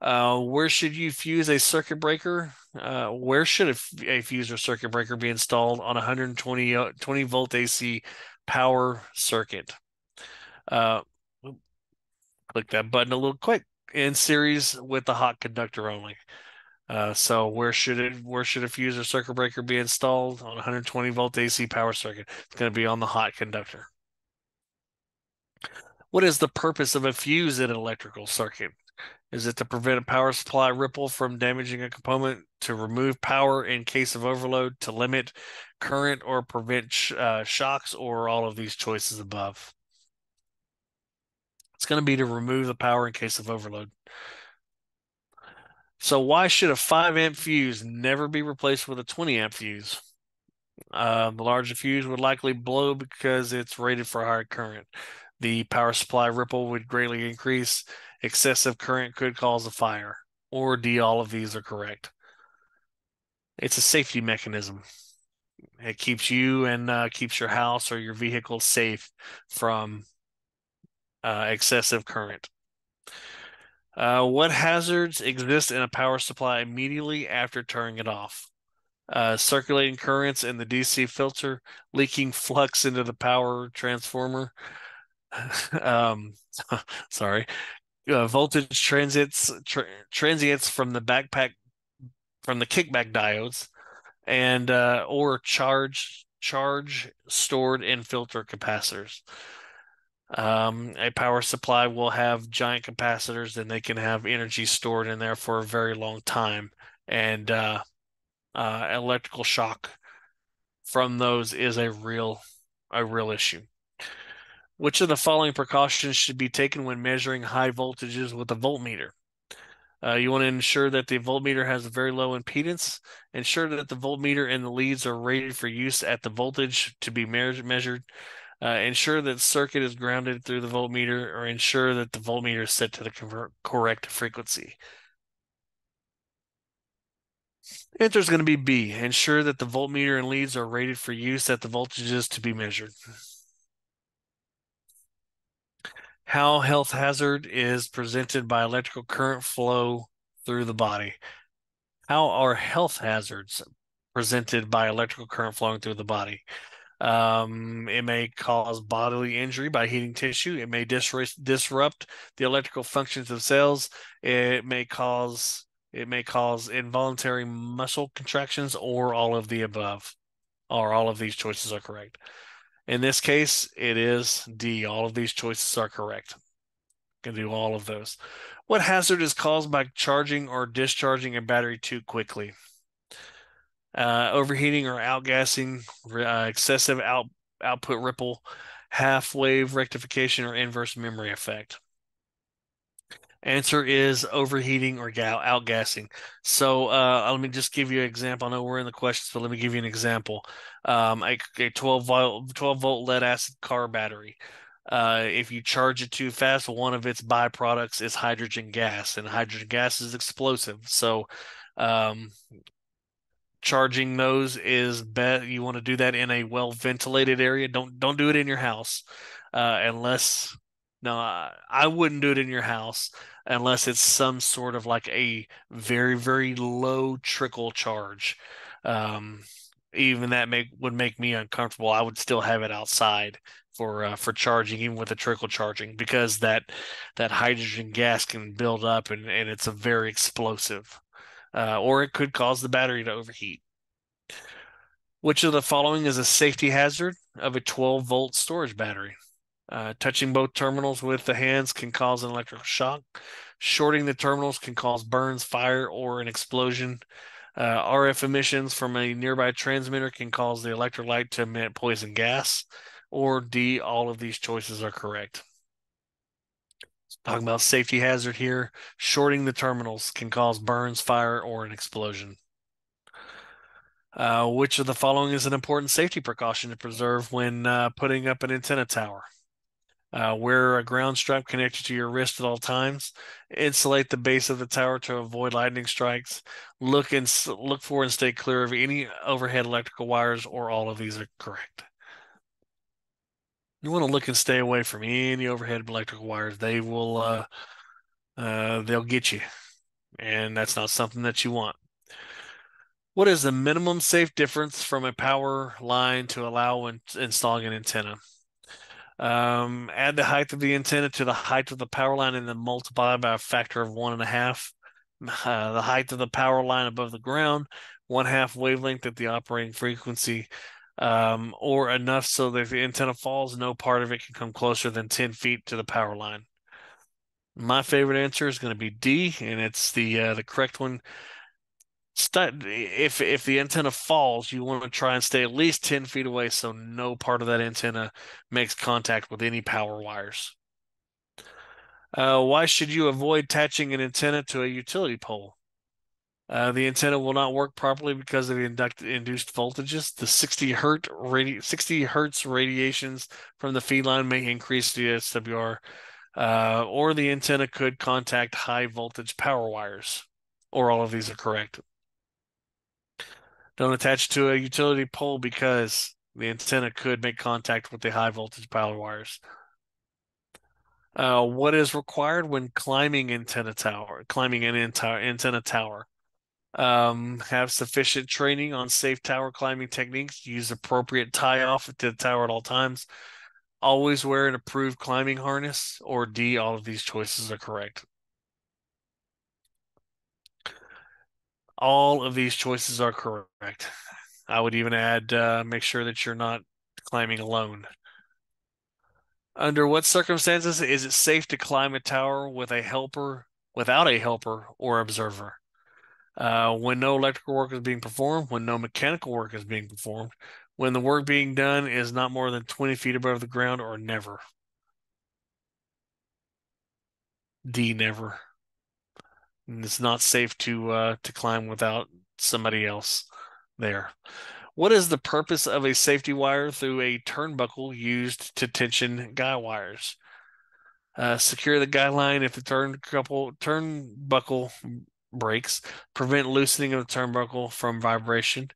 Where should you fuse a circuit breaker? Where should a fuse or circuit breaker be installed on a 120-volt AC power circuit? Click that button a little quick. In series with the hot conductor only. So where should a fuse or circuit breaker be installed on a 120-volt AC power circuit? It's going to be on the hot conductor. What is the purpose of a fuse in an electrical circuit? Is it to prevent a power supply ripple from damaging a component, to remove power in case of overload, to limit current, or prevent shocks, or all of these choices above? It's going to be to remove the power in case of overload. So why should a 5-amp fuse never be replaced with a 20-amp fuse? The larger fuse would likely blow because it's rated for higher current. The power supply ripple would greatly increase. Excessive current could cause a fire. Or D, all of these are correct. It's a safety mechanism. It keeps you and keeps your house or your vehicle safe from excessive current. What hazards exist in a power supply immediately after turning it off? Circulating currents in the DC filter, leaking flux into the power transformer. Sorry. Voltage transients from the kickback diodes, and or charge stored in filter capacitors. A power supply will have giant capacitors, and they can have energy stored in there for a very long time, and electrical shock from those is a real issue. Which of the following precautions should be taken when measuring high voltages with a voltmeter? You want to ensure that the voltmeter has a very low impedance. Ensure that the voltmeter and the leads are rated for use at the voltage to be measured. Ensure that the circuit is grounded through the voltmeter, or ensure that the voltmeter is set to the correct frequency. Answer is going to be B. Ensure that the voltmeter and leads are rated for use at the voltages to be measured. How health hazard is presented by electrical current flow through the body. How are health hazards presented by electrical current flowing through the body? It may cause bodily injury by heating tissue. It may disrupt the electrical functions of cells. It may cause involuntary muscle contractions, or all of the above, or all of these choices are correct. In this case, it is D. All of these choices are correct. can do all of those. What hazard is caused by charging or discharging a battery too quickly? Overheating or outgassing, excessive output ripple, half-wave rectification, or inverse memory effect? Answer is overheating or outgassing. So let me just give you an example. I know we're in the questions, but let me give you an example. A 12-volt lead-acid car battery. If you charge it too fast, one of its byproducts is hydrogen gas, and hydrogen gas is explosive. So charging those is best. You want to do that in a well-ventilated area. Don't do it in your house unless. No, I wouldn't do it in your house unless it's some sort of like a very, very low trickle charge. Even that would make me uncomfortable. I would still have it outside for charging, even with a trickle charging, because that hydrogen gas can build up and it's a very explosive, or it could cause the battery to overheat. Which of the following is a safety hazard of a 12-volt storage battery? Touching both terminals with the hands can cause an electrical shock. Shorting the terminals can cause burns, fire, or an explosion. RF emissions from a nearby transmitter can cause the electrolyte to emit poison gas. Or D, all of these choices are correct. Talking about safety hazard here. Shorting the terminals can cause burns, fire, or an explosion. Which of the following is an important safety precaution to preserve when putting up an antenna tower? Wear a ground strap connected to your wrist at all times. Insulate the base of the tower to avoid lightning strikes. Look for and stay clear of any overhead electrical wires, or all of these are correct. You want to look and stay away from any overhead electrical wires. They will, they'll get you, and that's not something that you want. What is the minimum safe difference from a power line to allow when installing an antenna? Add the height of the antenna to the height of the power line and then multiply by a factor of 1.5. The height of the power line above the ground, 1/2 wavelength at the operating frequency, or enough so that if the antenna falls, no part of it can come closer than 10 feet to the power line. My favorite answer is going to be D, and it's the correct one. If the antenna falls, you want to try and stay at least 10 feet away so no part of that antenna makes contact with any power wires. Why should you avoid attaching an antenna to a utility pole? The antenna will not work properly because of the induced voltages. The 60 hertz radiations from the feed line may increase the SWR, or the antenna could contact high voltage power wires, or all of these are correct. Don't attach to a utility pole because the antenna could make contact with the high voltage power wires. What is required when climbing antenna tower? Climbing an antenna tower. Have sufficient training on safe tower climbing techniques. Use appropriate tie-off to the tower at all times. Always wear an approved climbing harness. Or D, all of these choices are correct. All of these choices are correct. I would even add, make sure that you're not climbing alone. Under what circumstances is it safe to climb a tower with a helper, without a helper or observer? When no electrical work is being performed, when no mechanical work is being performed, when the work being done is not more than 20 feet above the ground, or never. D, never. It's not safe to climb without somebody else there. What is the purpose of a safety wire through a turnbuckle used to tension guy wires? Secure the guy line if the turnbuckle breaks. Prevent loosening of the turnbuckle from vibration.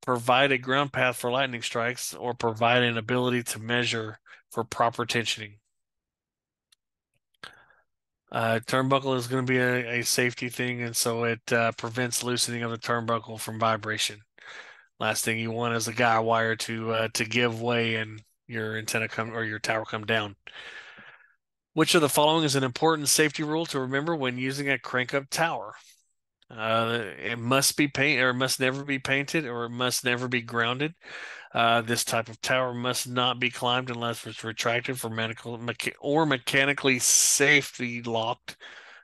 Provide a ground path for lightning strikes, or provide an ability to measure for proper tensioning. Turnbuckle is going to be a safety thing, and so it prevents loosening of the turnbuckle from vibration. Last thing you want is a guy wire to give way and your antenna or your tower come down. Which of the following is an important safety rule to remember when using a crank-up tower? It must be painted, or it must never be painted, or it must never be grounded. This type of tower must not be climbed unless it's retracted for medical or mechanically safety locked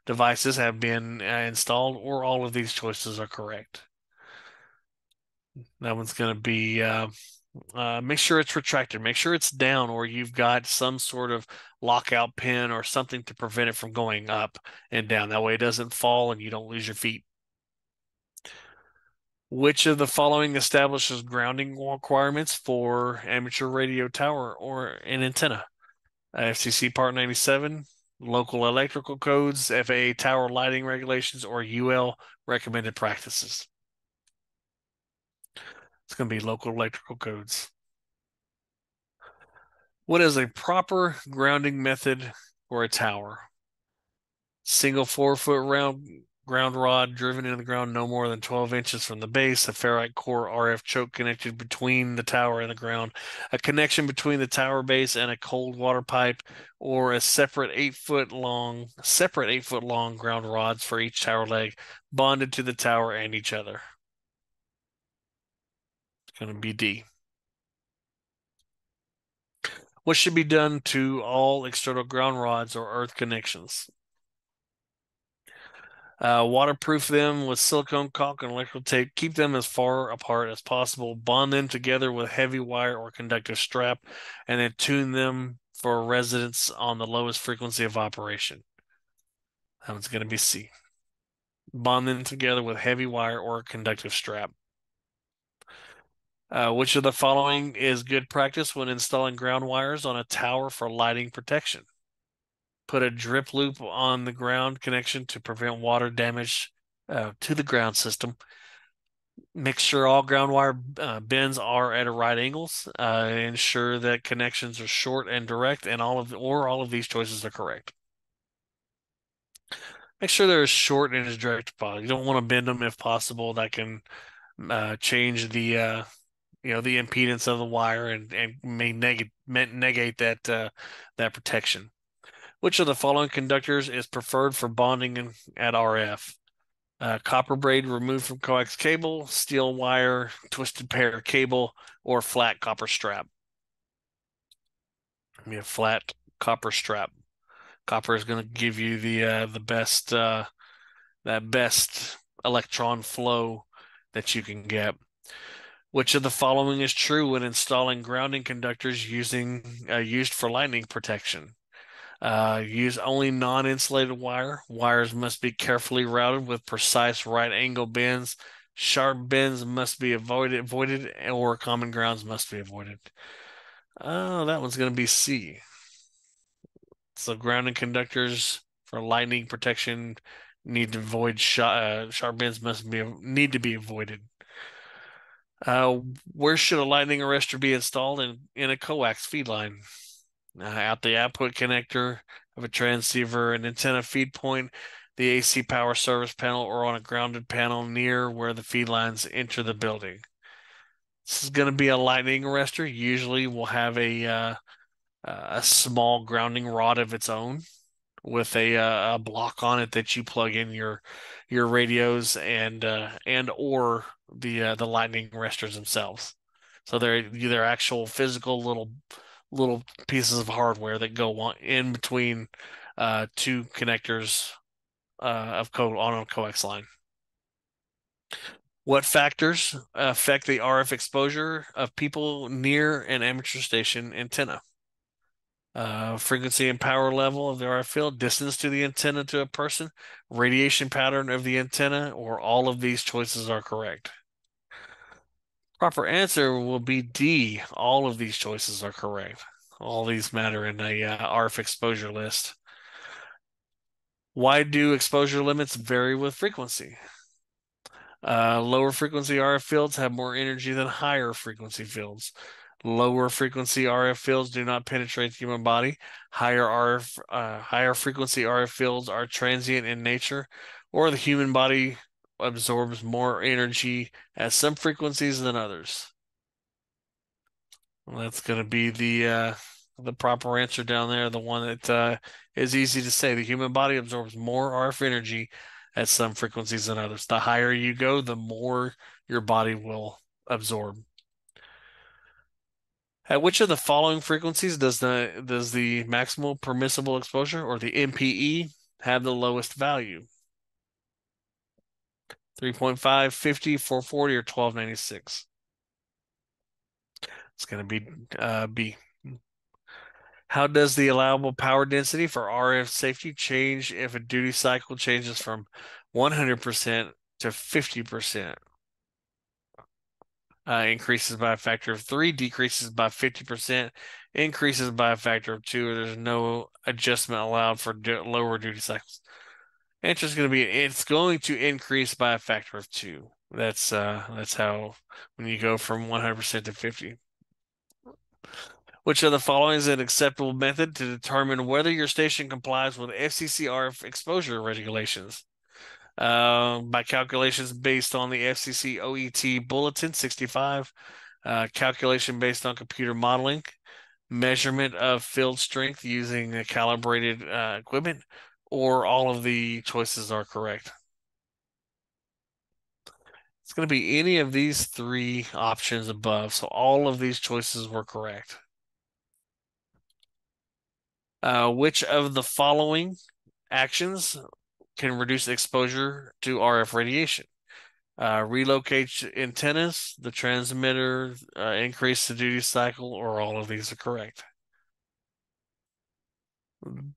devices have been installed, or all of these choices are correct. That one's going to be make sure it's retracted, make sure it's down, or you've got some sort of lockout pin or something to prevent it from going up and down. That way it doesn't fall and you don't lose your feet. Which of the following establishes grounding requirements for amateur radio tower or an antenna? FCC Part 97, local electrical codes, FAA tower lighting regulations, or UL recommended practices? It's going to be local electrical codes. What is a proper grounding method for a tower? Single 4-foot round ground rod driven into the ground no more than 12 inches from the base, a ferrite core RF choke connected between the tower and the ground, a connection between the tower base and a cold water pipe, or a separate 8-foot long ground rods for each tower leg bonded to the tower and each other. It's going to be D. What should be done to all external ground rods or earth connections? Waterproof them with silicone caulk and electrical tape. Keep them as far apart as possible. Bond them together with heavy wire or conductive strap, and then tune them for resonance on the lowest frequency of operation. That one's going to be C. Bond them together with heavy wire or conductive strap. Which of the following is good practice when installing ground wires on a tower for lighting protection? Put a drip loop on the ground connection to prevent water damage to the ground system. Make sure all ground wire bends are at a right angles. Ensure that connections are short and direct, and all of these choices are correct. Make sure they're as short and as direct as possible. You don't want to bend them if possible. That can change the the impedance of the wire and may negate that that protection. Which of the following conductors is preferred for bonding at RF? Copper braid removed from coax cable, steel wire, twisted pair cable, or flat copper strap? We have flat copper strap. Copper is going to give you the best electron flow that you can get. Which of the following is true when installing grounding conductors used for lightning protection? Use only non-insulated wire. Wires must be carefully routed with precise right angle bends. Sharp bends must be avoided, or common grounds must be avoided. Oh, that one's going to be C. So grounding conductors for lightning protection need to avoid sharp bends need to be avoided. Where should a lightning arrestor be installed in a coax feed line? Out the output connector of a transceiver, an antenna feed point, the AC power service panel, or on a grounded panel near where the feed lines enter the building. This is going to be a lightning arrestor. Usually will have a small grounding rod of its own with a block on it that you plug in your radios and or the lightning arrestors themselves. So they're actual physical little pieces of hardware that go on in between two connectors of code on a coax line. What factors affect the RF exposure of people near an amateur station antenna? Frequency and power level of the RF field, distance to the antenna to a person, radiation pattern of the antenna, or all of these choices are correct. Proper answer will be D. All of these choices are correct. All these matter in a RF exposure list. Why do exposure limits vary with frequency? Lower frequency RF fields have more energy than higher frequency fields. Lower frequency RF fields do not penetrate the human body. Higher frequency RF fields are transient in nature, or the human body absorbs more energy at some frequencies than others. Well, that's going to be the proper answer down there, the one that is easy to say. The human body absorbs more RF energy at some frequencies than others. The higher you go, the more your body will absorb. At which of the following frequencies does the maximal permissible exposure, or the MPE, have the lowest value? 3.5, 50, 440, or 1296? It's going to be B. How does the allowable power density for RF safety change if a duty cycle changes from 100% to 50%? Increases by a factor of 3, decreases by 50%, increases by a factor of 2, or there's no adjustment allowed for lower duty cycles. Answer is going to be, it's going to increase by a factor of 2. That's how, when you go from 100% to 50. Which of the following is an acceptable method to determine whether your station complies with FCC RF exposure regulations? By calculations based on the FCC OET Bulletin 65, calculation based on computer modeling, measurement of field strength using a calibrated equipment, or all of the choices are correct. It's going to be any of these three options above, so all of these choices were correct. Which of the following actions can reduce exposure to RF radiation? Relocate antennas, the transmitter, increase the duty cycle, or all of these are correct.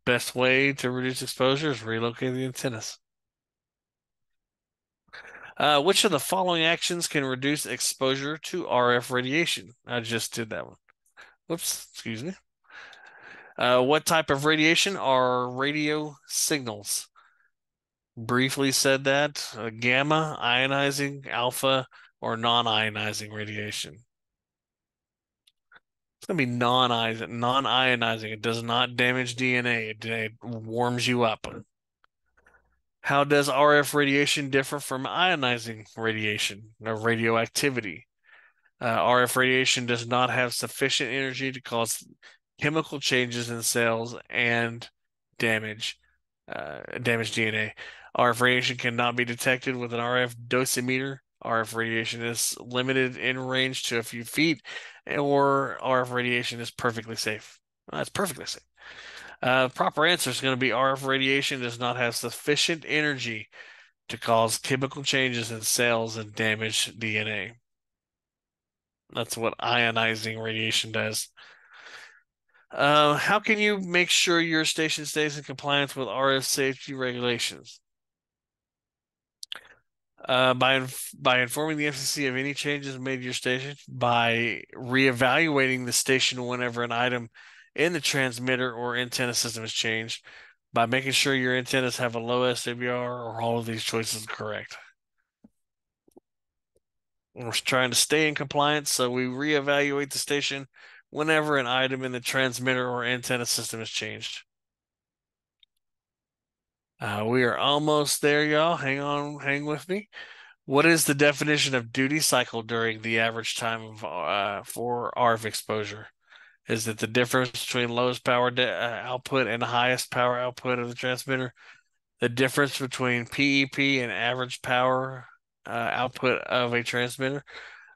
Best way to reduce exposure is relocate the antennas. Which of the following actions can reduce exposure to RF radiation? I just did that one. Whoops, excuse me. What type of radiation are radio signals? Briefly said that, gamma, ionizing, alpha, or non-ionizing radiation. It's going to be non-ionizing. It does not damage DNA. It warms you up. How does RF radiation differ from ionizing radiation or radioactivity? RF radiation does not have sufficient energy to cause chemical changes in cells and damage DNA. RF radiation cannot be detected with an RF dosimeter. RF radiation is limited in range to a few feet, or RF radiation is perfectly safe. Well, it's perfectly safe. Proper answer is going to be RF radiation does not have sufficient energy to cause chemical changes in cells and damage DNA. That's what ionizing radiation does. How can you make sure your station stays in compliance with RF safety regulations? By informing the FCC of any changes made to your station, by reevaluating the station whenever an item in the transmitter or antenna system is changed, by making sure your antennas have a low SWR, or all of these choices are correct. We're trying to stay in compliance, so we reevaluate the station whenever an item in the transmitter or antenna system is changed. We are almost there, y'all. Hang on, hang with me. What is the definition of duty cycle during the average time of, for RF exposure? Is it the difference between lowest power output and highest power output of the transmitter? The difference between PEP and average power output of a transmitter?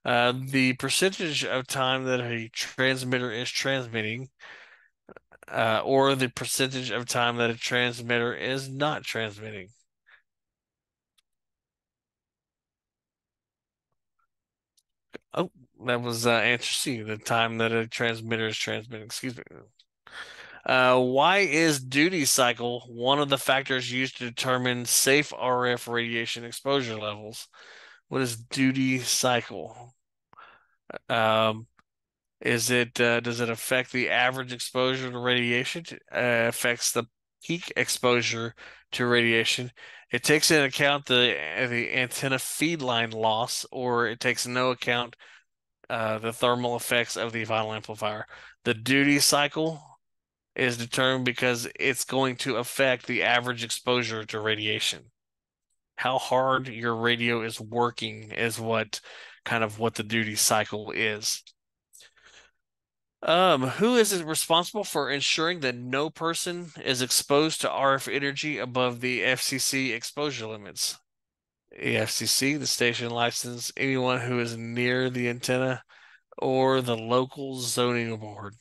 The percentage of time that a transmitter is transmitting, or the percentage of time that a transmitter is not transmitting. Oh, that was answer C, the time that a transmitter is transmitting. Excuse me. Why is duty cycle one of the factors used to determine safe RF radiation exposure levels? What is duty cycle? Does it affect the average exposure to radiation? Affects the peak exposure to radiation. It takes into account the antenna feed line loss, or it takes no account the thermal effects of the vinyl amplifier. The duty cycle is determined because it's going to affect the average exposure to radiation. How hard your radio is working is what the duty cycle is. Who is responsible for ensuring that no person is exposed to RF energy above the FCC exposure limits? The FCC, the station license, anyone who is near the antenna, or the local zoning board.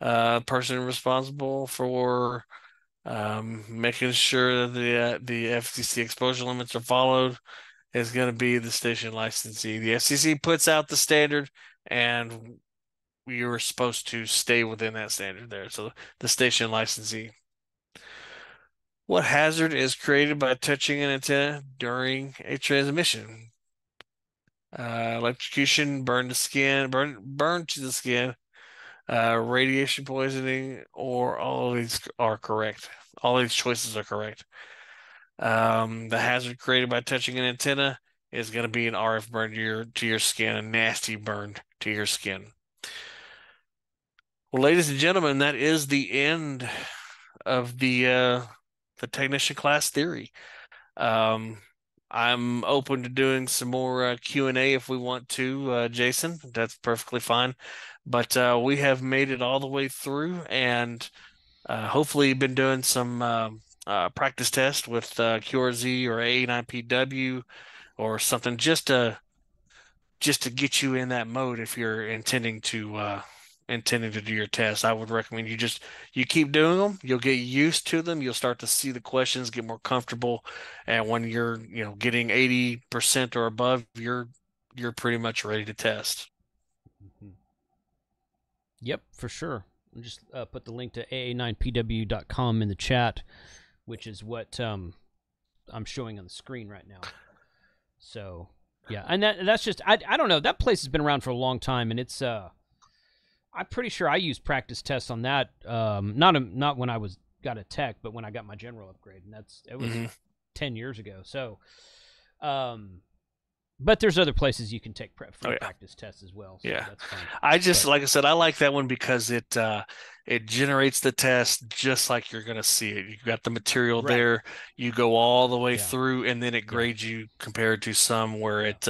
Person responsible for making sure that the FCC exposure limits are followed is going to be the station licensee. The FCC puts out the standard, and you're supposed to stay within that standard there. So the station licensee. What hazard is created by touching an antenna during a transmission? Electrocution, burn to the skin, radiation poisoning, or all of these are correct. All these choices are correct. The hazard created by touching an antenna is going to be an RF burn to your skin, a nasty burn to your skin. Well, ladies and gentlemen, that is the end of the technician class theory. I'm open to doing some more Q&A if we want to, Jason. That's perfectly fine. But we have made it all the way through, and hopefully you've been doing some practice tests with QRZ or AA9PW or something just to get you in that mode if you're intending to do your test. I would recommend you keep doing them. You'll get used to them. You'll start to see the questions, get more comfortable, and when you're getting 80% or above, you're pretty much ready to test. Mm-hmm. Yep, for sure. I'll just put the link to aa9pw.com in the chat, which is what I'm showing on the screen right now. So yeah, and that's just I don't know, that place has been around for a long time, and it's I'm pretty sure I used practice tests on that. Not when I got a tech, but when I got my general upgrade, and it was mm-hmm. 10 years ago. So, but there's other places you can take prep for practice tests as well. So yeah, that's fine. Like I said, I like that one because it generates the test just like you're going to see it. You've got the material there. You go all the way through, and then it grades you compared to some where it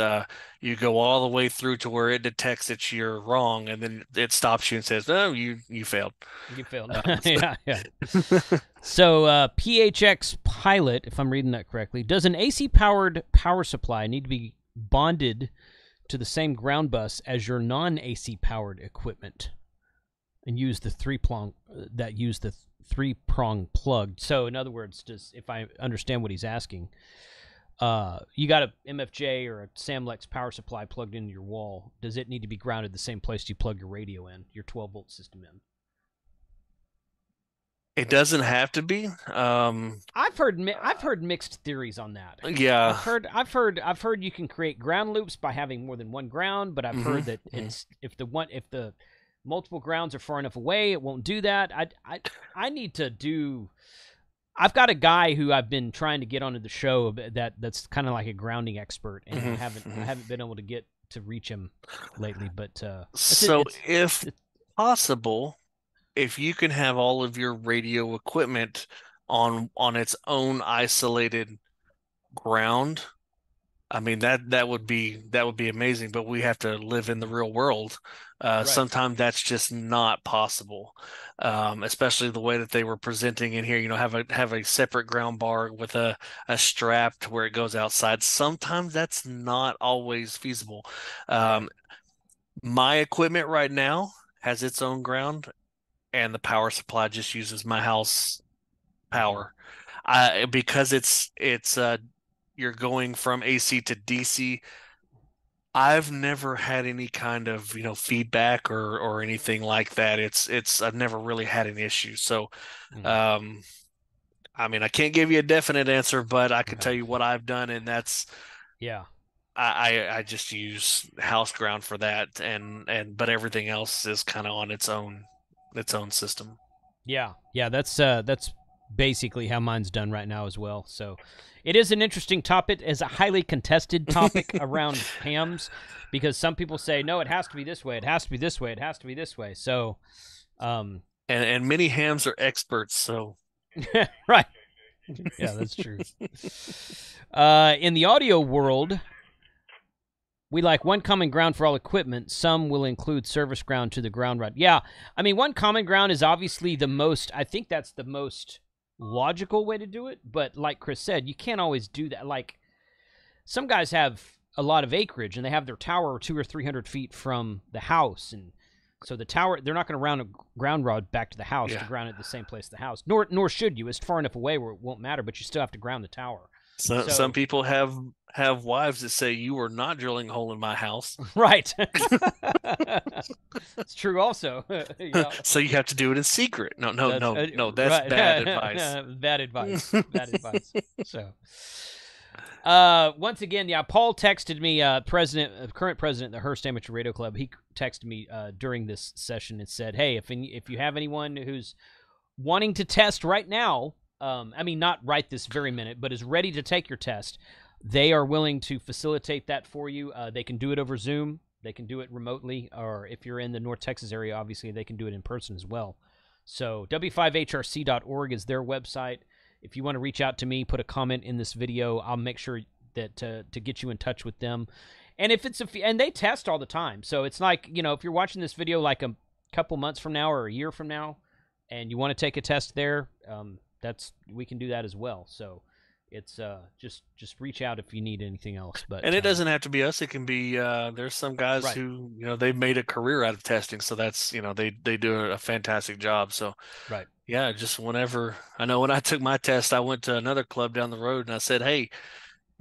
you go all the way through to where it detects that you're wrong, and then it stops you and says, "No, you failed. You failed." So PHX pilot, if I'm reading that correctly, does an AC-powered power supply need to be bonded to the same ground bus as your non-AC powered equipment, and use the three prong plug? So in other words, just if I understand what he's asking, you got a MFJ or a Samlex power supply plugged into your wall. Does it need to be grounded the same place you plug your radio in, your 12-volt system in? It doesn't have to be. I've heard mixed theories on that. Yeah, I've heard you can create ground loops by having more than one ground, but I've heard that it's if the multiple grounds are far enough away, it won't do that. I need to do. I've got a guy who I've been trying to get onto the show that's kind of like a grounding expert, and I haven't been able to get to reach him lately. But if possible, if you can have all of your radio equipment on its own isolated ground, I mean that would be amazing. But we have to live in the real world. Sometimes that's just not possible, especially the way that they were presenting in here. Have a separate ground bar with a strap to where it goes outside. Sometimes that's not always feasible. My equipment right now has its own ground, and the power supply just uses my house power, because it's you're going from AC to DC. I've never had any kind of feedback or anything like that. I've never really had an issue. So, I mean, I can't give you a definite answer, but I can tell you what I've done, and that's I just use house ground for that, but everything else is kind of on its own system. Yeah, that's basically how mine's done right now as well. So it is an interesting topic, as a highly contested topic around hams, because some people say, no, it has to be this way, it has to be this way, it has to be this way. So and many hams are experts, so right. Yeah, that's true. In the audio world, We like one common ground for all equipment. Some will include service ground to the ground rod. Yeah, I mean, one common ground is obviously the most, I think that's the most logical way to do it. But like Chris said, you can't always do that. Like, some guys have a lot of acreage, and they have their tower 200 or 300 feet from the house, and so the tower, they're not going to round a ground rod back to the house to ground it at the same place as the house. Nor should you. It's far enough away where it won't matter, but you still have to ground the tower. So, some people have wives that say, you are not drilling a hole in my house. Right. It's true also. Yeah. So you have to do it in secret. No, that's right. Bad advice. Bad advice. Bad advice. So once again, yeah, Paul texted me, current president of the Hurst Amateur Radio Club. He texted me during this session and said, hey, if you have anyone who's wanting to test right now, I mean, not right this very minute, but is ready to take your test, they are willing to facilitate that for you. They can do it over Zoom. They can do it remotely. Or if you're in the North Texas area, obviously, they can do it in person as well. So w5hrc.org is their website. If you want to reach out to me, put a comment in this video. I'll make sure that to get you in touch with them. And if it's and they test all the time. So it's like, you know, if you're watching this video like a couple months from now or a year from now and you want to take a test there, we can do that as well. So it's just reach out if you need anything else. But and it doesn't have to be us. It can be there's some guys who, you know, they've made a career out of testing, so that's, you know, they do a fantastic job. So right, yeah, just whenever. I know when I took my test, I went to another club down the road and I said, hey,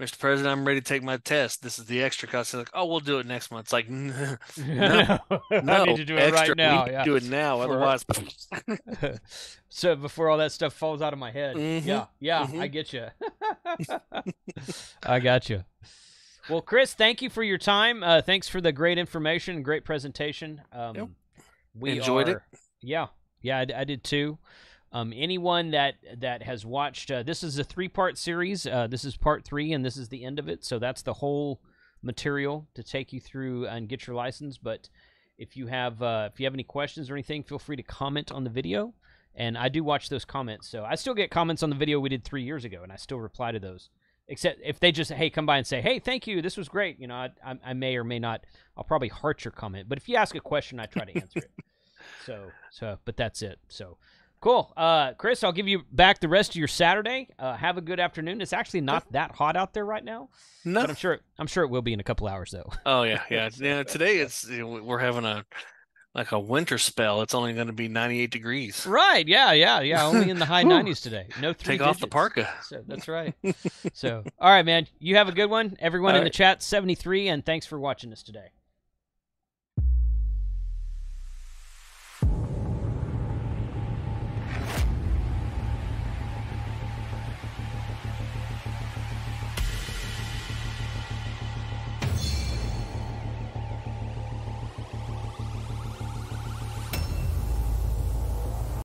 Mr. President, I'm ready to take my test. This is the extra cost. They're like, oh, we'll do it next month. It's like, no, I need to do it right now. Yeah. Do it now, otherwise. So before all that stuff falls out of my head. Mm-hmm. Yeah, mm-hmm. I get you. I got you. Well, Chris, thank you for your time. Thanks for the great information, great presentation. We enjoyed it. Yeah, I did too. Anyone that has watched, this is a 3-part series. This is part 3, and this is the end of it. So that's the whole material to take you through and get your license. But if you have any questions or anything, feel free to comment on the video. And I do watch those comments. So I still get comments on the video we did 3 years ago, and I still reply to those. Except if they just, hey, come by and say, hey, thank you, this was great. You know, I may or may not. I'll probably heart your comment. But if you ask a question, I try to answer it. So, but that's it. So. Cool. Chris, I'll give you back the rest of your Saturday. Have a good afternoon. It's actually not that hot out there right now. No. But I'm sure it will be in a couple hours, though. Oh, yeah. Yeah, today we're having a winter spell. It's only going to be 98 degrees. Right, yeah. Only in the high 90s today. No 3 digits. Take off the parka. So, that's right. So, all right, man. You have a good one. Everyone in the chat, 73, and thanks for watching us today.